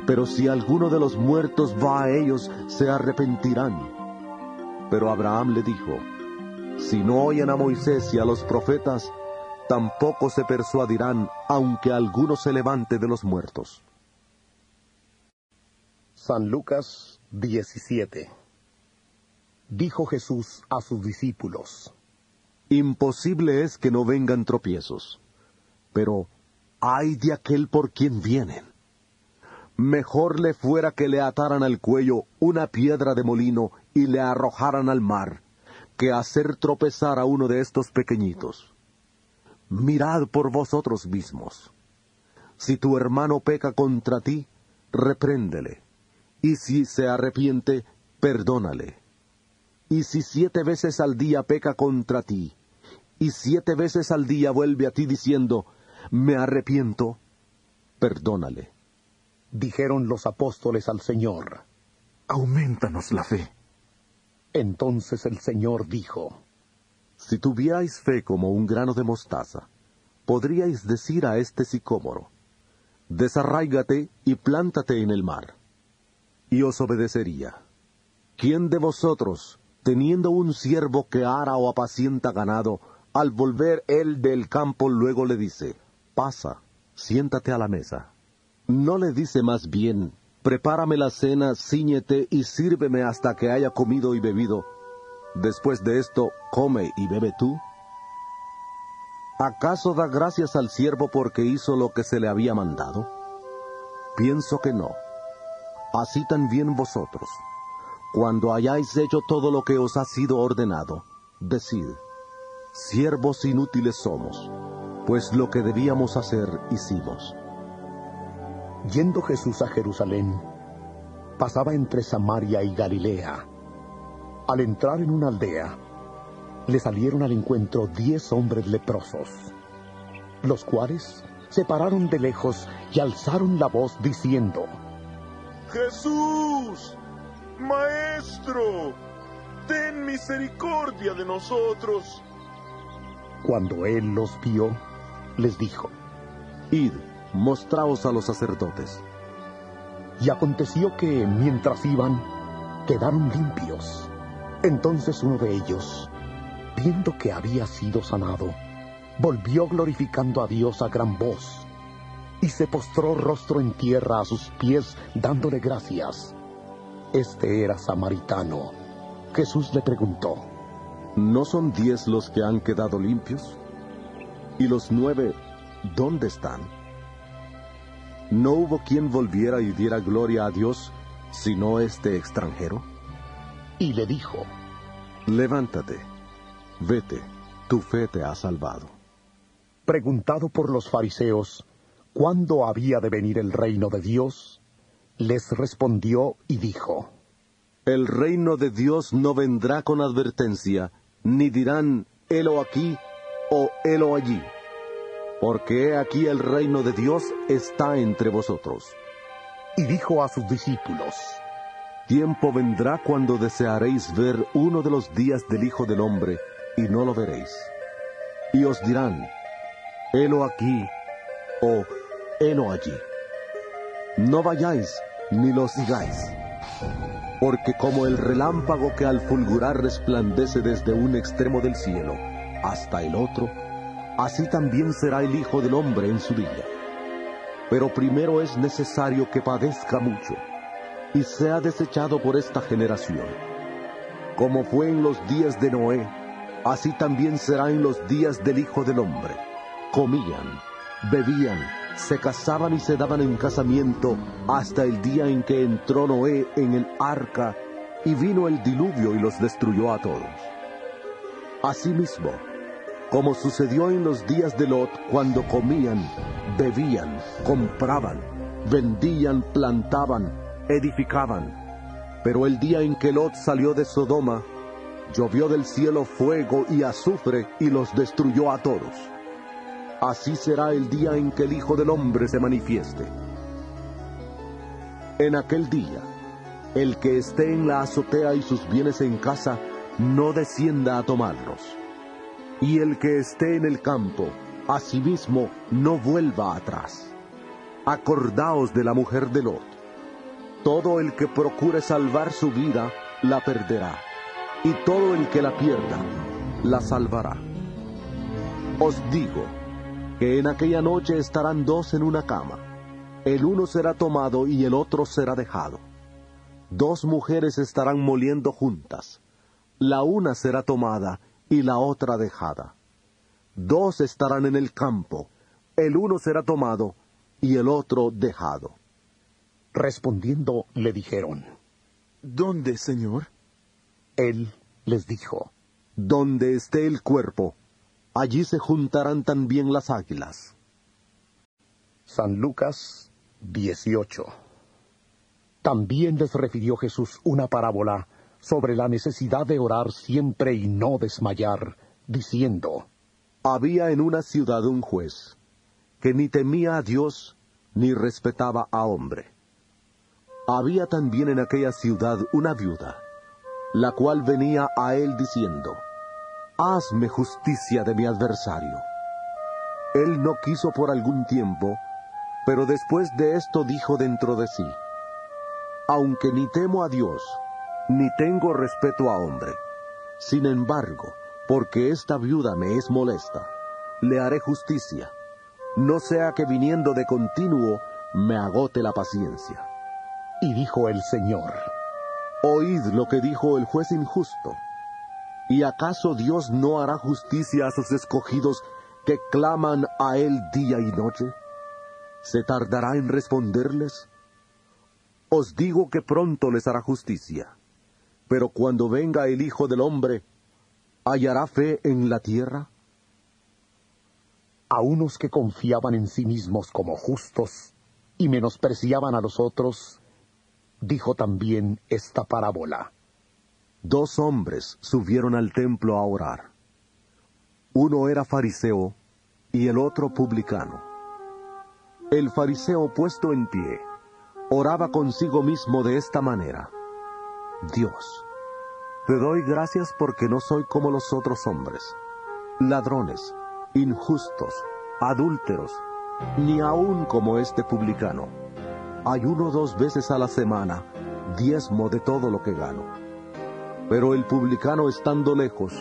pero si alguno de los muertos va a ellos, se arrepentirán. Pero Abraham le dijo, Si no oyen a Moisés y a los profetas, tampoco se persuadirán, aunque alguno se levante de los muertos. San Lucas diecisiete. Dijo Jesús a sus discípulos, Imposible es que no vengan tropiezos, pero ay de aquel por quien vienen. Mejor le fuera que le ataran al cuello una piedra de molino y le arrojaran al mar, que hacer tropezar a uno de estos pequeñitos. Mirad por vosotros mismos. Si tu hermano peca contra ti, repréndele, y si se arrepiente, perdónale. Y si siete veces al día peca contra ti, y siete veces al día vuelve a ti diciendo, Me arrepiento, perdónale. Dijeron los apóstoles al Señor, Auméntanos la fe. Entonces el Señor dijo, Si tuvierais fe como un grano de mostaza, podríais decir a este sicómoro, Desarráigate y plántate en el mar, y os obedecería. ¿Quién de vosotros, teniendo un siervo que ara o apacienta ganado, al volver él del campo luego le dice, Pasa, siéntate a la mesa? ¿No le dice más bien, Prepárame la cena, cíñete y sírveme hasta que haya comido y bebido? Después de esto, come y bebe tú. ¿Acaso da gracias al siervo porque hizo lo que se le había mandado? Pienso que no. Así también vosotros, cuando hayáis hecho todo lo que os ha sido ordenado, decid, siervos inútiles somos, pues lo que debíamos hacer hicimos. Yendo Jesús a Jerusalén, pasaba entre Samaria y Galilea. Al entrar en una aldea, le salieron al encuentro diez hombres leprosos, los cuales se pararon de lejos y alzaron la voz diciendo, Jesús, Maestro, ten misericordia de nosotros. Cuando él los vio, les dijo, Id, mostraos a los sacerdotes. Y aconteció que, mientras iban, quedaron limpios. Entonces uno de ellos, viendo que había sido sanado, volvió glorificando a Dios a gran voz, y se postró rostro en tierra a sus pies, dándole gracias. Este era samaritano. Jesús le preguntó, ¿No son diez los que han quedado limpios? ¿Y los nueve, dónde están? ¿No hubo quien volviera y diera gloria a Dios, sino este extranjero? Y le dijo, Levántate, vete, tu fe te ha salvado. Preguntado por los fariseos, ¿cuándo había de venir el reino de Dios? Les respondió y dijo, El reino de Dios no vendrá con advertencia, ni dirán, helo aquí o helo allí, porque he aquí el reino de Dios está entre vosotros. Y dijo a sus discípulos, Tiempo vendrá cuando desearéis ver uno de los días del Hijo del Hombre, y no lo veréis. Y os dirán, helo aquí, o helo allí. No vayáis, ni lo sigáis. Porque como el relámpago que al fulgurar resplandece desde un extremo del cielo hasta el otro, así también será el Hijo del Hombre en su día. Pero primero es necesario que padezca mucho, y sea desechado por esta generación. Como fue en los días de Noé, así también será en los días del Hijo del Hombre. Comían, bebían, se casaban y se daban en casamiento, hasta el día en que entró Noé en el arca, y vino el diluvio y los destruyó a todos. Asimismo, como sucedió en los días de Lot, cuando comían, bebían, compraban, vendían, plantaban, edificaban. Pero el día en que Lot salió de Sodoma, llovió del cielo fuego y azufre y los destruyó a todos. Así será el día en que el Hijo del Hombre se manifieste. En aquel día, el que esté en la azotea y sus bienes en casa, no descienda a tomarlos. Y el que esté en el campo, asimismo no vuelva atrás. Acordaos de la mujer de Lot. Todo el que procure salvar su vida, la perderá. Y todo el que la pierda, la salvará. Os digo que en aquella noche estarán dos en una cama. El uno será tomado y el otro será dejado. Dos mujeres estarán moliendo juntas. La una será tomada y la otra dejada. Dos estarán en el campo. El uno será tomado y el otro dejado. Respondiendo le dijeron: ¿Dónde, Señor? Él les dijo: Donde esté el cuerpo, allí se juntarán también las águilas. San Lucas dieciocho. También les refirió Jesús una parábola sobre la necesidad de orar siempre y no desmayar, diciendo: Había en una ciudad un juez, que ni temía a Dios, ni respetaba a hombre. Había también en aquella ciudad una viuda, la cual venía a él diciendo: Hazme justicia de mi adversario. Él no quiso por algún tiempo, pero después de esto dijo dentro de sí: Aunque ni temo a Dios, ni tengo respeto a hombre, sin embargo, porque esta viuda me es molesta, le haré justicia, no sea que viniendo de continuo me agote la paciencia. Y dijo el Señor: Oíd lo que dijo el juez injusto. ¿Y acaso Dios no hará justicia a sus escogidos que claman a él día y noche? ¿Se tardará en responderles? Os digo que pronto les hará justicia, pero cuando venga el Hijo del Hombre, ¿hallará fe en la tierra? A unos que confiaban en sí mismos como justos y menospreciaban a los otros, dijo también esta parábola: Dos hombres subieron al templo a orar. Uno era fariseo y el otro publicano. El fariseo, puesto en pie, oraba consigo mismo de esta manera: Dios, te doy gracias porque no soy como los otros hombres, ladrones, injustos, adúlteros, ni aún como este publicano. Ayuno dos veces a la semana, diezmo de todo lo que gano. Pero el publicano, estando lejos,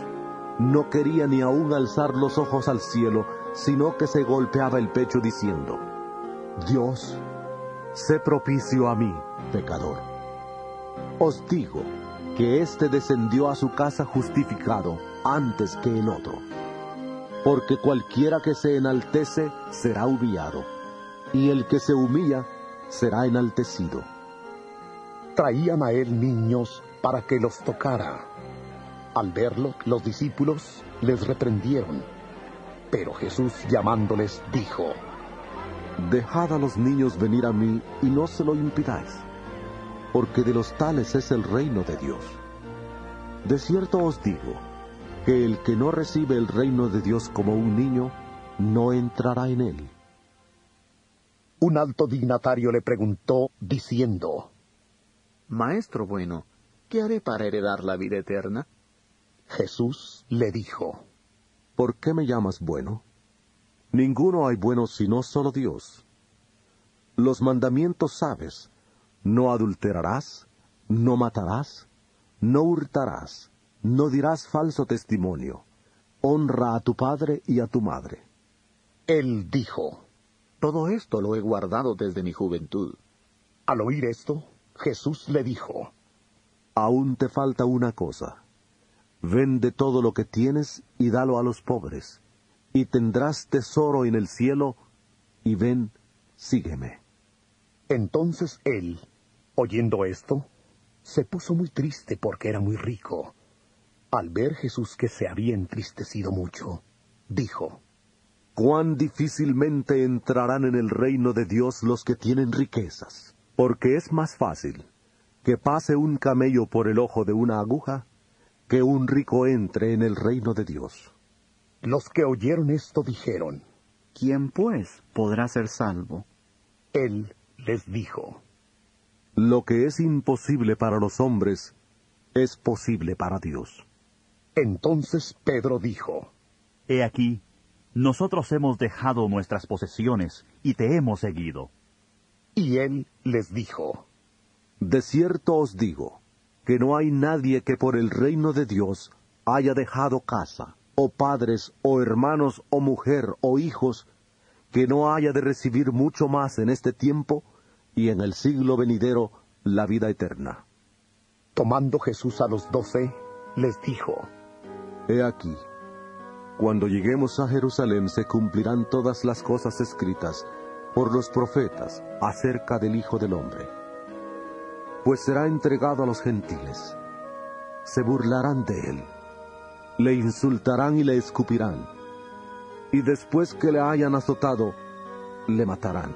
no quería ni aún alzar los ojos al cielo, sino que se golpeaba el pecho diciendo: Dios, sé propicio a mí, pecador. Os digo que éste descendió a su casa justificado antes que el otro. Porque cualquiera que se enaltece será humillado, y el que se humilla será enaltecido. Traían a él niños para que los tocara. Al verlo, los discípulos les reprendieron. Pero Jesús, llamándoles, dijo: Dejad a los niños venir a mí y no se lo impidáis, porque de los tales es el reino de Dios. De cierto os digo que el que no recibe el reino de Dios como un niño, no entrará en él. Un alto dignatario le preguntó, diciendo: Maestro bueno, ¿qué haré para heredar la vida eterna? Jesús le dijo: ¿Por qué me llamas bueno? Ninguno hay bueno sino solo Dios. Los mandamientos sabes: no adulterarás, no matarás, no hurtarás, no dirás falso testimonio, honra a tu padre y a tu madre. Él dijo: Todo esto lo he guardado desde mi juventud. Al oír esto, Jesús le dijo: Aún te falta una cosa. Vende todo lo que tienes y dalo a los pobres, y tendrás tesoro en el cielo, y ven, sígueme. Entonces él, oyendo esto, se puso muy triste porque era muy rico. Al ver Jesús que se había entristecido mucho, dijo, «Cuán difícilmente entrarán en el reino de Dios los que tienen riquezas, porque es más fácil que pase un camello por el ojo de una aguja que un rico entre en el reino de Dios». Los que oyeron esto dijeron, «¿Quién, pues, podrá ser salvo?». Él les dijo, «Lo que es imposible para los hombres es posible para Dios». Entonces Pedro dijo, «He aquí, nosotros hemos dejado nuestras posesiones y te hemos seguido». Y él les dijo, «De cierto os digo, que no hay nadie que por el reino de Dios haya dejado casa, o padres, o hermanos, o mujer, o hijos, que no haya de recibir mucho más en este tiempo, y en el siglo venidero la vida eterna». Tomando Jesús a los doce, les dijo, «He aquí, cuando lleguemos a Jerusalén se cumplirán todas las cosas escritas por los profetas acerca del Hijo del Hombre. Pues será entregado a los gentiles, se burlarán de él, le insultarán y le escupirán, y después que le hayan azotado, le matarán.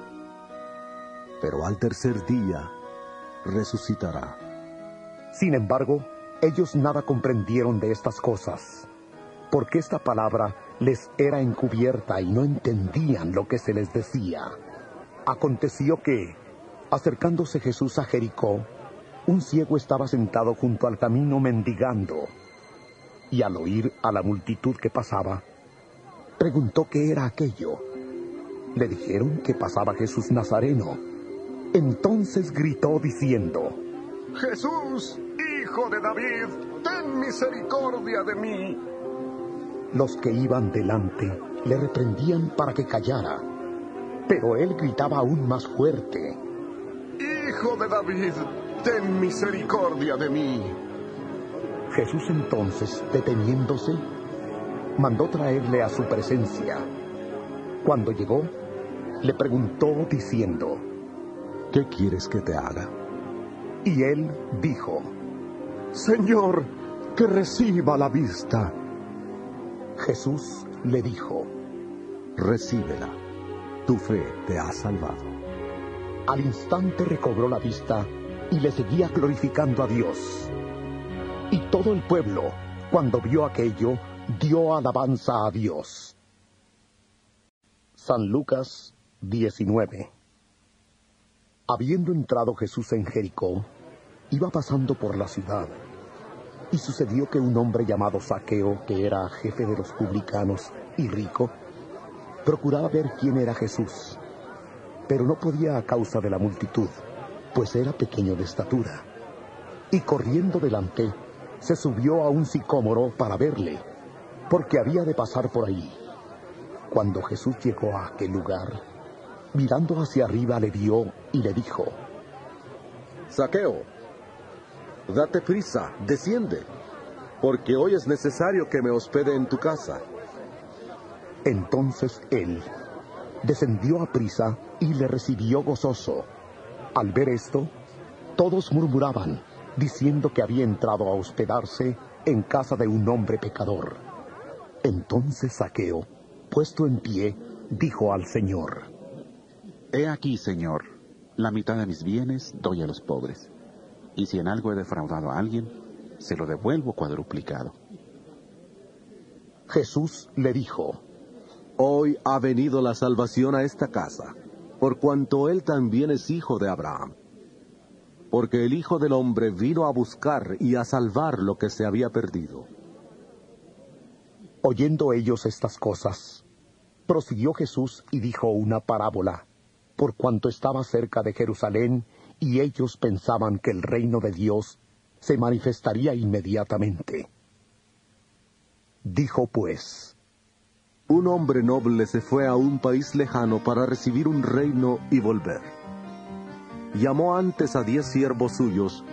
Pero al tercer día resucitará». Sin embargo, ellos nada comprendieron de estas cosas, porque esta palabra les era encubierta y no entendían lo que se les decía. Aconteció que, acercándose Jesús a Jericó, un ciego estaba sentado junto al camino mendigando. Y al oír a la multitud que pasaba, preguntó qué era aquello. Le dijeron que pasaba Jesús Nazareno. Entonces gritó diciendo, «Jesús, Hijo de David, ten misericordia de mí». Los que iban delante le reprendían para que callara, pero él gritaba aún más fuerte, «Hijo de David, ten misericordia de mí». Jesús entonces, deteniéndose, mandó traerle a su presencia. Cuando llegó, le preguntó diciendo, «¿Qué quieres que te haga?». Y él dijo, «Señor, que reciba la vista». Jesús le dijo, «Recíbela, tu fe te ha salvado». Al instante recobró la vista y le seguía glorificando a Dios. Y todo el pueblo, cuando vio aquello, dio alabanza a Dios. San Lucas diecinueve. Habiendo entrado Jesús en Jericó, iba pasando por la ciudad, y sucedió que un hombre llamado Zaqueo, que era jefe de los publicanos y rico, procuraba ver quién era Jesús, pero no podía a causa de la multitud, pues era pequeño de estatura. Y corriendo delante, se subió a un sicómoro para verle, porque había de pasar por ahí. Cuando Jesús llegó a aquel lugar, mirando hacia arriba le vio y le dijo, «Zaqueo, date prisa, desciende, porque hoy es necesario que me hospede en tu casa». Entonces él descendió a prisa y le recibió gozoso. Al ver esto, todos murmuraban, diciendo que había entrado a hospedarse en casa de un hombre pecador. Entonces Zaqueo, puesto en pie, dijo al Señor, «He aquí, Señor, la mitad de mis bienes doy a los pobres, y si en algo he defraudado a alguien, se lo devuelvo cuadruplicado». Jesús le dijo, «Hoy ha venido la salvación a esta casa, por cuanto él también es hijo de Abraham. Porque el Hijo del Hombre vino a buscar y a salvar lo que se había perdido». Oyendo ellos estas cosas, prosiguió Jesús y dijo una parábola, por cuanto estaba cerca de Jerusalén, y ellos pensaban que el reino de Dios se manifestaría inmediatamente. Dijo pues, «Un hombre noble se fue a un país lejano para recibir un reino y volver. Llamó antes a diez siervos suyos,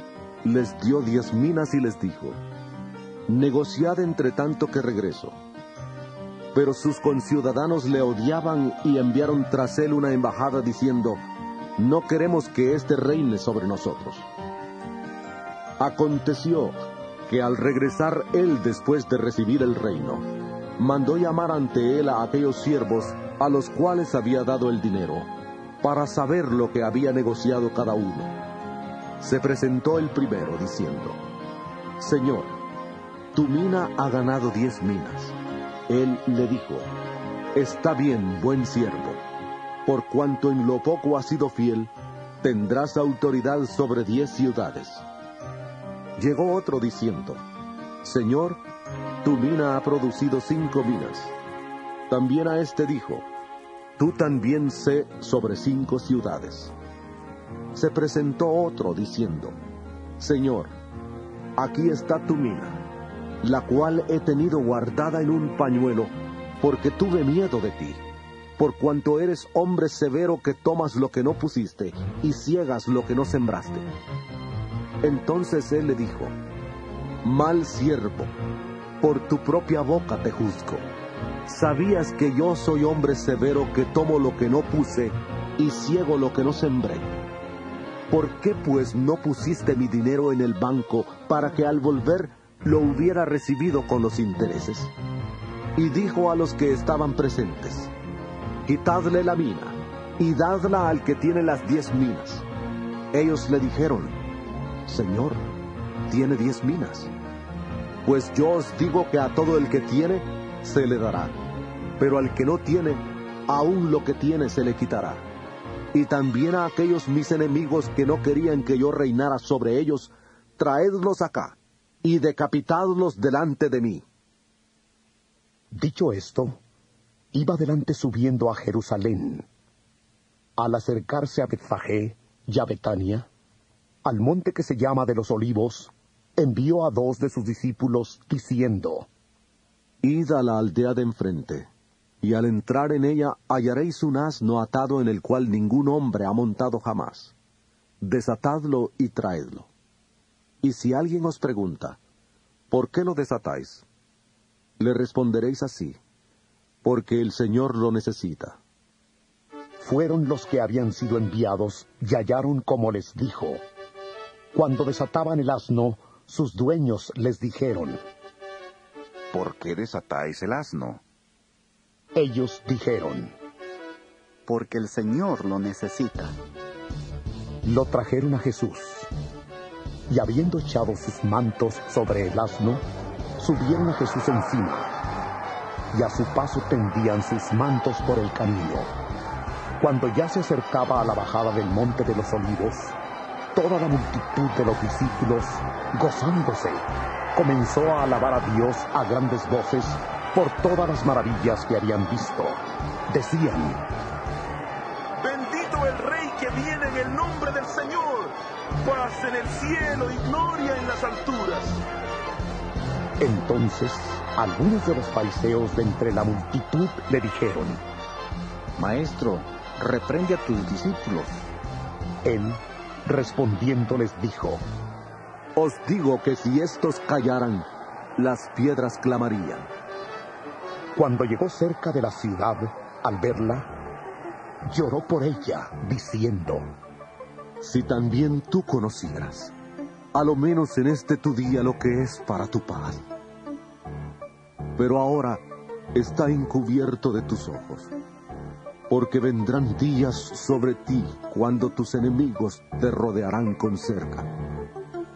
les dio diez minas y les dijo, «Negociad entre tanto que regreso». Pero sus conciudadanos le odiaban y enviaron tras él una embajada diciendo, «No queremos que éste reine sobre nosotros». Aconteció que al regresar él después de recibir el reino, mandó llamar ante él a aquellos siervos a los cuales había dado el dinero, para saber lo que había negociado cada uno. Se presentó el primero diciendo, «Señor, tu mina ha ganado diez minas». Él le dijo, «Está bien, buen siervo, por cuanto en lo poco has sido fiel, tendrás autoridad sobre diez ciudades». Llegó otro diciendo, «Señor, tu mina ha producido cinco minas». También a este dijo, «Tú también sé sobre cinco ciudades». Se presentó otro diciendo, «Señor, aquí está tu mina, la cual he tenido guardada en un pañuelo, porque tuve miedo de ti, por cuanto eres hombre severo que tomas lo que no pusiste y ciegas lo que no sembraste». Entonces él le dijo, «Mal siervo, por tu propia boca te juzgo. Sabías que yo soy hombre severo que tomo lo que no puse y ciego lo que no sembré. ¿Por qué pues no pusiste mi dinero en el banco para que al volver lo hubiera recibido con los intereses?». Y dijo a los que estaban presentes, «Quitadle la mina, y dadla al que tiene las diez minas». Ellos le dijeron, «Señor, tiene diez minas». «Pues yo os digo que a todo el que tiene, se le dará, pero al que no tiene, aún lo que tiene se le quitará. Y también a aquellos mis enemigos que no querían que yo reinara sobre ellos, traedlos acá, y decapitadlos delante de mí». Dicho esto, iba delante subiendo a Jerusalén. Al acercarse a Betfagé y a Betania, al monte que se llama de los Olivos, envió a dos de sus discípulos, diciendo, «Id a la aldea de enfrente, y al entrar en ella hallaréis un asno atado en el cual ningún hombre ha montado jamás. Desatadlo y traedlo. Y si alguien os pregunta, ¿por qué lo desatáis? Le responderéis así, porque el Señor lo necesita». Fueron los que habían sido enviados y hallaron como les dijo. Cuando desataban el asno, sus dueños les dijeron, «¿Por qué desatáis el asno?». Ellos dijeron, «Porque el Señor lo necesita». Lo trajeron a Jesús, y habiendo echado sus mantos sobre el asno, subieron a Jesús encima, y a su paso tendían sus mantos por el camino. Cuando ya se acercaba a la bajada del monte de los Olivos, toda la multitud de los discípulos, gozándose, comenzó a alabar a Dios a grandes voces por todas las maravillas que habían visto. Decían, «Bendito el Rey que viene en el nombre del Señor, paz en el cielo y gloria en las alturas». Entonces, algunos de los fariseos de entre la multitud le dijeron, «Maestro, reprende a tus discípulos». Él, respondiendo, les dijo, «Os digo que si estos callaran, las piedras clamarían». Cuando llegó cerca de la ciudad, al verla, lloró por ella, diciendo, «Si también tú conocieras, a lo menos en este tu día, lo que es para tu paz. Pero ahora está encubierto de tus ojos, porque vendrán días sobre ti cuando tus enemigos te rodearán con cerca,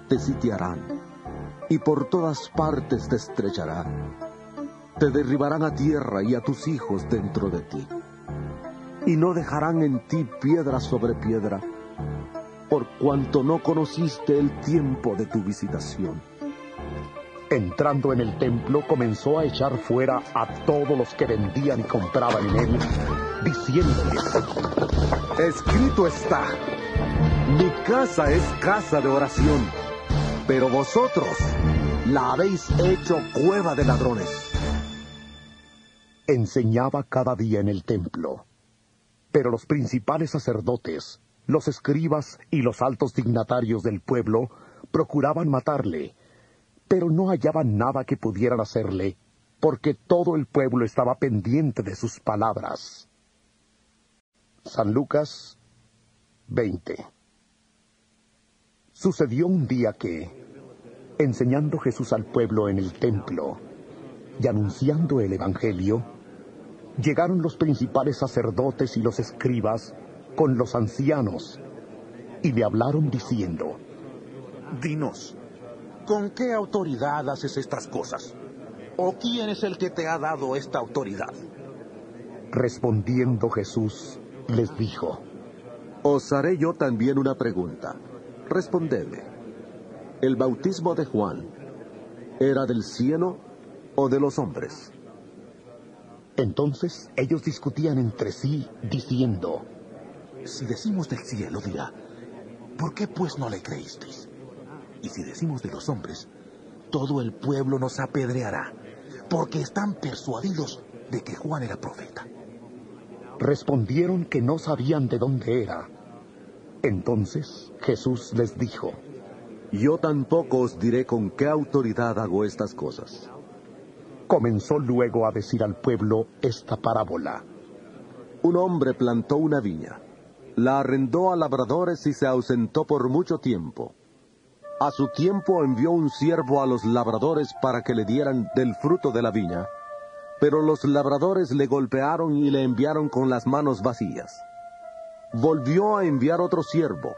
te sitiarán y por todas partes te estrecharán, te derribarán a tierra y a tus hijos dentro de ti, y no dejarán en ti piedra sobre piedra, por cuanto no conociste el tiempo de tu visitación». Entrando en el templo, comenzó a echar fuera a todos los que vendían y compraban en él, diciéndoles, «Escrito está, mi casa es casa de oración, pero vosotros la habéis hecho cueva de ladrones». Enseñaba cada día en el templo, pero los principales sacerdotes, los escribas y los altos dignatarios del pueblo procuraban matarle, pero no hallaban nada que pudieran hacerle, porque todo el pueblo estaba pendiente de sus palabras. San Lucas veinte. Sucedió un día que, enseñando Jesús al pueblo en el templo, y anunciando el evangelio, llegaron los principales sacerdotes y los escribas con los ancianos, y le hablaron diciendo: Dinos, ¿con qué autoridad haces estas cosas? ¿O quién es el que te ha dado esta autoridad? Respondiendo Jesús, les dijo: Os haré yo también una pregunta. Respondedme: ¿el bautismo de Juan era del cielo o de los hombres? Entonces ellos discutían entre sí, diciendo: Si decimos del cielo, dirá: ¿por qué pues no le creísteis? Y si decimos de los hombres, todo el pueblo nos apedreará, porque están persuadidos de que Juan era profeta. Respondieron que no sabían de dónde era. Entonces Jesús les dijo: Yo tampoco os diré con qué autoridad hago estas cosas. Comenzó luego a decir al pueblo esta parábola. Un hombre plantó una viña, la arrendó a labradores y se ausentó por mucho tiempo. A su tiempo envió un siervo a los labradores para que le dieran del fruto de la viña, pero los labradores le golpearon y le enviaron con las manos vacías. Volvió a enviar otro siervo,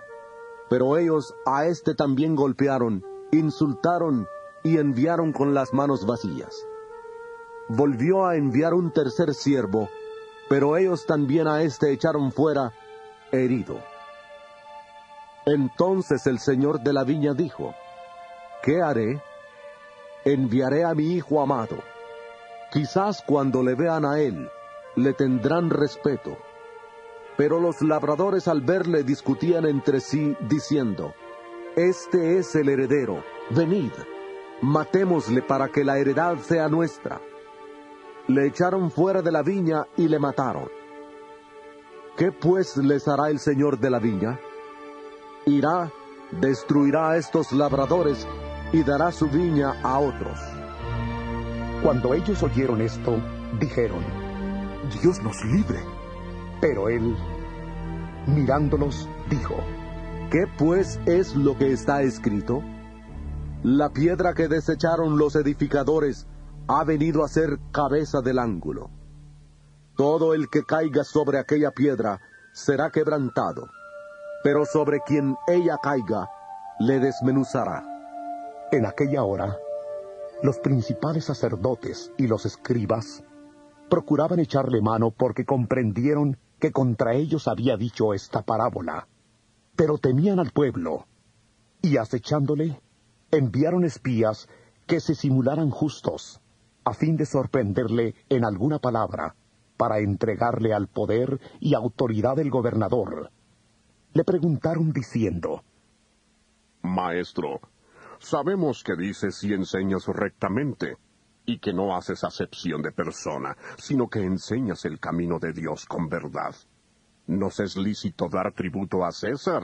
pero ellos a este también golpearon, insultaron y enviaron con las manos vacías. Volvió a enviar un tercer siervo, pero ellos también a este echaron fuera, herido. Entonces el señor de la viña dijo: ¿Qué haré? Enviaré a mi hijo amado. Quizás cuando le vean a él, le tendrán respeto. Pero los labradores al verle discutían entre sí, diciendo: Este es el heredero, venid, matémosle para que la heredad sea nuestra. Le echaron fuera de la viña y le mataron. ¿Qué pues les hará el señor de la viña? Irá, destruirá a estos labradores y dará su viña a otros. Cuando ellos oyeron esto, dijeron: Dios nos libre. Pero él, mirándolos, dijo: ¿Qué pues es lo que está escrito? La piedra que desecharon los edificadores ha venido a ser cabeza del ángulo. Todo el que caiga sobre aquella piedra será quebrantado, pero sobre quien ella caiga le desmenuzará. En aquella hora, los principales sacerdotes y los escribas procuraban echarle mano porque comprendieron que contra ellos había dicho esta parábola, pero temían al pueblo, y acechándole, enviaron espías que se simularan justos, a fin de sorprenderle en alguna palabra, para entregarle al poder y autoridad del gobernador. Le preguntaron diciendo: Maestro, sabemos que dices y enseñas rectamente, y que no haces acepción de persona, sino que enseñas el camino de Dios con verdad. ¿Nos es lícito dar tributo a César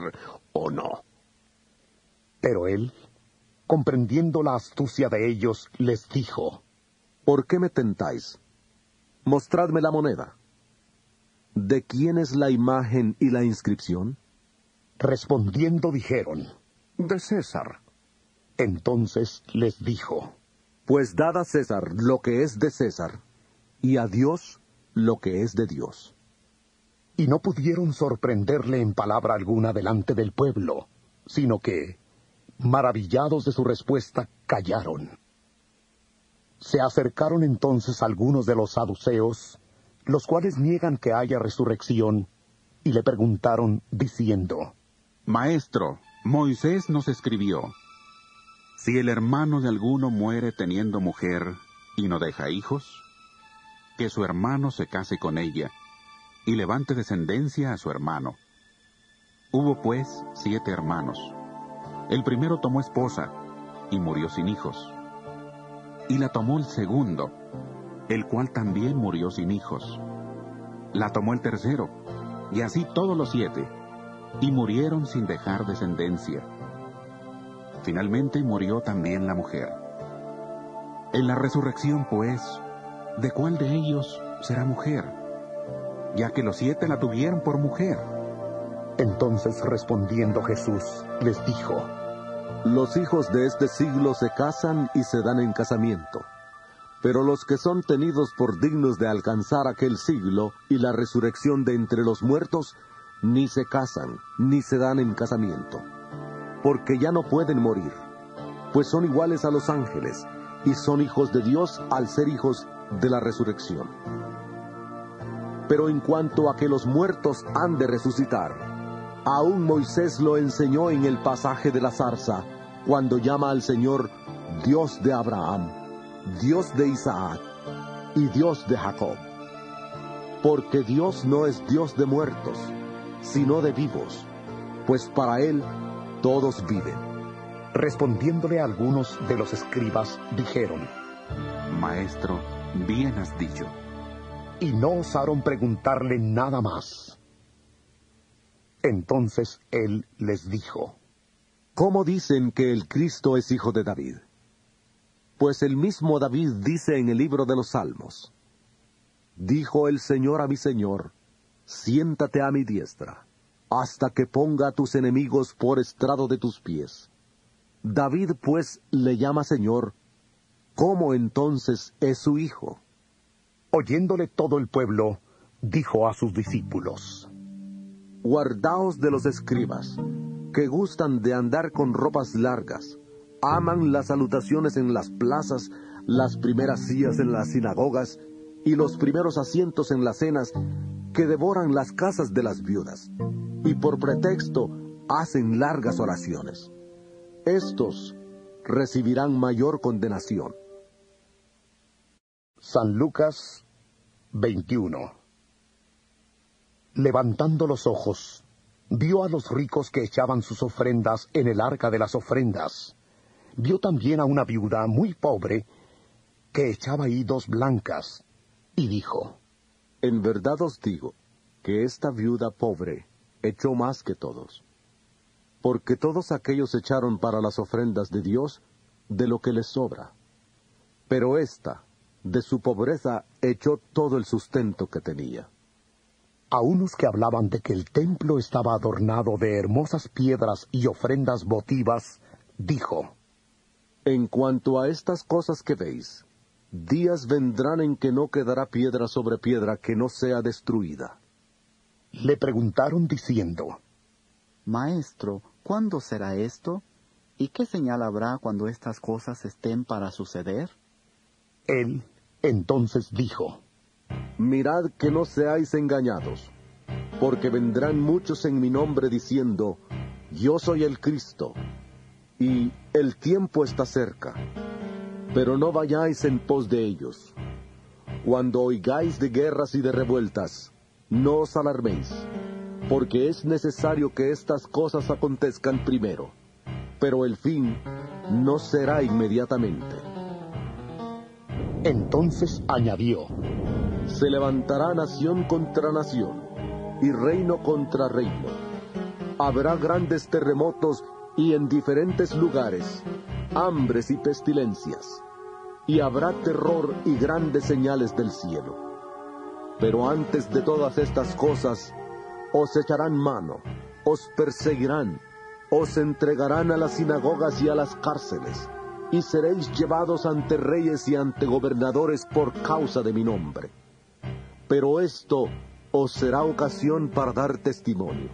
o no? Pero él, comprendiendo la astucia de ellos, les dijo: ¿Por qué me tentáis? Mostradme la moneda. ¿De quién es la imagen y la inscripción? Respondiendo dijeron: De César. Entonces les dijo: Pues dad a César lo que es de César, y a Dios lo que es de Dios. Y no pudieron sorprenderle en palabra alguna delante del pueblo, sino que, maravillados de su respuesta, callaron. Se acercaron entonces algunos de los saduceos, los cuales niegan que haya resurrección, y le preguntaron diciendo: Maestro, Moisés nos escribió: Si el hermano de alguno muere teniendo mujer y no deja hijos, que su hermano se case con ella y levante descendencia a su hermano. Hubo pues siete hermanos. El primero tomó esposa y murió sin hijos. Y la tomó el segundo, el cual también murió sin hijos. La tomó el tercero, y así todos los siete, y murieron sin dejar descendencia. Finalmente murió también la mujer. En la resurrección, pues, ¿de cuál de ellos será mujer? Ya que los siete la tuvieron por mujer. Entonces respondiendo Jesús, les dijo: Los hijos de este siglo se casan y se dan en casamiento, Pero los que son tenidos por dignos de alcanzar aquel siglo y la resurrección de entre los muertos, ni se casan, ni se dan en casamiento, porque ya no pueden morir, pues son iguales a los ángeles, y son hijos de Dios al ser hijos de la resurrección. Pero en cuanto a que los muertos han de resucitar, aún Moisés lo enseñó en el pasaje de la zarza, cuando llama al Señor Dios de Abraham, Dios de Isaac y Dios de Jacob. Porque Dios no es Dios de muertos, sino de vivos, pues para Él todos viven. Respondiéndole a algunos de los escribas, dijeron, Maestro, bien has dicho. Y no osaron preguntarle nada más. Entonces Él les dijo, ¿cómo dicen que el Cristo es hijo de David? Pues el mismo David dice en el libro de los Salmos, dijo el Señor a mi Señor, siéntate a mi diestra, hasta que ponga a tus enemigos por estrado de tus pies. David pues le llama Señor, ¿cómo entonces es su hijo? Oyéndole todo el pueblo, dijo a sus discípulos, guardaos de los escribas, que gustan de andar con ropas largas, aman las salutaciones en las plazas, las primeras sillas en las sinagogas y los primeros asientos en las cenas, que devoran las casas de las viudas, y por pretexto hacen largas oraciones. Estos recibirán mayor condenación. San Lucas veintiuno. Levantando los ojos, vio a los ricos que echaban sus ofrendas en el arca de las ofrendas. Vio también a una viuda muy pobre que echaba ahí dos blancas, y dijo, en verdad os digo que esta viuda pobre echó más que todos, porque todos aquellos echaron para las ofrendas de Dios de lo que les sobra, pero esta, de su pobreza, echó todo el sustento que tenía. A unos que hablaban de que el templo estaba adornado de hermosas piedras y ofrendas votivas, dijo, en cuanto a estas cosas que veis, días vendrán en que no quedará piedra sobre piedra que no sea destruida. Le preguntaron diciendo, Maestro, ¿cuándo será esto? ¿Y qué señal habrá cuando estas cosas estén para suceder? Él entonces dijo, mirad que no seáis engañados, porque vendrán muchos en mi nombre diciendo, yo soy el Cristo, y el tiempo está cerca. Pero no vayáis en pos de ellos. Cuando oigáis de guerras y de revueltas, no os alarméis, porque es necesario que estas cosas acontezcan primero, pero el fin no será inmediatamente. Entonces añadió, se levantará nación contra nación, y reino contra reino. Habrá grandes terremotos y en diferentes lugares, hambres y pestilencias, y habrá terror y grandes señales del cielo. Pero antes de todas estas cosas, os echarán mano, os perseguirán, os entregarán a las sinagogas y a las cárceles, y seréis llevados ante reyes y ante gobernadores por causa de mi nombre. Pero esto os será ocasión para dar testimonio.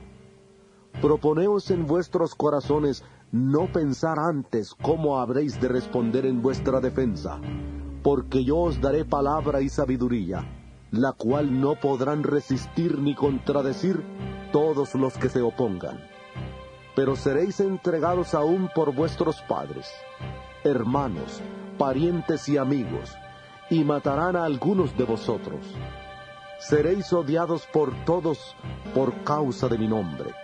Proponeos en vuestros corazones no pensar antes cómo habréis de responder en vuestra defensa, porque yo os daré palabra y sabiduría, la cual no podrán resistir ni contradecir todos los que se opongan. Pero seréis entregados aún por vuestros padres, hermanos, parientes y amigos, y matarán a algunos de vosotros. Seréis odiados por todos por causa de mi nombre.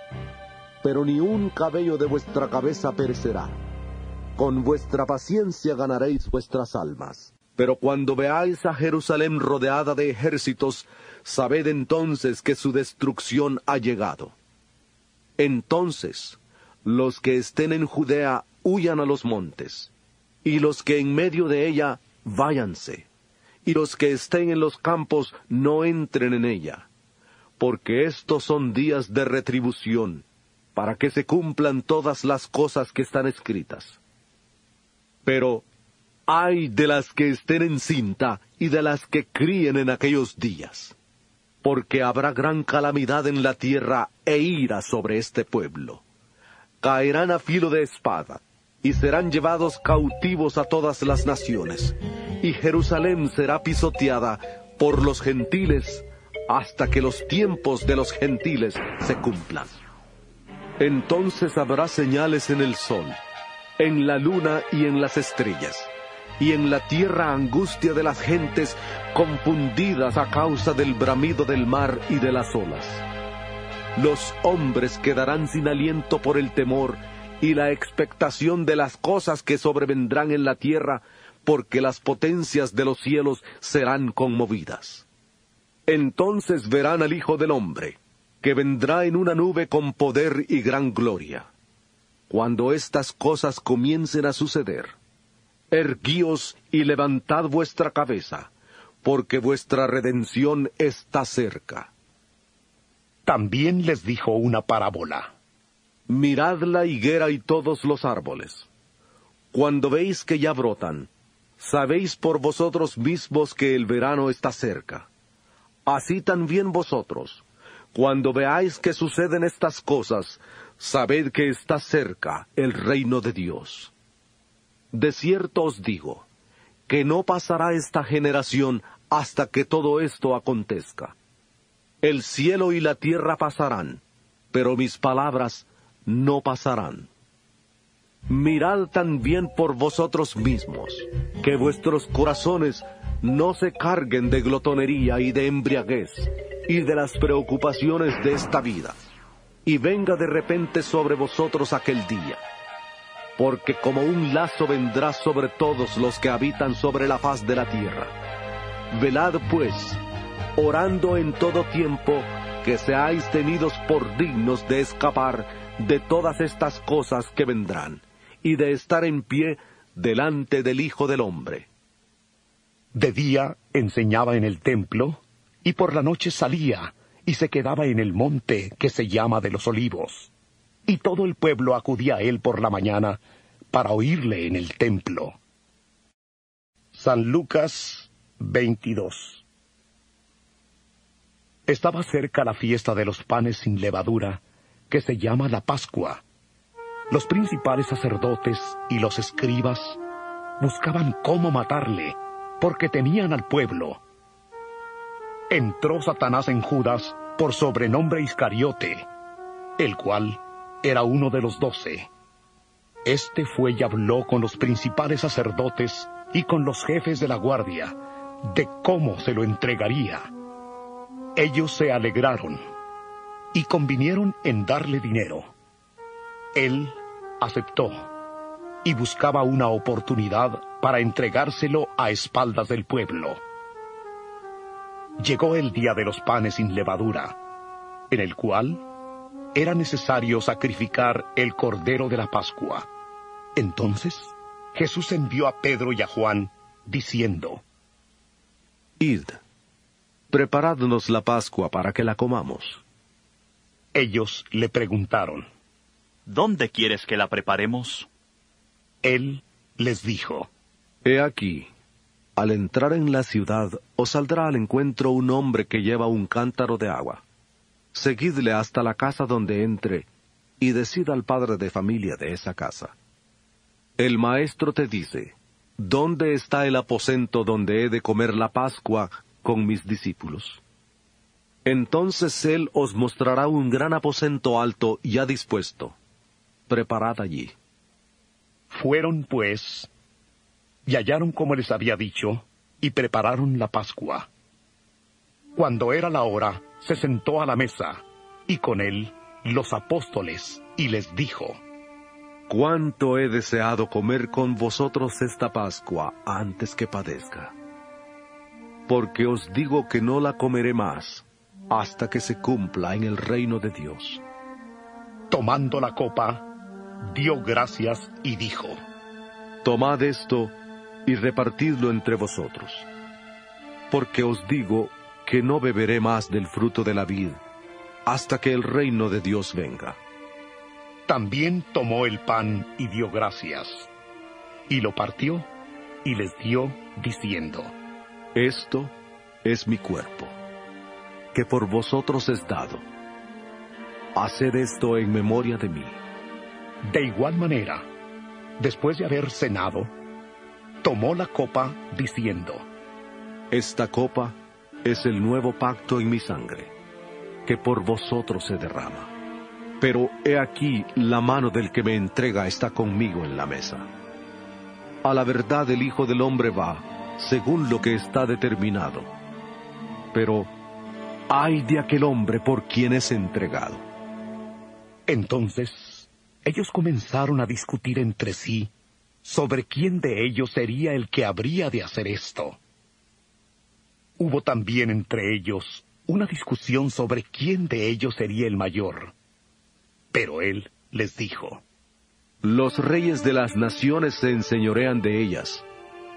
Pero ni un cabello de vuestra cabeza perecerá. Con vuestra paciencia ganaréis vuestras almas. Pero cuando veáis a Jerusalén rodeada de ejércitos, sabed entonces que su destrucción ha llegado. Entonces, los que estén en Judea huyan a los montes, y los que en medio de ella váyanse, y los que estén en los campos no entren en ella, porque estos son días de retribución, para que se cumplan todas las cosas que están escritas. Pero Ay de las que estén en cinta y de las que críen en aquellos días, porque habrá gran calamidad en la tierra e ira sobre este pueblo. Caerán a filo de espada, y serán llevados cautivos a todas las naciones, y Jerusalén será pisoteada por los gentiles hasta que los tiempos de los gentiles se cumplan. Entonces habrá señales en el sol, en la luna y en las estrellas, y en la tierra angustia de las gentes confundidas a causa del bramido del mar y de las olas. Los hombres quedarán sin aliento por el temor y la expectación de las cosas que sobrevendrán en la tierra, porque las potencias de los cielos serán conmovidas. Entonces verán al Hijo del Hombre, que vendrá en una nube con poder y gran gloria. Cuando estas cosas comiencen a suceder, erguíos y levantad vuestra cabeza, porque vuestra redención está cerca. También les dijo una parábola. Mirad la higuera y todos los árboles. Cuando veis que ya brotan, sabéis por vosotros mismos que el verano está cerca. Así también vosotros, cuando veáis que suceden estas cosas, sabed que está cerca el reino de Dios. De cierto os digo, que no pasará esta generación hasta que todo esto acontezca. El cielo y la tierra pasarán, pero mis palabras no pasarán. Mirad también por vosotros mismos, que vuestros corazones no se carguen de glotonería y de embriaguez, y de las preocupaciones de esta vida, y venga de repente sobre vosotros aquel día. Porque como un lazo vendrá sobre todos los que habitan sobre la faz de la tierra. Velad pues, orando en todo tiempo, que seáis tenidos por dignos de escapar de todas estas cosas que vendrán, y de estar en pie delante del Hijo del Hombre. De día enseñaba en el templo, y por la noche salía, y se quedaba en el monte que se llama de los Olivos. Y todo el pueblo acudía a él por la mañana para oírle en el templo. San Lucas veintidós. Estaba cerca la fiesta de los panes sin levadura, que se llama la Pascua. Los principales sacerdotes y los escribas buscaban cómo matarle, porque temían al pueblo. Entró Satanás en Judas, por sobrenombre Iscariote, el cual era uno de los doce. Este fue y habló con los principales sacerdotes y con los jefes de la guardia de cómo se lo entregaría. Ellos se alegraron y convinieron en darle dinero. Él aceptó y buscaba una oportunidad para entregárselo a espaldas del pueblo. Llegó el día de los panes sin levadura, en el cual era necesario sacrificar el Cordero de la Pascua. Entonces Jesús envió a Pedro y a Juan, diciendo, Id, preparadnos la Pascua para que la comamos. Ellos le preguntaron, ¿Dónde quieres que la preparemos? Él les dijo, He aquí, al entrar en la ciudad, os saldrá al encuentro un hombre que lleva un cántaro de agua. Seguidle hasta la casa donde entre, y decid al padre de familia de esa casa. El maestro te dice, ¿dónde está el aposento donde he de comer la Pascua con mis discípulos? Entonces él os mostrará un gran aposento alto ya dispuesto. Preparad allí. Fueron, pues, y hallaron como les había dicho, y prepararon la Pascua. Cuando era la hora, se sentó a la mesa, y con él los apóstoles, y les dijo, «Cuánto he deseado comer con vosotros esta Pascua antes que padezca. Porque os digo que no la comeré más, hasta que se cumpla en el reino de Dios». Tomando la copa, dio gracias y dijo, «Tomad esto y repartidlo entre vosotros. Porque os digo que no beberé más del fruto de la vid, hasta que el reino de Dios venga». También tomó el pan y dio gracias, y lo partió, y les dio, diciendo, «Esto es mi cuerpo, que por vosotros es dado. Haced esto en memoria de mí». De igual manera, después de haber cenado, tomó la copa, diciendo, «Esta copa es el nuevo pacto en mi sangre, que por vosotros se derrama. Pero he aquí la mano del que me entrega está conmigo en la mesa. A la verdad el Hijo del Hombre va, según lo que está determinado. Pero ay de aquel hombre por quien es entregado». Entonces ellos comenzaron a discutir entre sí sobre quién de ellos sería el que habría de hacer esto. Hubo también entre ellos una discusión sobre quién de ellos sería el mayor. Pero él les dijo, «Los reyes de las naciones se enseñorean de ellas,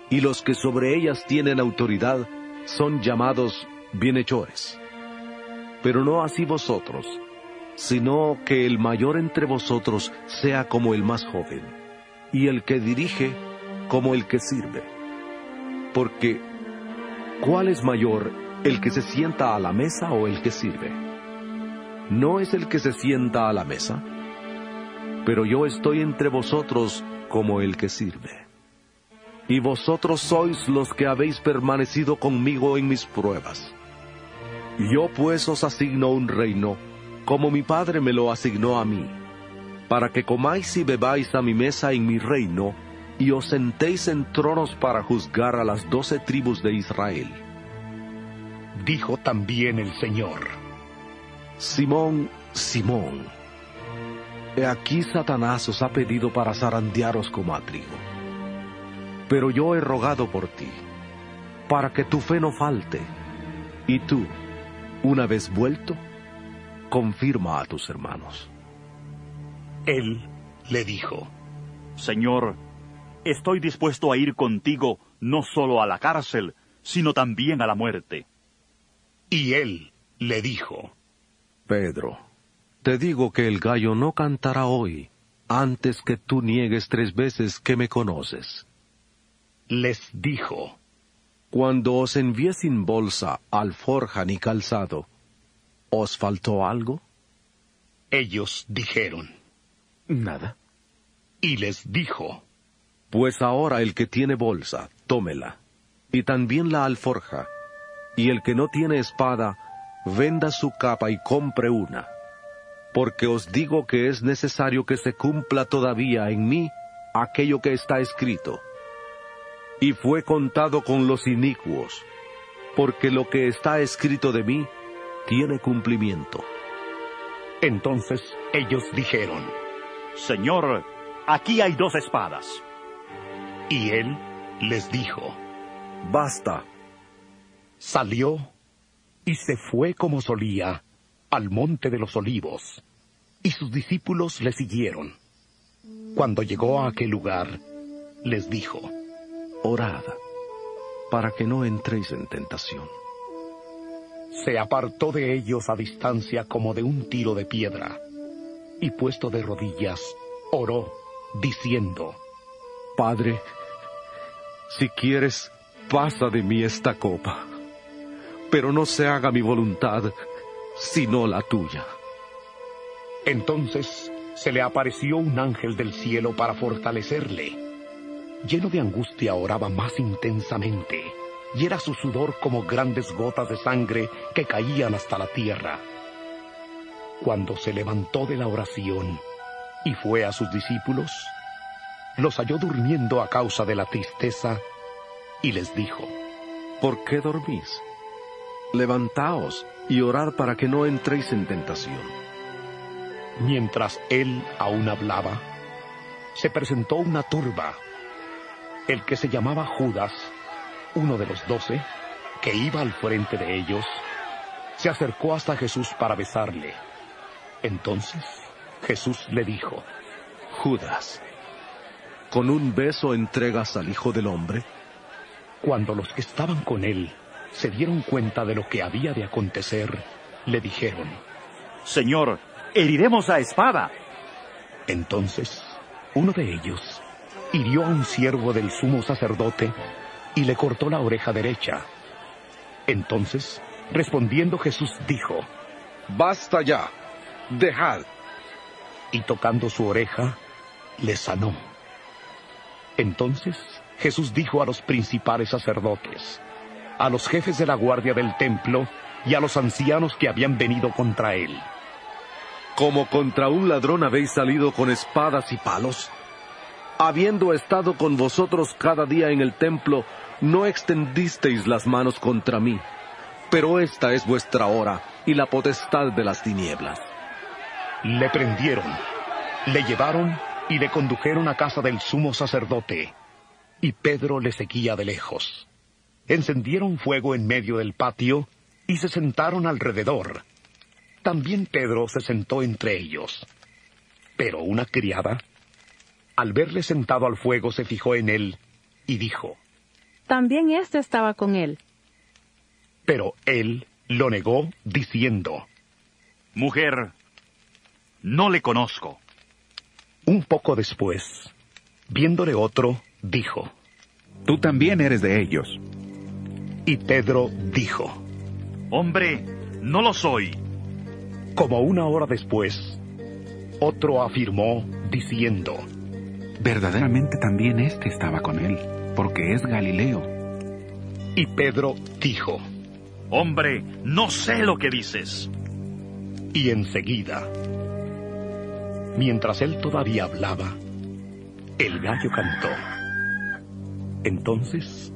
y los que sobre ellas tienen autoridad son llamados bienhechores. Pero no así vosotros, sino que el mayor entre vosotros sea como el más joven, y el que dirige como el que sirve. Porque, ¿cuál es mayor, el que se sienta a la mesa o el que sirve? ¿No es el que se sienta a la mesa? Pero yo estoy entre vosotros como el que sirve. Y vosotros sois los que habéis permanecido conmigo en mis pruebas. Yo pues os asigno un reino, como mi Padre me lo asignó a mí, para que comáis y bebáis a mi mesa en mi reino, y os sentéis en tronos para juzgar a las doce tribus de Israel». Dijo también el Señor, «Simón, Simón, he aquí Satanás os ha pedido para zarandearos como a trigo. Pero yo he rogado por ti, para que tu fe no falte, y tú, una vez vuelto, confirma a tus hermanos». Él le dijo, «Señor, estoy dispuesto a ir contigo no solo a la cárcel, sino también a la muerte». Y él le dijo, «Pedro, te digo que el gallo no cantará hoy, antes que tú niegues tres veces que me conoces». Les dijo, «Cuando os envié sin bolsa, alforja ni calzado, ¿os faltó algo?». Ellos dijeron, «Nada». Y les dijo, «Pues ahora el que tiene bolsa, tómela, y también la alforja, y el que no tiene espada, venda su capa y compre una, porque os digo que es necesario que se cumpla todavía en mí aquello que está escrito. Y fue contado con los inicuos, porque lo que está escrito de mí tiene cumplimiento». Entonces ellos dijeron, «Señor, aquí hay dos espadas». Y él les dijo, «Basta». Salió y se fue como solía al monte de los olivos, y sus discípulos le siguieron. Cuando llegó a aquel lugar, les dijo, «Orad, para que no entréis en tentación». Se apartó de ellos a distancia como de un tiro de piedra, y puesto de rodillas, oró, diciendo, «Padre, si quieres, pasa de mí esta copa. Pero no se haga mi voluntad, sino la tuya». Entonces se le apareció un ángel del cielo para fortalecerle. Lleno de angustia oraba más intensamente, y era su sudor como grandes gotas de sangre que caían hasta la tierra. Cuando se levantó de la oración y fue a sus discípulos, los halló durmiendo a causa de la tristeza, y les dijo, «¿Por qué dormís? Levantaos y orad para que no entréis en tentación». Mientras él aún hablaba, se presentó una turba. El que se llamaba Judas, uno de los doce, que iba al frente de ellos, se acercó hasta Jesús para besarle. Entonces Jesús le dijo, «Judas, ¿con un beso entregas al Hijo del Hombre?». Cuando los que estaban con él se dieron cuenta de lo que había de acontecer, le dijeron, «Señor, heriremos a espada». Entonces uno de ellos, hirió a un siervo del sumo sacerdote y le cortó la oreja derecha. Entonces, respondiendo Jesús dijo, «Basta ya, dejad». Y tocando su oreja, le sanó. Entonces Jesús dijo a los principales sacerdotes, a los jefes de la guardia del templo y a los ancianos que habían venido contra él, «¿Como contra un ladrón habéis salido con espadas y palos? Habiendo estado con vosotros cada día en el templo, no extendisteis las manos contra mí, pero esta es vuestra hora y la potestad de las tinieblas». Le prendieron, le llevaron y le condujeron a casa del sumo sacerdote, y Pedro le seguía de lejos. Encendieron fuego en medio del patio y se sentaron alrededor. También Pedro se sentó entre ellos. Pero una criada, al verle sentado al fuego, se fijó en él y dijo, «También éste estaba con él». Pero él lo negó, diciendo, «Mujer, no le conozco». Un poco después, viéndole otro, dijo, «Tú también eres de ellos». Y Pedro dijo, «Hombre, no lo soy». Como una hora después, otro afirmó, diciendo, «Verdaderamente también éste estaba con él, porque es galileo». Y Pedro dijo, «Hombre, no sé lo que dices». Y enseguida, mientras él todavía hablaba, el gallo cantó. Entonces,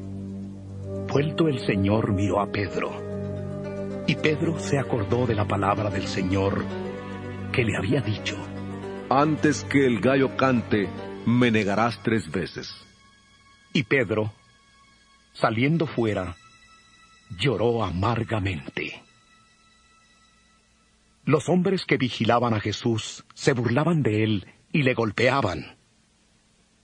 vuelto el Señor miró a Pedro, y Pedro se acordó de la palabra del Señor que le había dicho, «Antes que el gallo cante, me negarás tres veces». Y Pedro, saliendo fuera, lloró amargamente. Los hombres que vigilaban a Jesús se burlaban de él y le golpeaban.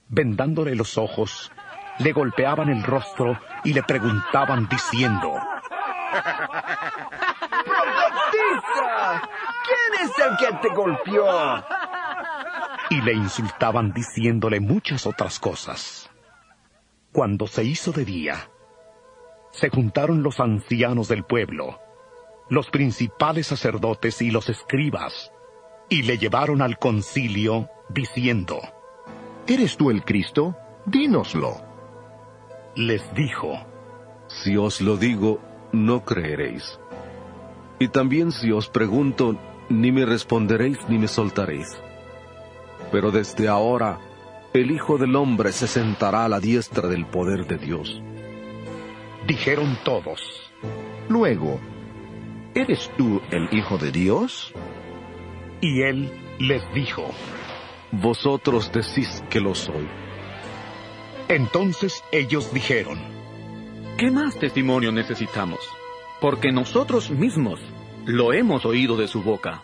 Vendándole los ojos, le golpeaban el rostro y le preguntaban diciendo, «¡Profetiza! ¿Quién es el que te golpeó?». Y le insultaban diciéndole muchas otras cosas. Cuando se hizo de día, se juntaron los ancianos del pueblo, los principales sacerdotes y los escribas, y le llevaron al concilio, diciendo, «¿Eres tú el Cristo? Dínoslo». Les dijo, «Si os lo digo, no creeréis. Y también si os pregunto, ni me responderéis ni me soltaréis. Pero desde ahora, el Hijo del Hombre se sentará a la diestra del poder de Dios». Dijeron todos, luego, «¿Eres tú el Hijo de Dios?». Y él les dijo, «Vosotros decís que lo soy». Entonces ellos dijeron, «¿Qué más testimonio necesitamos? Porque nosotros mismos lo hemos oído de su boca».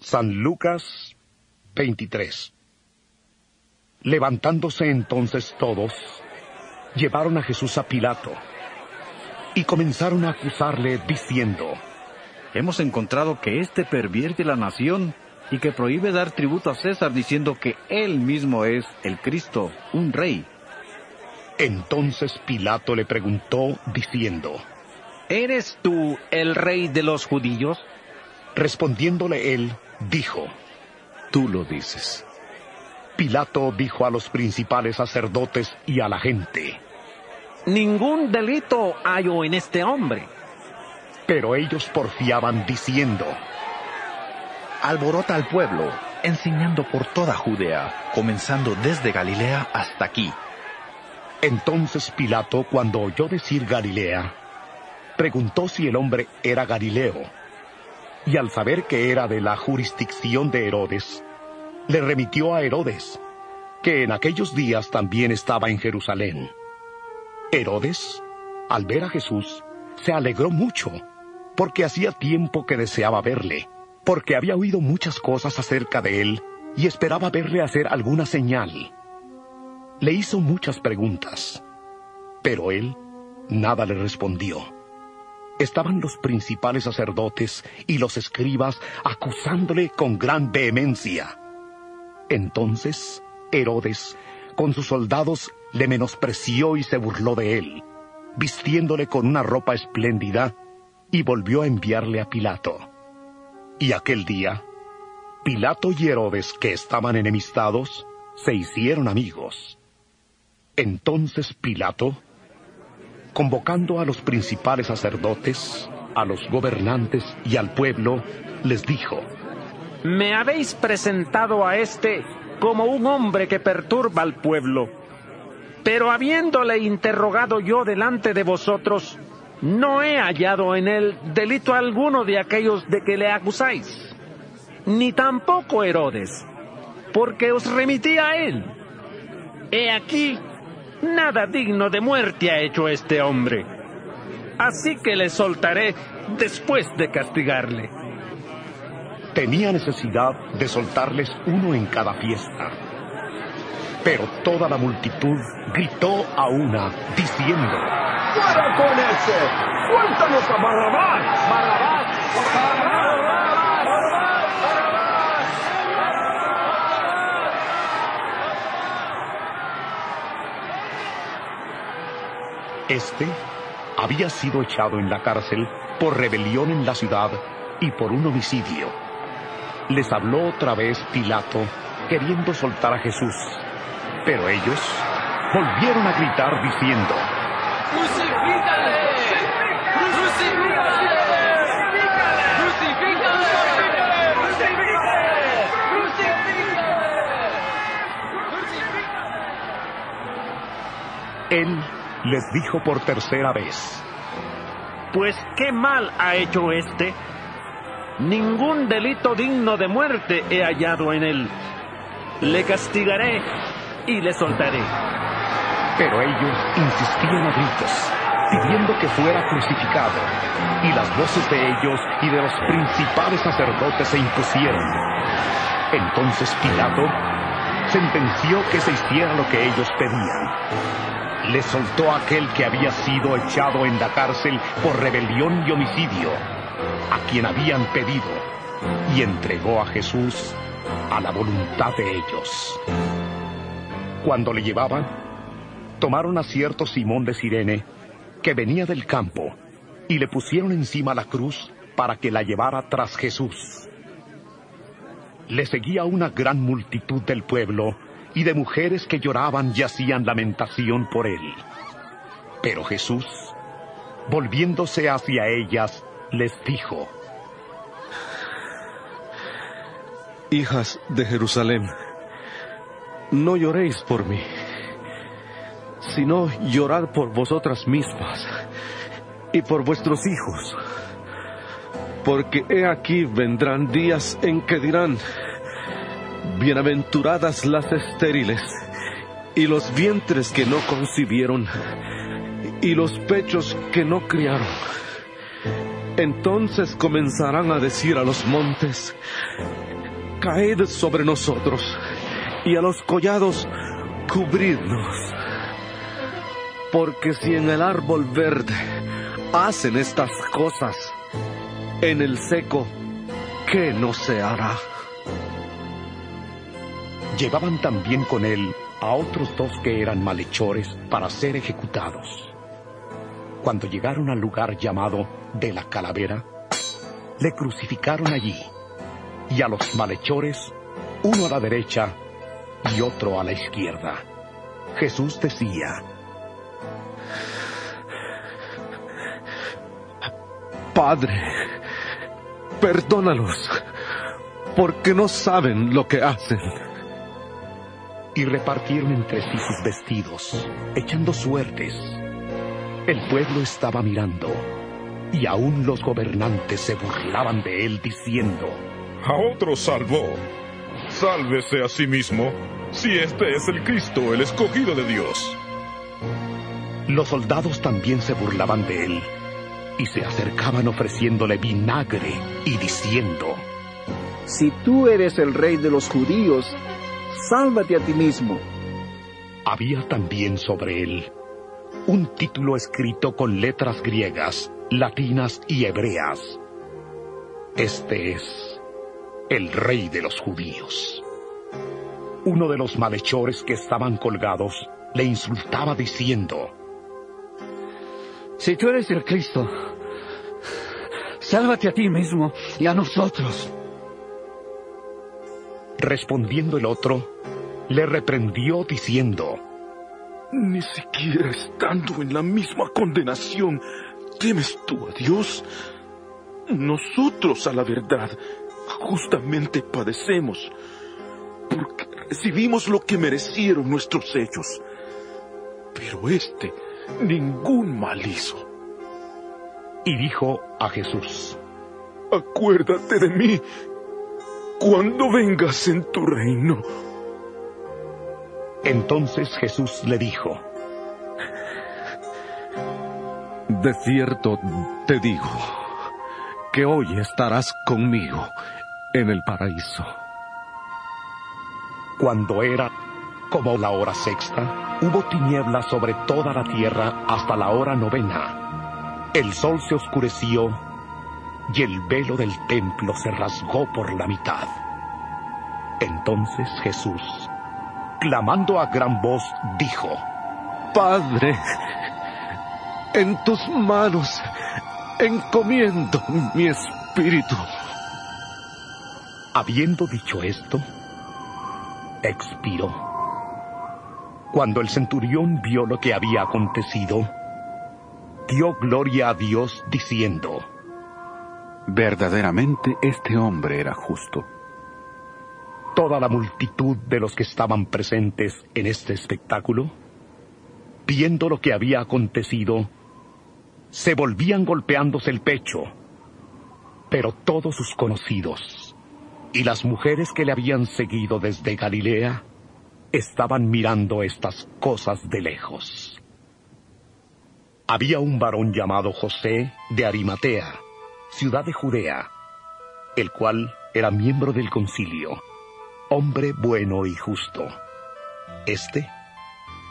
San Lucas veintitrés. Levantándose entonces todos, llevaron a Jesús a Pilato, y comenzaron a acusarle, diciendo, «Hemos encontrado que éste pervierte la nación, y que prohíbe dar tributo a César, diciendo que él mismo es el Cristo, un rey». Entonces Pilato le preguntó, diciendo, «¿Eres tú el rey de los judíos?». Respondiéndole él, dijo, «Tú lo dices». Pilato dijo a los principales sacerdotes y a la gente, «Ningún delito hallo en este hombre». Pero ellos porfiaban diciendo, «Alborota al pueblo, enseñando por toda Judea, comenzando desde Galilea hasta aquí». Entonces Pilato, cuando oyó decir Galilea, preguntó si el hombre era galileo, y al saber que era de la jurisdicción de Herodes, le remitió a Herodes, que en aquellos días también estaba en Jerusalén. Herodes, al ver a Jesús, se alegró mucho, porque hacía tiempo que deseaba verle, porque había oído muchas cosas acerca de él y esperaba verle hacer alguna señal. Le hizo muchas preguntas, pero él nada le respondió. Estaban los principales sacerdotes y los escribas acusándole con gran vehemencia. Entonces Herodes, con sus soldados, le menospreció y se burló de él, vistiéndole con una ropa espléndida, y volvió a enviarle a Pilato. Y aquel día, Pilato y Herodes, que estaban enemistados, se hicieron amigos. Entonces Pilato, convocando a los principales sacerdotes, a los gobernantes y al pueblo, les dijo: «Me habéis presentado a este como un hombre que perturba al pueblo, pero habiéndole interrogado yo delante de vosotros, no he hallado en él delito alguno de aquellos de que le acusáis, ni tampoco Herodes, porque os remití a él. He aquí, nada digno de muerte ha hecho este hombre. Así que le soltaré después de castigarle». Tenía necesidad de soltarles uno en cada fiesta. Pero toda la multitud gritó a una, diciendo: «¡Fuera con ese! ¡Suéltanos a Barrabás! ¡Barrabás! ¡Barrabás! ¡Barrabás! ¡Barrabás! ¡Barrabás! Este había sido echado en la cárcel por rebelión en la ciudad y por un homicidio. Les habló otra vez Pilato, queriendo soltar a Jesús. Pero ellos volvieron a gritar diciendo: «¡Crucifícale! ¡Crucifícale! ¡Crucifícale! ¡Crucifícale! ¡Crucifícale! ¡Crucifícale!». Él les dijo por tercera vez: «Pues qué mal ha hecho este. Ningún delito digno de muerte he hallado en él. Le castigaré y le soltaré». Pero ellos insistían a gritos, pidiendo que fuera crucificado, y las voces de ellos y de los principales sacerdotes se impusieron. Entonces Pilato sentenció que se hiciera lo que ellos pedían. Le soltó a aquel que había sido echado en la cárcel por rebelión y homicidio, a quien habían pedido, y entregó a Jesús a la voluntad de ellos. Cuando le llevaban, tomaron a cierto Simón de Cirene, que venía del campo, y le pusieron encima la cruz para que la llevara tras Jesús. Le seguía una gran multitud del pueblo y de mujeres que lloraban y hacían lamentación por él. Pero Jesús, volviéndose hacia ellas, les dijo: «Hijas de Jerusalén, no lloréis por mí, sino llorad por vosotras mismas y por vuestros hijos. Porque he aquí vendrán días en que dirán: bienaventuradas las estériles, y los vientres que no concibieron, y los pechos que no criaron. Entonces comenzarán a decir a los montes: caed sobre nosotros, y a los collados, cubridnos. Porque si en el árbol verde hacen estas cosas, en el seco, ¿qué no se hará?». Llevaban también con él a otros dos que eran malhechores para ser ejecutados. Cuando llegaron al lugar llamado de la Calavera, le crucificaron allí, y a los malhechores, uno a la derecha y otro a la izquierda. Jesús decía: «Padre, perdónalos, porque no saben lo que hacen». Y repartieron entre sí sus vestidos, echando suertes. El pueblo estaba mirando, y aún los gobernantes se burlaban de él, diciendo: «A otro salvó. Sálvese a sí mismo, si este es el Cristo, el escogido de Dios». Los soldados también se burlaban de él, y se acercaban ofreciéndole vinagre, y diciendo: «Si tú eres el rey de los judíos, sálvate a ti mismo». Había también sobre él un título escrito con letras griegas, latinas y hebreas: «Este es el Rey de los Judíos». uno de los malhechores que estaban colgados le insultaba diciendo: «Si tú eres el Cristo, sálvate a ti mismo y a nosotros». Respondiendo el otro, le reprendió diciendo: «Ni siquiera estando en la misma condenación, ¿temes tú a Dios? Nosotros, a la verdad, justamente padecemos, porque recibimos lo que merecieron nuestros hechos, pero este ningún mal hizo». Y dijo a Jesús: «Acuérdate de mí cuando vengas en tu reino». Entonces Jesús le dijo: «De cierto te digo, que hoy estarás conmigo en el paraíso». Cuando era como la hora sexta, hubo tinieblas sobre toda la tierra hasta la hora novena. El sol se oscureció y el velo del templo se rasgó por la mitad. Entonces Jesús, clamando a gran voz, dijo: «Padre, en tus manos encomiendo mi espíritu». Habiendo dicho esto, expiró. Cuando el centurión vio lo que había acontecido, dio gloria a Dios diciendo: «Verdaderamente este hombre era justo». Toda la multitud de los que estaban presentes en este espectáculo, viendo lo que había acontecido, se volvían golpeándose el pecho, pero todos sus conocidos y las mujeres que le habían seguido desde Galilea estaban mirando estas cosas de lejos. Había un varón llamado José de Arimatea, ciudad de Judea, el cual era miembro del concilio, hombre bueno y justo. Este,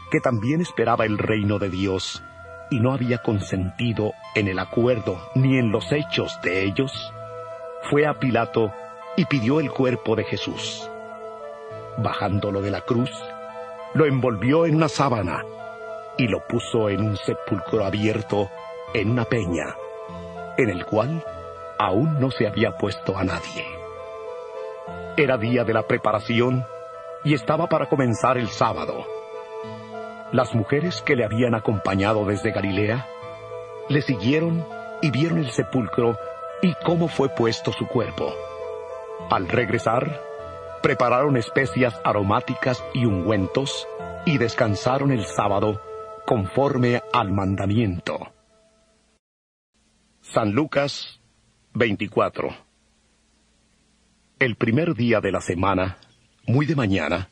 que también esperaba el reino de Dios y no había consentido en el acuerdo ni en los hechos de ellos, fue a Pilato y pidió el cuerpo de Jesús. Bajándolo de la cruz, lo envolvió en una sábana y lo puso en un sepulcro abierto en una peña, en el cual aún no se había puesto a nadie. Era día de la preparación y estaba para comenzar el sábado. Las mujeres que le habían acompañado desde Galilea le siguieron y vieron el sepulcro y cómo fue puesto su cuerpo. Al regresar, prepararon especias aromáticas y ungüentos y descansaron el sábado conforme al mandamiento. San Lucas veinticuatro. El primer día de la semana, muy de mañana,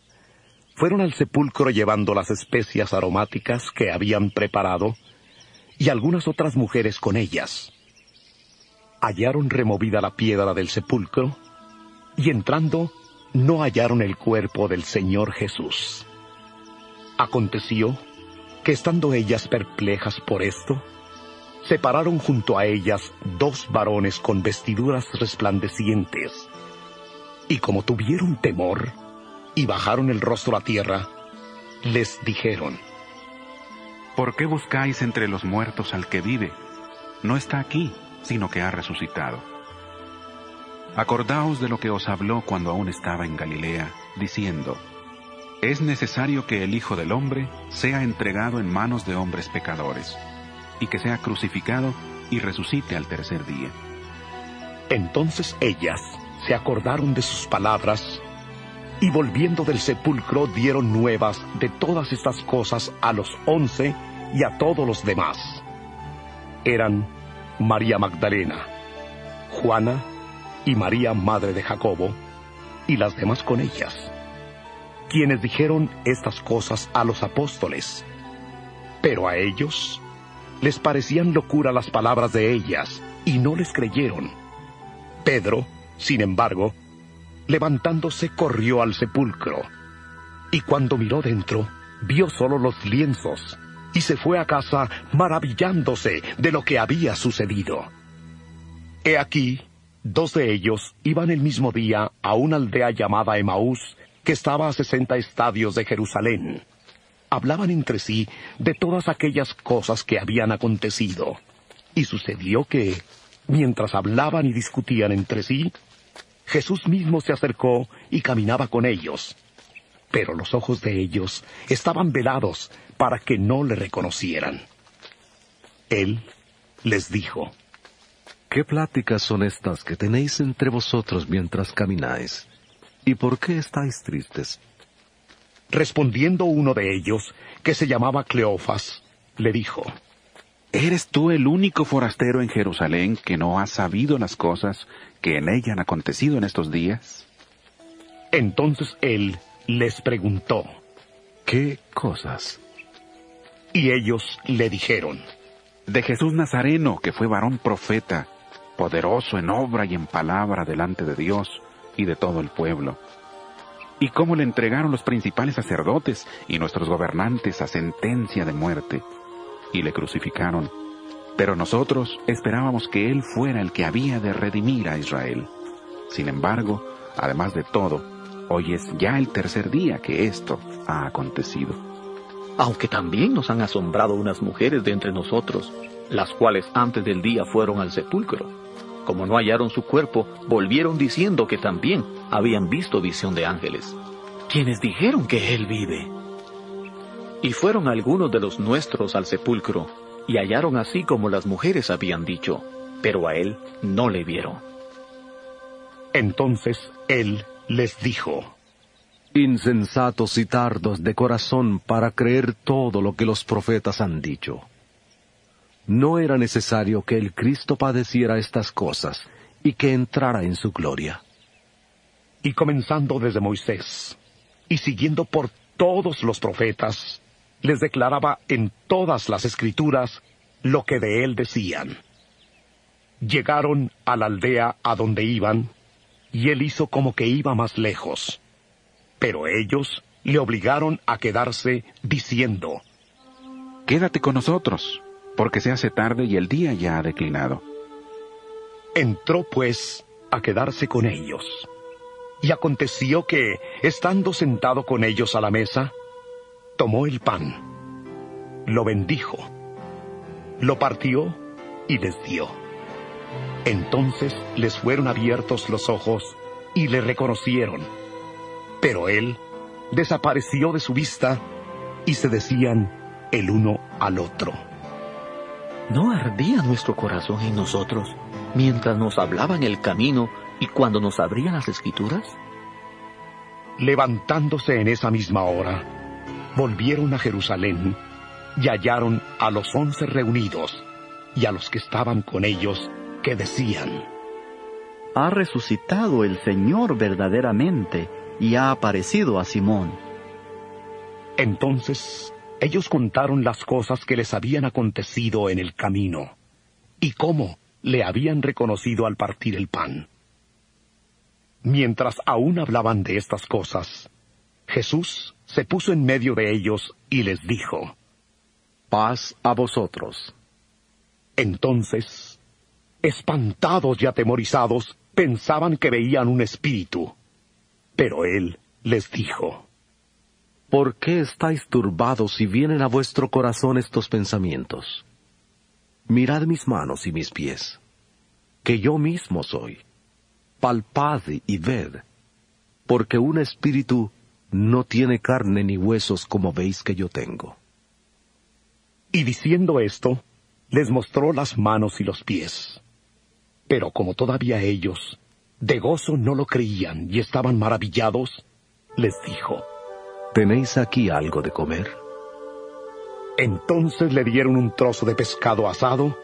fueron al sepulcro llevando las especias aromáticas que habían preparado y algunas otras mujeres con ellas. Hallaron removida la piedra del sepulcro y entrando no hallaron el cuerpo del Señor Jesús. Aconteció que estando ellas perplejas por esto, se pararon junto a ellas dos varones con vestiduras resplandecientes, y como tuvieron temor y bajaron el rostro a tierra, les dijeron: «¿Por qué buscáis entre los muertos al que vive? No está aquí, sino que ha resucitado. Acordaos de lo que os habló cuando aún estaba en Galilea, diciendo: es necesario que el Hijo del Hombre sea entregado en manos de hombres pecadores, y que sea crucificado y resucite al tercer día». Entonces ellas se acordaron de sus palabras, y volviendo del sepulcro dieron nuevas de todas estas cosas a los once y a todos los demás. Eran María Magdalena, Juana y María madre de Jacobo, y las demás con ellas, quienes dijeron estas cosas a los apóstoles. Pero a ellos les parecían locura las palabras de ellas, y no les creyeron. Pedro, sin embargo, levantándose corrió al sepulcro, y cuando miró dentro, vio solo los lienzos, y se fue a casa maravillándose de lo que había sucedido. He aquí, dos de ellos iban el mismo día a una aldea llamada Emaús, que estaba a sesenta estadios de Jerusalén. Hablaban entre sí de todas aquellas cosas que habían acontecido. Y sucedió que, mientras hablaban y discutían entre sí, Jesús mismo se acercó y caminaba con ellos. Pero los ojos de ellos estaban velados para que no le reconocieran. Él les dijo: ¿Qué pláticas son estas que tenéis entre vosotros mientras camináis? ¿Y por qué estáis tristes? Respondiendo uno de ellos, que se llamaba Cleofas, le dijo: ¿Eres tú el único forastero en Jerusalén que no ha sabido las cosas que en ella han acontecido en estos días? Entonces él les preguntó: ¿Qué cosas? Y ellos le dijeron: De Jesús Nazareno, que fue varón profeta, poderoso en obra y en palabra delante de Dios y de todo el pueblo. Y cómo le entregaron los principales sacerdotes y nuestros gobernantes a sentencia de muerte, y le crucificaron. Pero nosotros esperábamos que él fuera el que había de redimir a Israel. Sin embargo, además de todo, hoy es ya el tercer día que esto ha acontecido. Aunque también nos han asombrado unas mujeres de entre nosotros, las cuales antes del día fueron al sepulcro. Como no hallaron su cuerpo, volvieron diciendo que también habían visto visión de ángeles, quienes dijeron que él vive. Y fueron algunos de los nuestros al sepulcro, y hallaron así como las mujeres habían dicho, pero a él no le vieron. Entonces él les dijo: Insensatos y tardos de corazón para creer todo lo que los profetas han dicho. No era necesario que el Cristo padeciera estas cosas, y que entrara en su gloria. Y comenzando desde Moisés, y siguiendo por todos los profetas, les declaraba en todas las escrituras lo que de él decían. Llegaron a la aldea a donde iban, y él hizo como que iba más lejos. Pero ellos le obligaron a quedarse, diciendo: Quédate con nosotros, porque se hace tarde y el día ya ha declinado. Entró pues a quedarse con ellos. Y aconteció que, estando sentado con ellos a la mesa, tomó el pan, lo bendijo, lo partió y les dio. Entonces les fueron abiertos los ojos y le reconocieron. Pero él desapareció de su vista y se decían el uno al otro: ¿No ardía nuestro corazón en nosotros mientras nos hablaban el camino y cuando nos abrían las escrituras? Levantándose en esa misma hora, volvieron a Jerusalén, y hallaron a los once reunidos, y a los que estaban con ellos, que decían: Ha resucitado el Señor verdaderamente, y ha aparecido a Simón. Entonces ellos contaron las cosas que les habían acontecido en el camino, y cómo le habían reconocido al partir el pan. Mientras aún hablaban de estas cosas, Jesús se puso en medio de ellos y les dijo: Paz a vosotros. Entonces, espantados y atemorizados, pensaban que veían un espíritu. Pero él les dijo: ¿Por qué estáis turbados y vienen a vuestro corazón estos pensamientos? Mirad mis manos y mis pies, que yo mismo soy. Palpad y ved, porque un espíritu no tiene carne ni huesos como veis que yo tengo. Y diciendo esto, les mostró las manos y los pies. Pero como todavía ellos, de gozo no lo creían y estaban maravillados, les dijo: ¿Tenéis aquí algo de comer? Entonces le dieron un trozo de pescado asado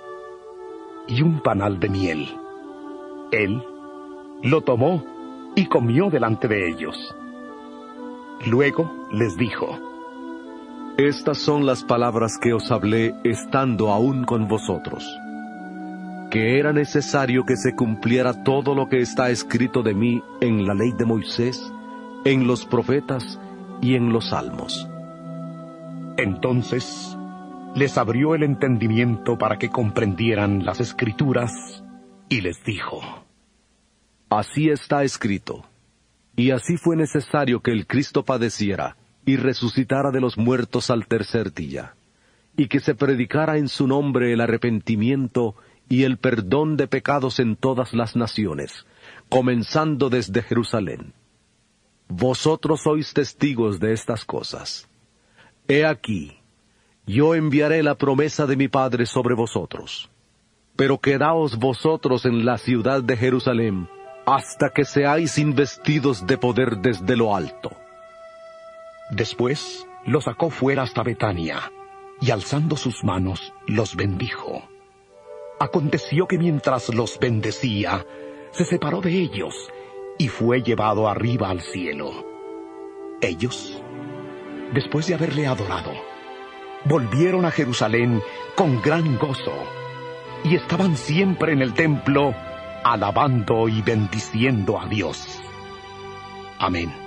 y un panal de miel. Él lo tomó y comió delante de ellos. Luego les dijo: Estas son las palabras que os hablé estando aún con vosotros, que era necesario que se cumpliera todo lo que está escrito de mí en la ley de Moisés, en los profetas y en los salmos. Entonces les abrió el entendimiento para que comprendieran las escrituras, y les dijo: Así está escrito: Y así fue necesario que el Cristo padeciera, y resucitara de los muertos al tercer día, y que se predicara en su nombre el arrepentimiento y el perdón de pecados en todas las naciones, comenzando desde Jerusalén. Vosotros sois testigos de estas cosas. He aquí, yo enviaré la promesa de mi Padre sobre vosotros. Pero quedaos vosotros en la ciudad de Jerusalén, hasta que seáis investidos de poder desde lo alto. Después los sacó fuera hasta Betania, y alzando sus manos los bendijo. Aconteció que mientras los bendecía, se separó de ellos, y fue llevado arriba al cielo. Ellos, después de haberle adorado, volvieron a Jerusalén con gran gozo, y estaban siempre en el templo, alabando y bendiciendo a Dios. Amén.